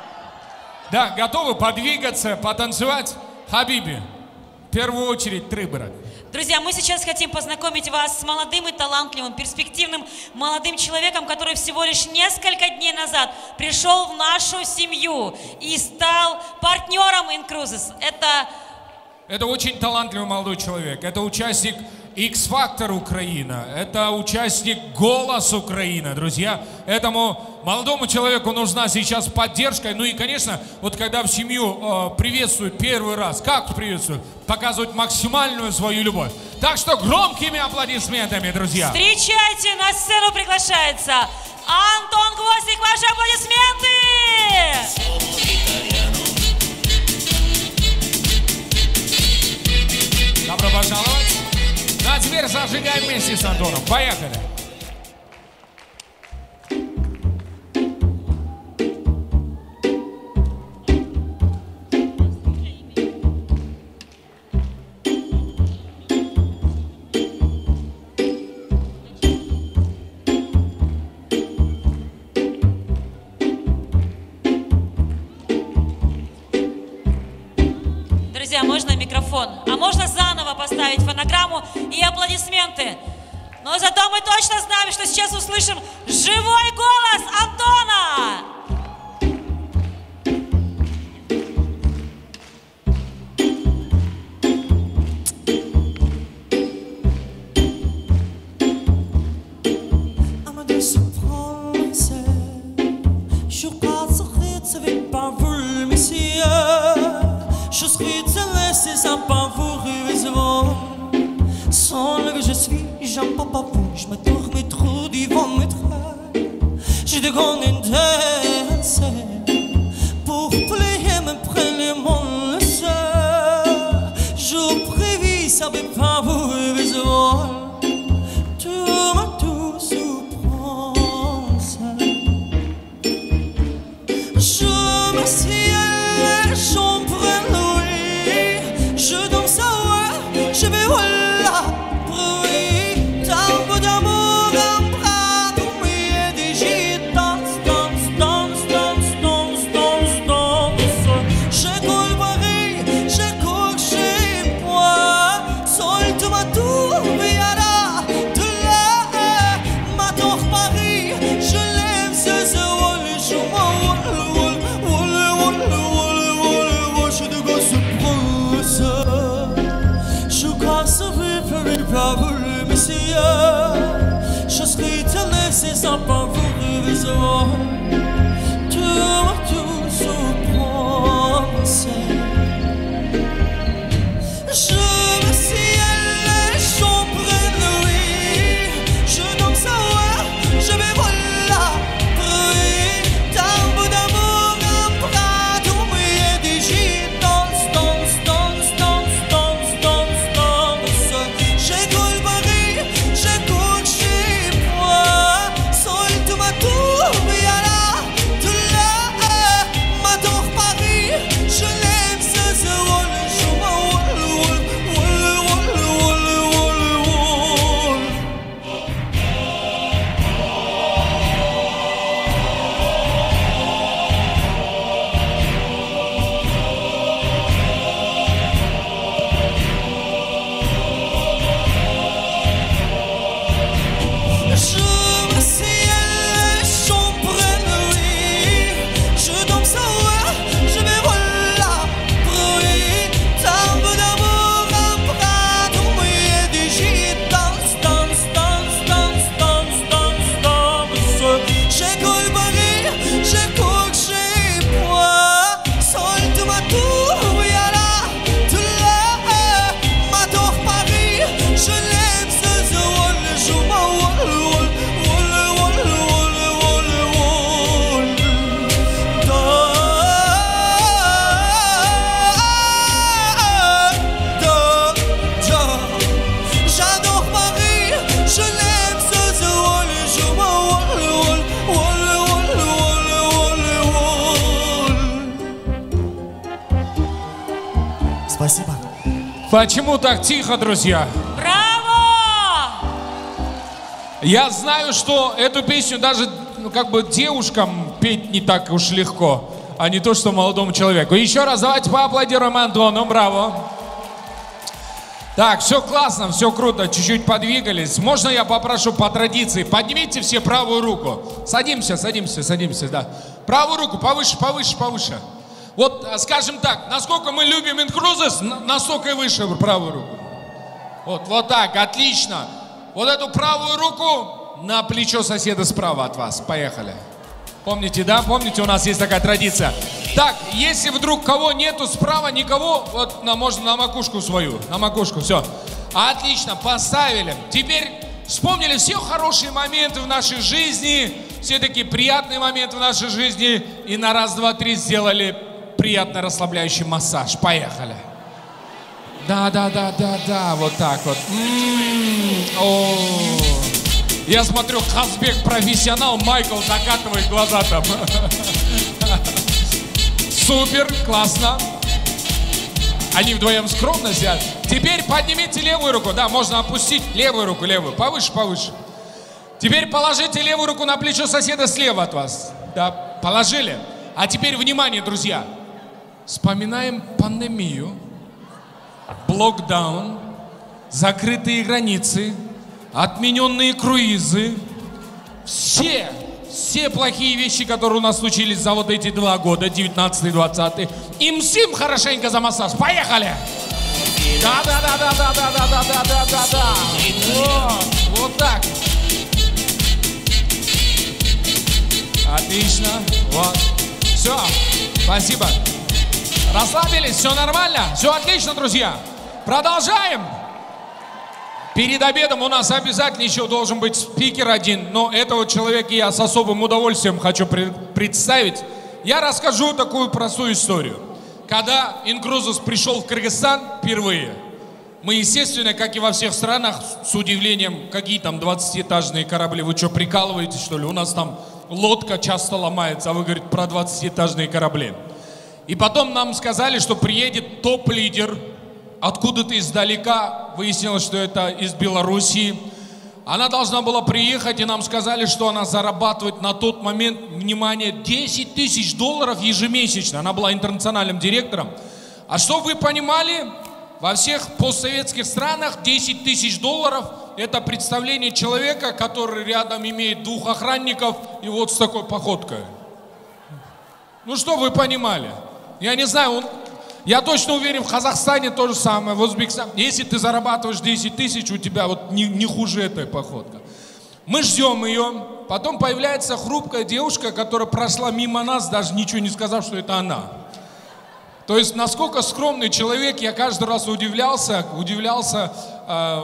Да, готовы подвигаться, потанцевать? Хабиби, в первую очередь, Трыбора. Друзья, мы сейчас хотим познакомить вас с молодым и талантливым, перспективным молодым человеком, который всего лишь несколько дней назад пришел в нашу семью и стал партнером InCruises. Это... Это очень талантливый молодой человек. Это участник X-Factor Украина. Это участник «Голос Украина», друзья. Этому молодому человеку нужна сейчас поддержка. Ну и, конечно, вот когда в семью э, приветствуют первый раз, как приветствуют? Показывают максимальную свою любовь. Так что громкими аплодисментами, друзья. Встречайте, на сцену приглашается Антон Квостик, ваши аплодисменты! Добро пожаловать! Ну а теперь зажигаем вместе с Антоном. Поехали! Можно микрофон, а можно заново поставить фонограмму и аплодисменты. Но зато мы точно знаем, что сейчас услышим живой голос Антона. Pas vous heureusement, sans le que je suis, j'aime pas pas vous. Je me dormais trop devant mes traits. J'ai de grandes intentions pour plaire, me prendre mon leçon. Je prévis, ça veut pas vous heureusement. Tu m'as tout surprise. Je me suis allé chambre. Sans pas vous révision, tu m'as tout surprise. Je me suis allé chambre nuit, je danse à moi, je me vois là, oui, d'un bout d'amour, un bras d'oubli et des gîtes, danse, danse, danse, danse, danse, danse, danse, j'ai goût Paris, j'ai goût. Почему так тихо, друзья? Браво! Я знаю, что эту песню даже, ну, как бы девушкам петь не так уж легко, а не то, что молодому человеку. Еще раз давайте поаплодируем Антону, браво! Так, все классно, все круто, чуть-чуть подвигались. Можно я попрошу по традиции, поднимите все правую руку. Садимся, садимся, садимся, да. Правую руку повыше, повыше, повыше. Вот, скажем так, насколько мы любим InCruises, настолько и выше правую руку. Вот, вот так, отлично. Вот эту правую руку на плечо соседа справа от вас. Поехали. Помните, да? Помните, у нас есть такая традиция. Так, если вдруг кого нету справа, никого, вот на, можно на макушку свою, на макушку, все. Отлично, поставили. Теперь вспомнили все хорошие моменты в нашей жизни. все-таки приятный момент в нашей жизни. И на раз, два, три сделали приятно расслабляющий массаж. Поехали. Да, да, да, да, да, вот так вот. М-м-м, о-о-о. Я смотрю, Хазбек профессионал, Майкл закатывает глаза там. Супер, классно. Они вдвоем скромно сидят. Теперь поднимите левую руку. Да, можно опустить левую руку, левую. Повыше, повыше. Теперь положите левую руку на плечо соседа слева от вас. Да, положили. А теперь, внимание, друзья. Вспоминаем пандемию. Блокдаун, закрытые границы, отмененные круизы, все, все плохие вещи, которые у нас случились за вот эти два года, девятнадцатый-двадцатый, им всем хорошенько за массаж. Поехали! Да-да-да-да-да-да-да-да-да-да-да-да! Вот, вот так. Отлично, вот. Все, спасибо. Расслабились? Все нормально? Все отлично, друзья. Продолжаем. Перед обедом у нас обязательно еще должен быть спикер один, но этого человека я с особым удовольствием хочу представить. Я расскажу такую простую историю. Когда InCruises пришел в Кыргызстан впервые, мы, естественно, как и во всех странах, с удивлением, какие там двадцатиэтажные корабли, вы что, прикалываетесь, что ли? У нас там лодка часто ломается, а вы говорите про двадцатиэтажные корабли. И потом нам сказали, что приедет топ-лидер, откуда-то издалека, выяснилось, что это из Белоруссии. Она должна была приехать, и нам сказали, что она зарабатывает на тот момент, внимание, десять тысяч долларов ежемесячно. Она была интернациональным директором. А что вы понимали, во всех постсоветских странах десять тысяч долларов – это представление человека, который рядом имеет двух охранников и вот с такой походкой. Ну что вы понимали? Я не знаю, он, я точно уверен, в Казахстане то же самое, в Узбекистане. Если ты зарабатываешь десять тысяч, у тебя вот не, не хуже этой походка. Мы ждем ее, потом появляется хрупкая девушка, которая прошла мимо нас, даже ничего не сказав, что это она. То есть, насколько скромный человек, я каждый раз удивлялся, удивлялся, э,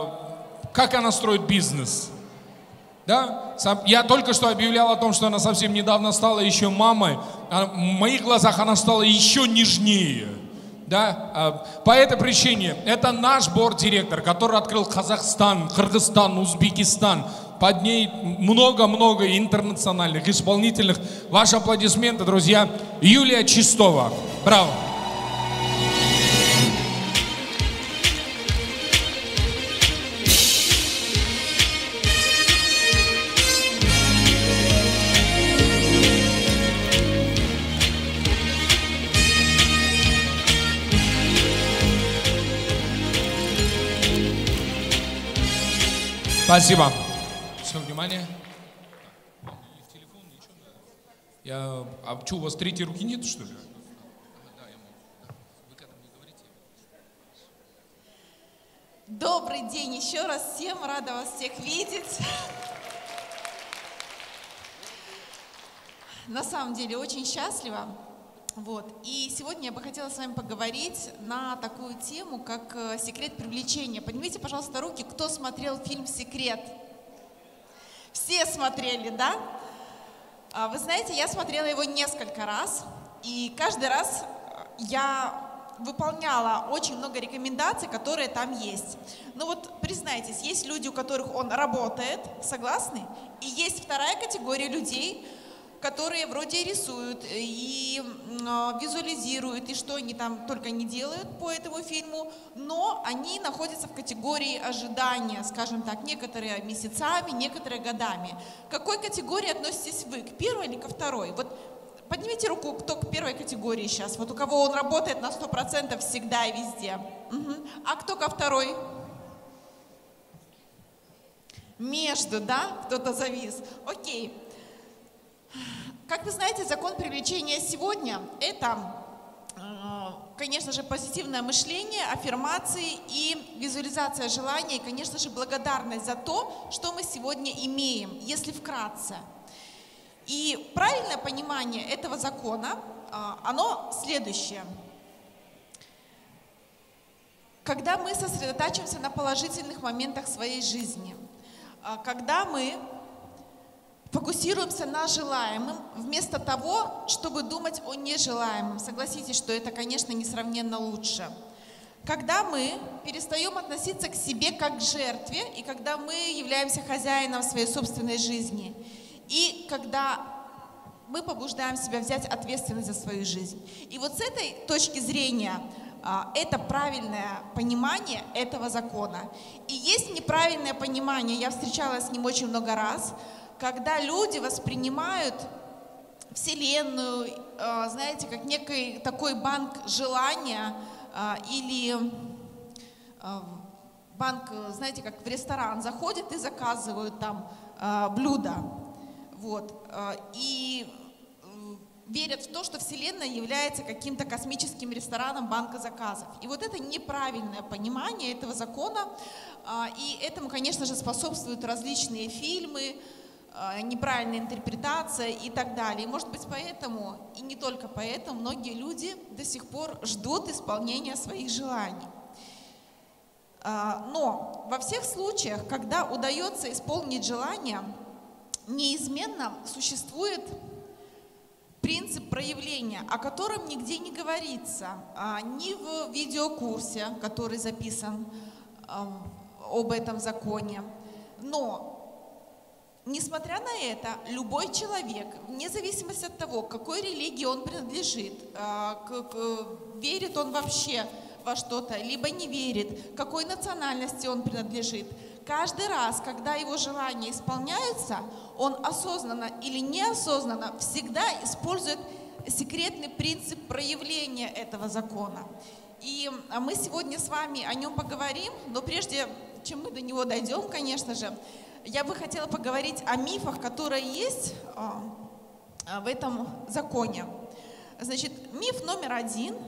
как она строит бизнес. Да? Я только что объявлял о том, что она совсем недавно стала еще мамой. В моих глазах она стала еще нежнее. Да? По этой причине это наш борд-директор, который открыл Казахстан, Кыргызстан, Узбекистан. Под ней много-много интернациональных, исполнительных. Ваши аплодисменты, друзья. Юлия Чистова. Браво. Спасибо. Все, внимание. Я... А что, у вас третьей руки нет, что ли? Добрый день еще раз всем. Рада вас всех видеть. На самом деле, очень счастлива. Вот. И сегодня я бы хотела с вами поговорить на такую тему, как секрет привлечения. Поднимите, пожалуйста, руки, кто смотрел фильм «Секрет». Все смотрели, да? Вы знаете, я смотрела его несколько раз, и каждый раз я выполняла очень много рекомендаций, которые там есть. Но вот признайтесь, есть люди, у которых он работает, согласны? И есть вторая категория людей, которые вроде рисуют и визуализируют, и что они там только не делают по этому фильму, но они находятся в категории ожидания, скажем так, некоторые месяцами, некоторые годами. К какой категории относитесь вы, к первой или ко второй? Вот поднимите руку, кто к первой категории сейчас, вот у кого он работает на сто процентов всегда и везде. Угу. А кто ко второй? Между, да? Кто-то завис. Окей. Как вы знаете, закон привлечения сегодня – это, конечно же, позитивное мышление, аффирмации и визуализация желания, и, конечно же, благодарность за то, что мы сегодня имеем, если вкратце. И правильное понимание этого закона, оно следующее. Когда мы сосредотачиваемся на положительных моментах своей жизни, когда мы фокусируемся на желаемом, вместо того, чтобы думать о нежелаемом. Согласитесь, что это, конечно, несравненно лучше. Когда мы перестаем относиться к себе как к жертве, и когда мы являемся хозяином своей собственной жизни, и когда мы побуждаем себя взять ответственность за свою жизнь. И вот с этой точки зрения это правильное понимание этого закона. И есть неправильное понимание, я встречалась с ним очень много раз, когда люди воспринимают Вселенную, знаете, как некий такой банк желания, или банк, знаете, как в ресторан заходят и заказывают там блюда. Вот. И верят в то, что Вселенная является каким-то космическим рестораном банка заказов. И вот это неправильное понимание этого закона. И этому, конечно же, способствуют различные фильмы, неправильная интерпретация и так далее. И, может быть, поэтому, и не только поэтому, многие люди до сих пор ждут исполнения своих желаний. Но во всех случаях, когда удается исполнить желание, неизменно существует принцип проявления, о котором нигде не говорится, ни в видеокурсе, который записан об этом законе. Но несмотря на это, любой человек, вне зависимости от того, к какой религии он принадлежит, верит он вообще во что-то, либо не верит, какой национальности он принадлежит, каждый раз, когда его желания исполняются, он осознанно или неосознанно всегда использует секретный принцип проявления этого закона. И мы сегодня с вами о нем поговорим, но прежде чем мы до него дойдем, конечно же, я бы хотела поговорить о мифах, которые есть в этом законе. Значит, миф номер один –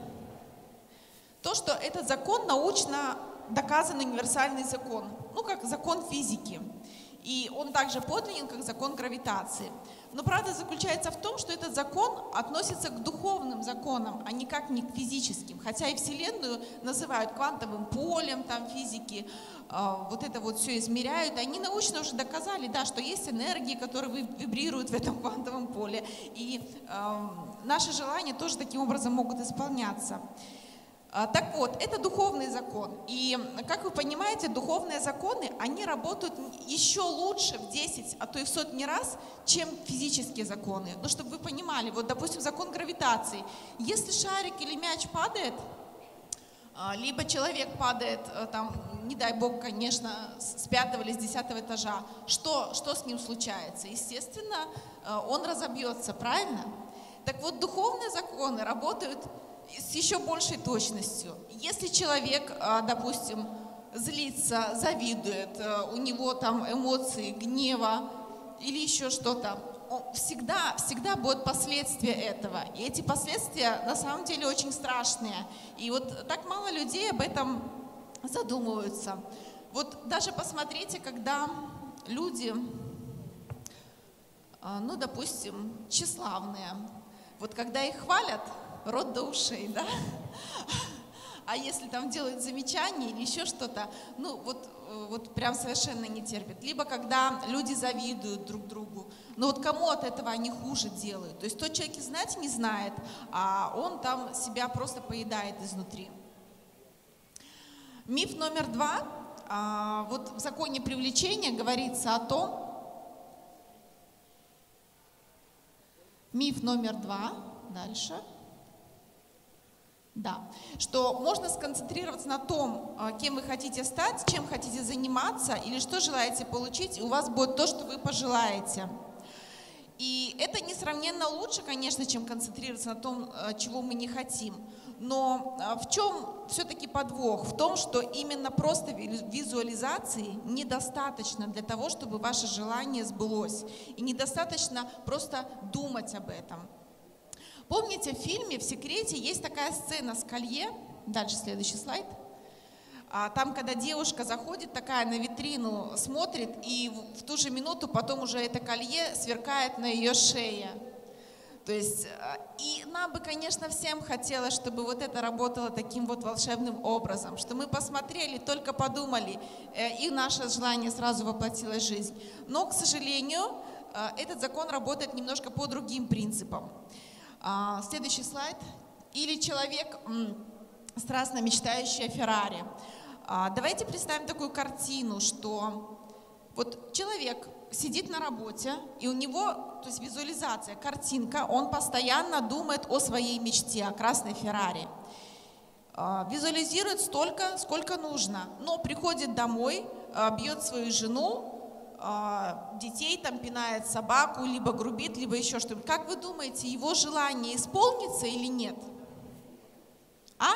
то, что этот закон научно доказан универсальный закон, ну, как закон физики. И он также подлинен, как закон гравитации. Но правда заключается в том, что этот закон относится к духовным законам, а никак не к физическим. Хотя и Вселенную называют квантовым полем там, физики, э, вот это вот все измеряют. Они научно уже доказали, да, что есть энергии, которые вибрируют в этом квантовом поле. И э, наши желания тоже таким образом могут исполняться. Так вот, это духовный закон. И, как вы понимаете, духовные законы, они работают еще лучше в десять, а то и в сотни раз, чем физические законы. Ну, чтобы вы понимали, вот, допустим, закон гравитации. Если шарик или мяч падает, либо человек падает, там, не дай бог, конечно, с пятого или с десятого этажа, что, что с ним случается? Естественно, он разобьется, правильно? Так вот, духовные законы работают с еще большей точностью. Если человек, допустим, злится, завидует, у него там эмоции гнева или еще что-то, всегда, всегда будут последствия этого. И эти последствия на самом деле очень страшные. И вот так мало людей об этом задумываются. Вот даже посмотрите, когда люди, ну, допустим, тщеславные, вот когда их хвалят, рот до ушей, да? А если там делают замечания или еще что-то, ну вот, вот прям совершенно не терпит. Либо когда люди завидуют друг другу, но вот кому от этого они хуже делают? То есть тот человек и знать не знает, а он там себя просто поедает изнутри. Миф номер два. Вот в законе привлечения говорится о том, миф номер два, дальше. Да, что можно сконцентрироваться на том, кем вы хотите стать, чем хотите заниматься или что желаете получить, и у вас будет то, что вы пожелаете. И это несравненно лучше, конечно, чем концентрироваться на том, чего мы не хотим. Но в чем все-таки подвох? В том, что именно просто визуализации недостаточно для того, чтобы ваше желание сбылось. И недостаточно просто думать об этом. Помните, в фильме «В секрете» есть такая сцена с колье, дальше следующий слайд, там, когда девушка заходит такая на витрину, смотрит, и в ту же минуту потом уже это колье сверкает на ее шее. То есть, и нам бы, конечно, всем хотелось, чтобы вот это работало таким вот волшебным образом, что мы посмотрели, только подумали, и наше желание сразу воплотилось в жизнь. Но, к сожалению, этот закон работает немножко по другим принципам. Следующий слайд. Или человек, страстно мечтающий о Феррари. Давайте представим такую картину, что вот человек сидит на работе, и у него, то есть визуализация, картинка, он постоянно думает о своей мечте, о красной Феррари. Визуализирует столько, сколько нужно, но приходит домой, бьет свою жену, детей, там пинает собаку, либо грубит, либо еще что-нибудь. Как вы думаете, его желание исполнится или нет? А?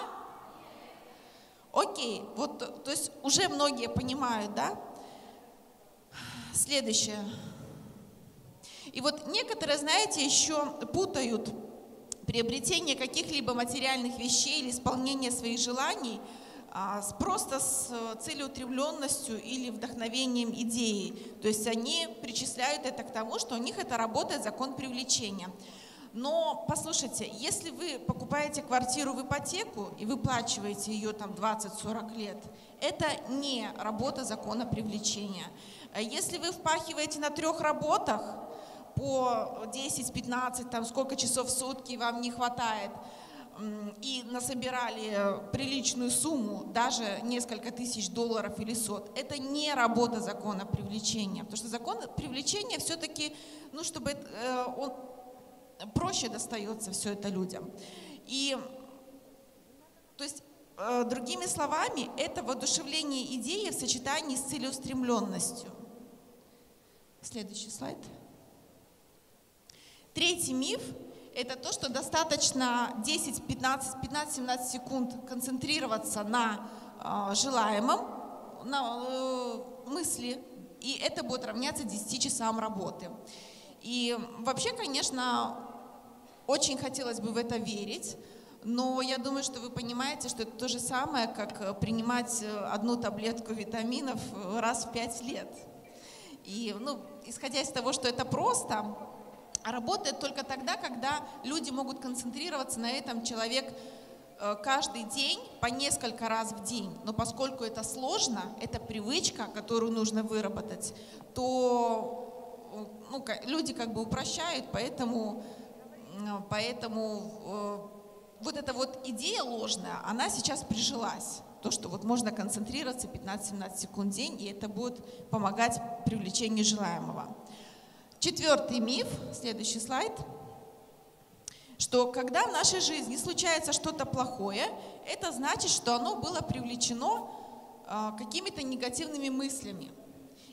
Окей, вот, то есть уже многие понимают, да? Следующее. И вот некоторые, знаете, еще путают приобретение каких-либо материальных вещей или исполнение своих желаний а, с, просто с целеустремленностью или вдохновением идеи. То есть они причисляют это к тому, что у них это работает закон привлечения. Но послушайте, если вы покупаете квартиру в ипотеку и выплачиваете ее там двадцать-сорок лет, это не работа закона привлечения. Если вы впахиваете на трех работах, по десять-пятнадцать, там сколько часов в сутки вам не хватает, и насобирали приличную сумму, даже несколько тысяч долларов или сот, это не работа закона привлечения. Потому что закон привлечения все-таки, ну, чтобы э, он, проще достается все это людям. И, то есть, э, другими словами, это воодушевление идеи в сочетании с целеустремленностью. Следующий слайд. Третий миф – это то, что достаточно десять-пятнадцать-семнадцать секунд концентрироваться на э, желаемом, на э, мысли, и это будет равняться десяти часам работы. И вообще, конечно, очень хотелось бы в это верить, но я думаю, что вы понимаете, что это то же самое, как принимать одну таблетку витаминов раз в пять лет. И, ну, исходя из того, что это просто… А работает только тогда, когда люди могут концентрироваться на этом, человек каждый день по несколько раз в день. Но поскольку это сложно, это привычка, которую нужно выработать, то ну, люди как бы упрощают, поэтому, поэтому вот эта вот идея ложная, она сейчас прижилась. То, что вот можно концентрироваться пятнадцать-семнадцать секунд в день, и это будет помогать привлечению желаемого. Четвертый миф, следующий слайд, что когда в нашей жизни случается что-то плохое, это значит, что оно было привлечено э, какими-то негативными мыслями.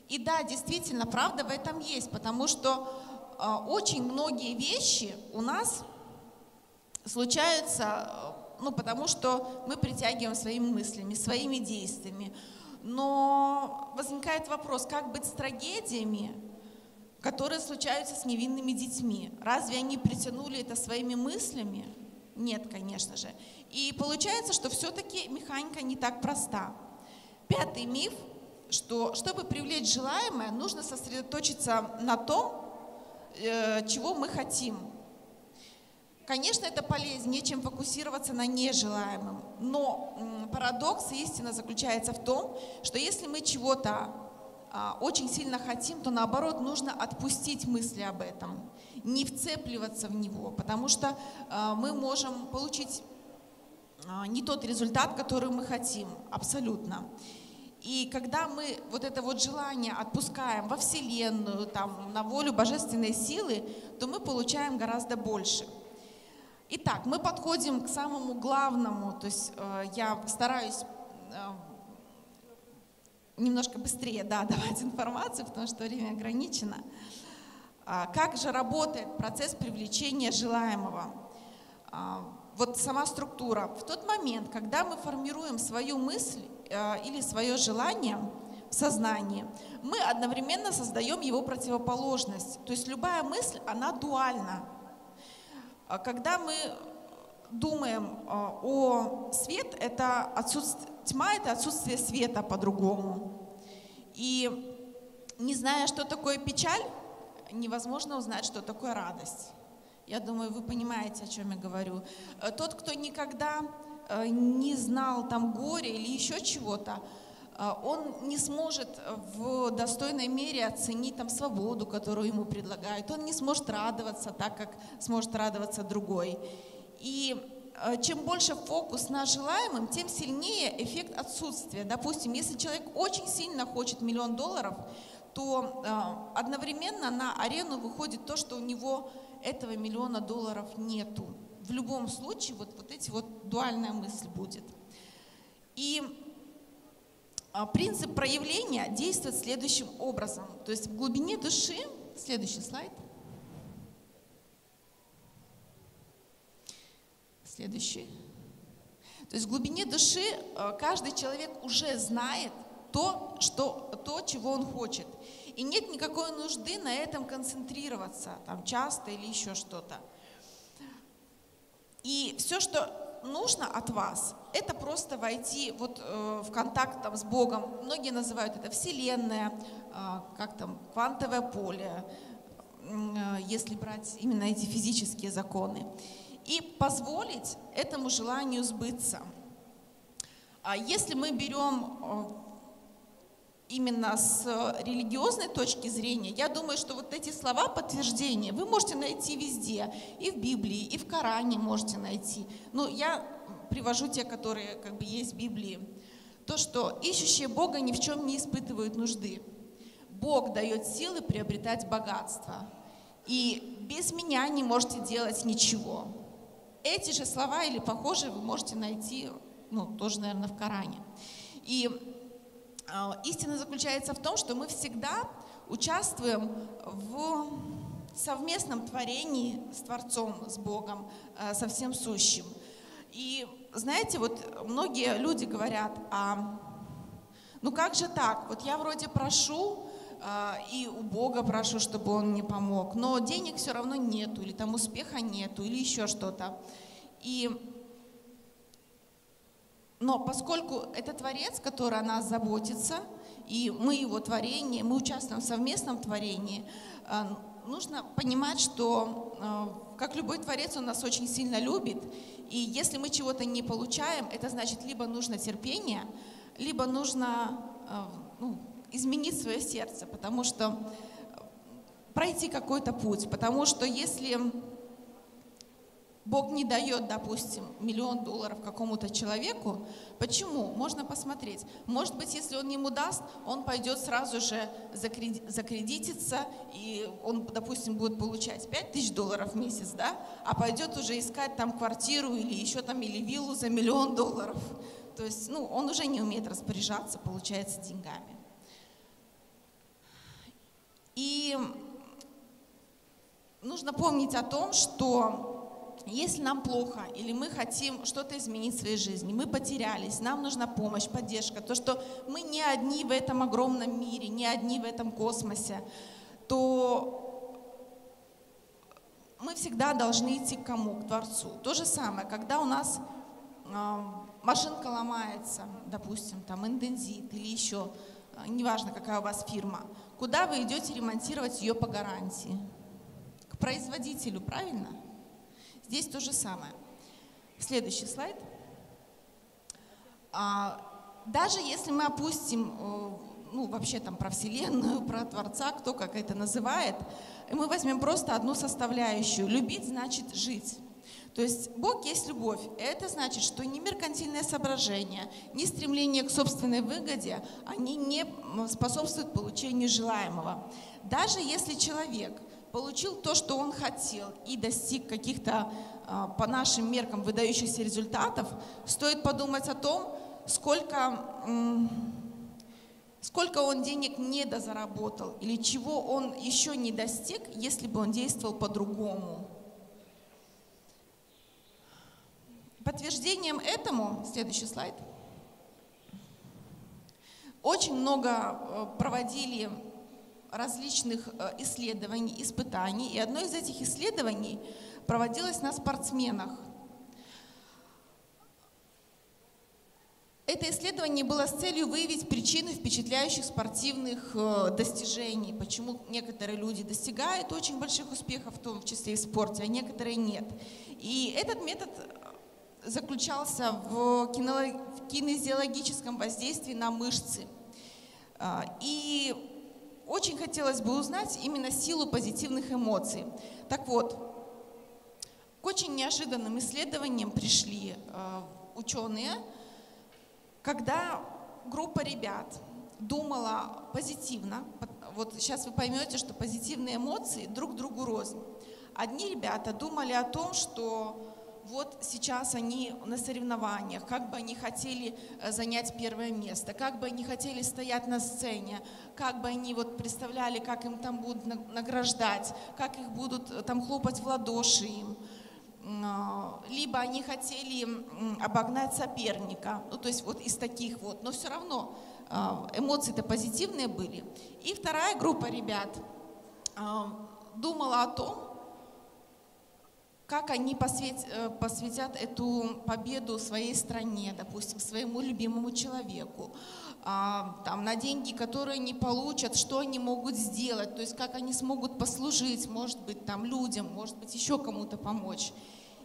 И да, действительно, правда в этом есть, потому что э, очень многие вещи у нас случаются, э, ну, потому что мы притягиваем своими мыслями, своими действиями. Но возникает вопрос, как быть с трагедиями, которые случаются с невинными детьми. Разве они притянули это своими мыслями? Нет, конечно же. И получается, что все-таки механика не так проста. Пятый миф, что чтобы привлечь желаемое, нужно сосредоточиться на том, э, чего мы хотим. Конечно, это полезнее, чем фокусироваться на нежелаемом. Но э, парадокс и истина заключается в том, что если мы чего-то очень сильно хотим, то наоборот нужно отпустить мысли об этом, не вцепливаться в него, потому что мы можем получить не тот результат, который мы хотим, абсолютно. И когда мы вот это вот желание отпускаем во Вселенную, там, на волю божественной силы, то мы получаем гораздо больше. Итак, мы подходим к самому главному, то есть я стараюсь... Немножко быстрее, да, давать информацию, потому что время ограничено. Как же работает процесс привлечения желаемого? Вот сама структура. В тот момент, когда мы формируем свою мысль или свое желание в сознании, мы одновременно создаем его противоположность. То есть любая мысль, она дуальна. Когда мы думаем о свет, это отсутствие. Тьма – это отсутствие света по-другому. И не зная, что такое печаль, невозможно узнать, что такое радость. Я думаю, вы понимаете, о чем я говорю. Тот, кто никогда не знал там горя или еще чего-то, он не сможет в достойной мере оценить там свободу, которую ему предлагают, он не сможет радоваться так, как сможет радоваться другой. И чем больше фокус на желаемом, тем сильнее эффект отсутствия. Допустим, если человек очень сильно хочет миллион долларов, то одновременно на арену выходит то, что у него этого миллиона долларов нету. В любом случае вот, вот эти вот дуальная мысль будет. И принцип проявления действует следующим образом. То есть в глубине души, следующий слайд, следующий. То есть в глубине души каждый человек уже знает то, что, то, чего он хочет. И нет никакой нужды на этом концентрироваться, там, часто или еще что-то. И все, что нужно от вас, это просто войти вот, э, в контакт там, с Богом. Многие называют это Вселенная, э, как там, квантовое поле, э, если брать именно эти физические законы. И позволить этому желанию сбыться. А если мы берем э, именно с религиозной точки зрения, я думаю, что вот эти слова подтверждения вы можете найти везде, и в Библии, и в Коране можете найти. Ну, я привожу те, которые как бы есть в Библии. То, что ищущие Бога ни в чем не испытывают нужды. Бог дает силы приобретать богатство. И без меня не можете делать ничего. Эти же слова или похожие вы можете найти, ну, тоже, наверное, в Коране. И истина заключается в том, что мы всегда участвуем в совместном творении с Творцом, с Богом, со всем сущим. И знаете, вот многие люди говорят, а, ну как же так, вот я вроде прошу, и у Бога прошу, чтобы Он мне помог, но денег все равно нету, или там успеха нету, или еще что-то. И но поскольку это Творец, который о нас заботится, и мы его творение, мы участвуем в совместном творении, нужно понимать, что, как любой Творец, он нас очень сильно любит, и если мы чего-то не получаем, это значит, либо нужно терпение, либо нужно, ну, изменить свое сердце, потому что пройти какой-то путь, потому что если Бог не дает, допустим, миллион долларов какому-то человеку. Почему? Можно посмотреть. Может быть, если он ему даст, он пойдет сразу же закредититься, и он, допустим, будет получать пять тысяч долларов в месяц, да, а пойдет уже искать там квартиру или еще там, или виллу за миллион долларов. То есть, ну, он уже не умеет распоряжаться, получается, деньгами. И нужно помнить о том, что если нам плохо, или мы хотим что-то изменить в своей жизни, мы потерялись, нам нужна помощь, поддержка, то, что мы не одни в этом огромном мире, не одни в этом космосе, то мы всегда должны идти к кому? К Творцу. То же самое, когда у нас машинка ломается, допустим, там индензит или еще, неважно, какая у вас фирма, куда вы идете ремонтировать ее по гарантии? К производителю, правильно? Здесь то же самое. Следующий слайд. Даже если мы опустим, ну, вообще там про Вселенную, про Творца, кто как это называет, мы возьмем просто одну составляющую. Любить значит жить. То есть Бог есть любовь. Это значит, что ни меркантильное соображение, ни стремление к собственной выгоде, они не способствуют получению желаемого. Даже если человек получил то, что он хотел, и достиг каких-то, по нашим меркам, выдающихся результатов, стоит подумать о том, сколько, сколько он денег недозаработал или чего он еще не достиг, если бы он действовал по-другому. Подтверждением этому, следующий слайд, очень много проводили различных исследований, испытаний. И одно из этих исследований проводилось на спортсменах. Это исследование было с целью выявить причины впечатляющих спортивных достижений, почему некоторые люди достигают очень больших успехов, в том числе и в спорте, а некоторые нет. И этот метод заключался в кинезиологическом воздействии на мышцы. И очень хотелось бы узнать именно силу позитивных эмоций. Так вот, к очень неожиданным исследованиям пришли ученые, когда группа ребят думала позитивно. Вот сейчас вы поймете, что позитивные эмоции друг другу рознь. Одни ребята думали о том, что вот сейчас они на соревнованиях, как бы они хотели занять первое место, как бы они хотели стоять на сцене, как бы они вот представляли, как им там будут награждать, как их будут там хлопать в ладоши им. Либо они хотели обогнать соперника, ну то есть вот из таких вот, но все равно эмоции-то позитивные были. И вторая группа ребят думала о том, как они посвятят эту победу своей стране, допустим, своему любимому человеку, там, на деньги, которые они получат, что они могут сделать, то есть как они смогут послужить, может быть, там, людям, может быть, еще кому-то помочь.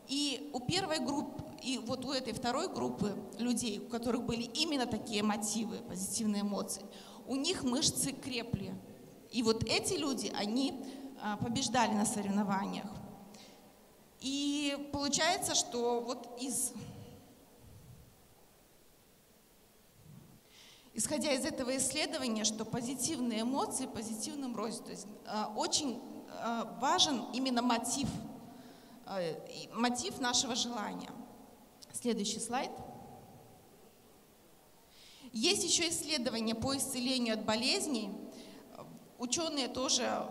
И у первой группы, и вот у этой второй группы людей, у которых были именно такие мотивы, позитивные эмоции, у них мышцы крепли. И вот эти люди, они побеждали на соревнованиях. И получается, что вот из, исходя из этого исследования, что позитивные эмоции позитивным рознь. То есть очень важен именно мотив, мотив нашего желания. Следующий слайд. Есть еще исследования по исцелению от болезней. Ученые тоже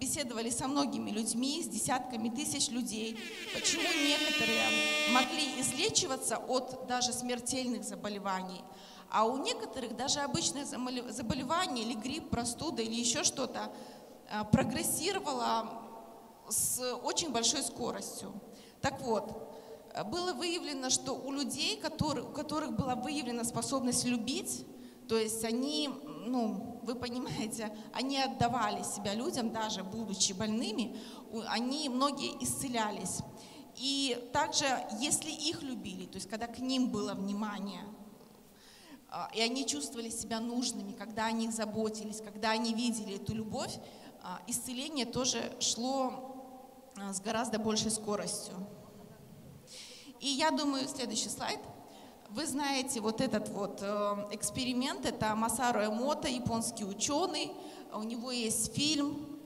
беседовали со многими людьми, с десятками тысяч людей, почему некоторые могли излечиваться от даже смертельных заболеваний, а у некоторых даже обычное заболевание или грипп, простуда или еще что-то прогрессировало с очень большой скоростью. Так вот, было выявлено, что у людей, которые, у которых была выявлена способность любить, то есть они, ну, вы понимаете, они отдавали себя людям, даже будучи больными, они многие исцелялись. И также, если их любили, то есть когда к ним было внимание, и они чувствовали себя нужными, когда о них заботились, когда они видели эту любовь, исцеление тоже шло с гораздо большей скоростью. И я думаю, следующий слайд. Вы знаете, вот этот вот эксперимент, это Масару Эмото, японский ученый, у него есть фильм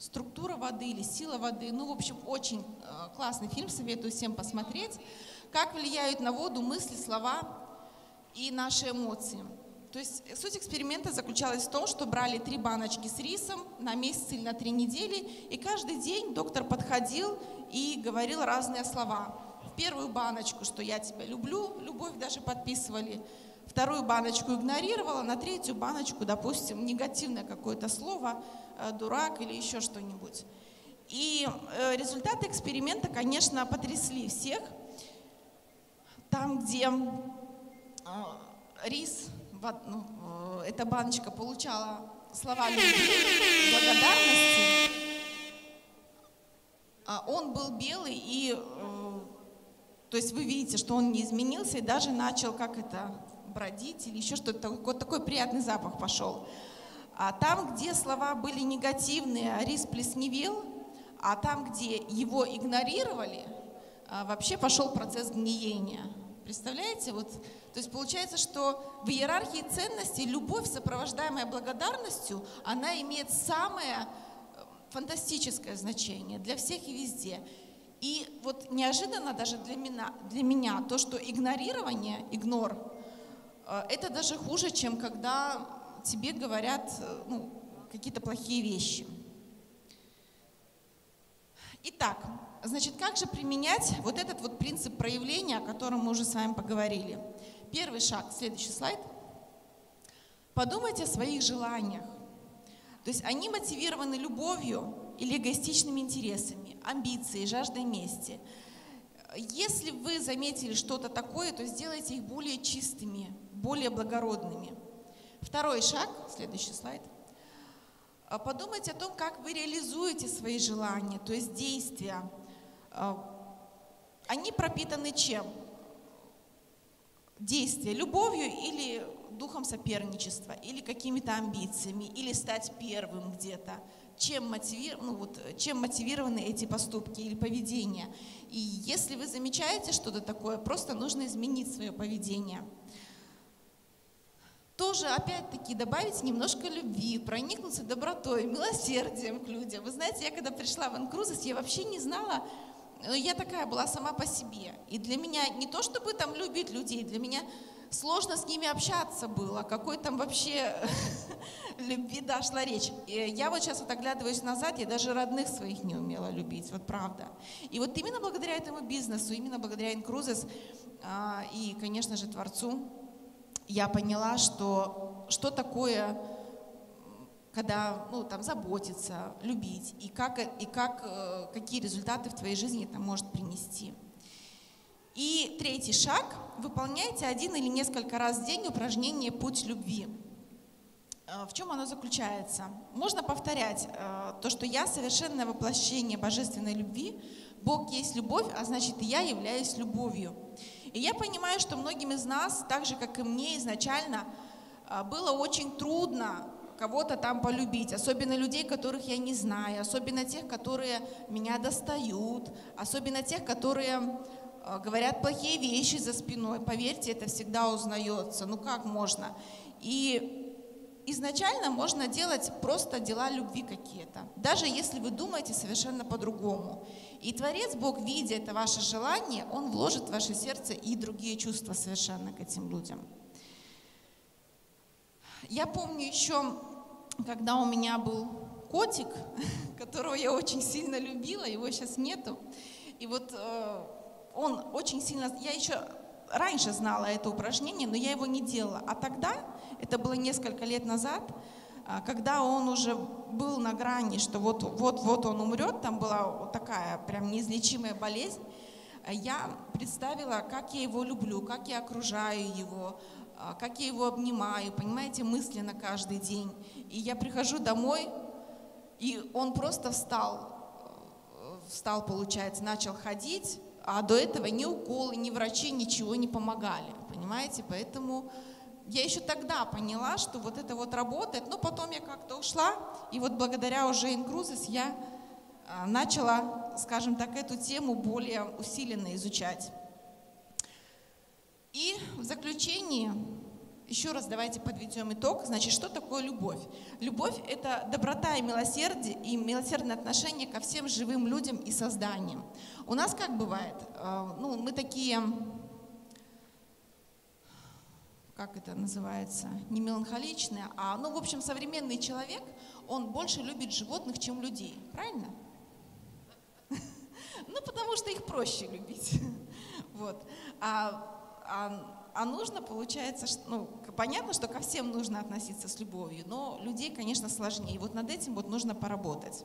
«Структура воды» или «Сила воды», ну, в общем, очень классный фильм, советую всем посмотреть, как влияют на воду мысли, слова и наши эмоции. То есть суть эксперимента заключалась в том, что брали три баночки с рисом на месяц или на три недели, и каждый день доктор подходил и говорил разные слова. Первую баночку, что я тебя люблю, любовь даже подписывали, вторую баночку игнорировала, на третью баночку, допустим, негативное какое-то слово, дурак или еще что-нибудь. И результаты эксперимента, конечно, потрясли всех. Там, где рис, эта баночка получала слова любви, благодарности, он был белый и... То есть вы видите, что он не изменился и даже начал, как это, бродить или еще что-то. Вот такой приятный запах пошел. А там, где слова были негативные, рис плесневел, а там, где его игнорировали, вообще пошел процесс гниения. Представляете? Вот, то есть получается, что в иерархии ценностей любовь, сопровождаемая благодарностью, она имеет самое фантастическое значение для всех и везде. И вот неожиданно даже для меня, для меня то, что игнорирование, игнор, это даже хуже, чем когда тебе говорят, ну, какие-то плохие вещи. Итак, значит, как же применять вот этот вот принцип проявления, о котором мы уже с вами поговорили? Первый шаг, следующий слайд. Подумайте о своих желаниях. То есть они мотивированы любовью или эгоистичными интересами, амбицией, жаждой мести. Если вы заметили что-то такое, то сделайте их более чистыми, более благородными. Второй шаг, следующий слайд. Подумайте о том, как вы реализуете свои желания, то есть действия. они пропитаны чем? Действия, любовью или духом соперничества, или какими-то амбициями, или стать первым где-то. Чем, мотивир... ну, вот, чем мотивированы эти поступки или поведение. И если вы замечаете что-то такое, просто нужно изменить свое поведение. Тоже, опять-таки, добавить немножко любви, проникнуться добротой, милосердием к людям. Вы знаете, я когда пришла в InCruises, я вообще не знала, я такая была сама по себе. И для меня не то, чтобы там любить людей, для меня сложно с ними общаться было, какой там вообще любви дошла речь. Я вот сейчас вот оглядываюсь назад, я даже родных своих не умела любить, вот правда. И вот именно благодаря этому бизнесу, именно благодаря InCruises и, конечно же, Творцу, я поняла, что, что такое, когда ну, там, заботиться, любить, и, как, и как, какие результаты в твоей жизни это может принести. И третий шаг. Выполняйте один или несколько раз в день упражнение «Путь любви». В чем оно заключается? Можно повторять то, что я совершенное воплощение божественной любви, Бог есть любовь, а значит и я являюсь любовью. И я понимаю, что многим из нас, так же как и мне изначально, было очень трудно кого-то там полюбить, особенно людей, которых я не знаю, особенно тех, которые меня достают, особенно тех, которые говорят плохие вещи за спиной. Поверьте, это всегда узнается. Ну как можно? И изначально можно делать просто дела любви какие-то, даже если вы думаете совершенно по-другому. И Творец Бог, видя это ваше желание, Он вложит в ваше сердце и другие чувства совершенно к этим людям. Я помню еще, когда у меня был котик, которого я очень сильно любила, его сейчас нету. И вот он очень сильно... Я еще раньше знала это упражнение, но я его не делала. А тогда, это было несколько лет назад, когда он уже был на грани, что вот-вот он умрет, там была вот такая прям неизлечимая болезнь, я представила, как я его люблю, как я окружаю его, как я его обнимаю, понимаете, мысленно каждый день. И я прихожу домой, и он просто встал, встал, получается, начал ходить, а до этого ни уколы, ни врачи ничего не помогали, понимаете? Поэтому я еще тогда поняла, что вот это вот работает, но потом я как-то ушла, и вот благодаря уже InCruises я начала, скажем так, эту тему более усиленно изучать. И в заключении еще раз давайте подведем итог. Значит, что такое любовь? Любовь – это доброта и милосердие, и милосердное отношение ко всем живым людям и созданиям. У нас как бывает? Ну, мы такие, как это называется, не меланхоличные, а, ну, в общем, современный человек, он больше любит животных, чем людей. Правильно? Ну, потому что их проще любить. Вот. А нужно, получается, что, ну, понятно, что ко всем нужно относиться с любовью, но людей, конечно, сложнее. И вот над этим вот нужно поработать.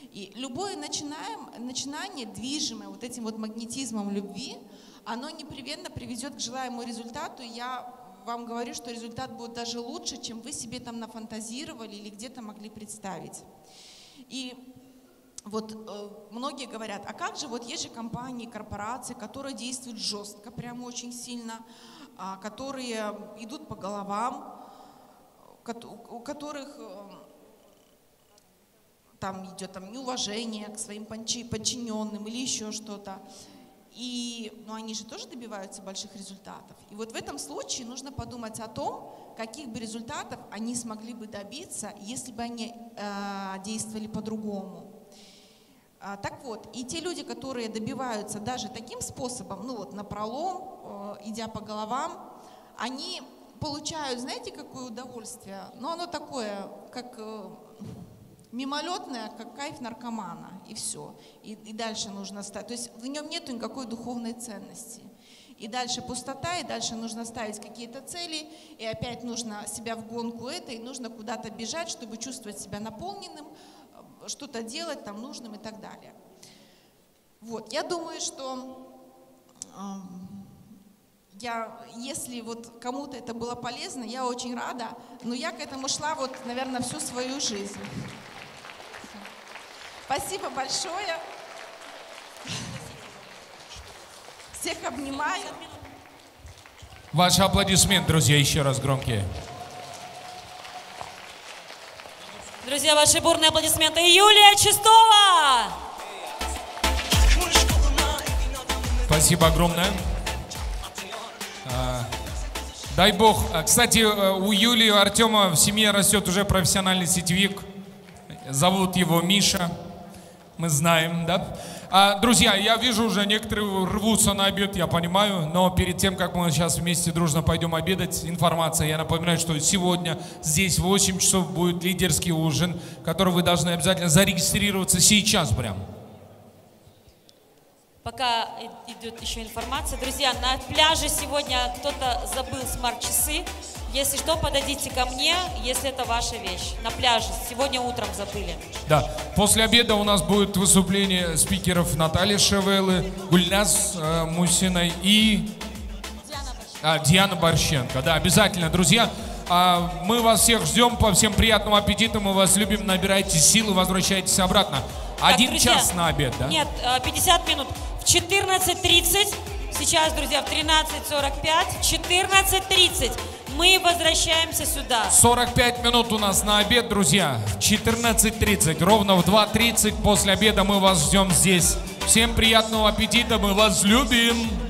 И любое начинание, движимое вот этим вот магнетизмом любви, оно непременно приведет к желаемому результату. Я вам говорю, что результат будет даже лучше, чем вы себе там нафантазировали или где-то могли представить. И вот э, многие говорят, а как же, вот есть же компании, корпорации, которые действуют жестко, прямо очень сильно, э, которые идут по головам, у которых э, там идет там, неуважение к своим подчиненным или еще что-то. И, ну, они же тоже добиваются больших результатов. И вот в этом случае нужно подумать о том, каких бы результатов они смогли бы добиться, если бы они э, действовали по-другому. Так вот, и те люди, которые добиваются даже таким способом, ну вот напролом, идя по головам, они получают, знаете, какое удовольствие? Но оно такое, как мимолетное, как кайф наркомана, и все. И, и дальше нужно ставить, то есть в нем нет никакой духовной ценности. И дальше пустота, и дальше нужно ставить какие-то цели, и опять нужно себя в гонку это, и нужно куда-то бежать, чтобы чувствовать себя наполненным, что-то делать там нужным и так далее. Вот, я думаю, что э, я, если вот кому-то это было полезно, я очень рада, но я к этому шла вот, наверное, всю свою жизнь. Спасибо большое. всех обнимаю. Ваш аплодисмент, друзья, еще раз громкие. Друзья, ваши бурные аплодисменты. Юлия Чистова! Спасибо огромное. Дай бог. Кстати, у Юлии, Артема в семье растет уже профессиональный сетевик. Зовут его Миша. Мы знаем, да? А, друзья, я вижу уже, некоторые рвутся на обед, я понимаю, но перед тем, как мы сейчас вместе дружно пойдем обедать, информация. Я напоминаю, что сегодня здесь в восемь часов будет лидерский ужин, который вы должны обязательно зарегистрироваться сейчас прям. Пока идет еще информация. Друзья, на пляже сегодня кто-то забыл смарт-часы. Если что, подойдите ко мне, если это ваша вещь. На пляже. Сегодня утром забыли. Да. После обеда у нас будет выступление спикеров Натальи Шевелы, Гульназ э, Мусиной и Диана Борщенко. А, Диана Борщенко. Да, обязательно, друзья. А, мы вас всех ждем. По всем приятного аппетита. Мы вас любим. Набирайте силы, возвращайтесь обратно. Так, Один друзья, час на обед, да? Нет, пятьдесят минут. В четырнадцать тридцать, сейчас, друзья, в тринадцать сорок пять, в четырнадцать тридцать. Мы возвращаемся сюда. сорок пять минут у нас на обед, друзья. В четырнадцать тридцать, ровно в два тридцать после обеда мы вас ждем здесь. Всем приятного аппетита, мы вас любим.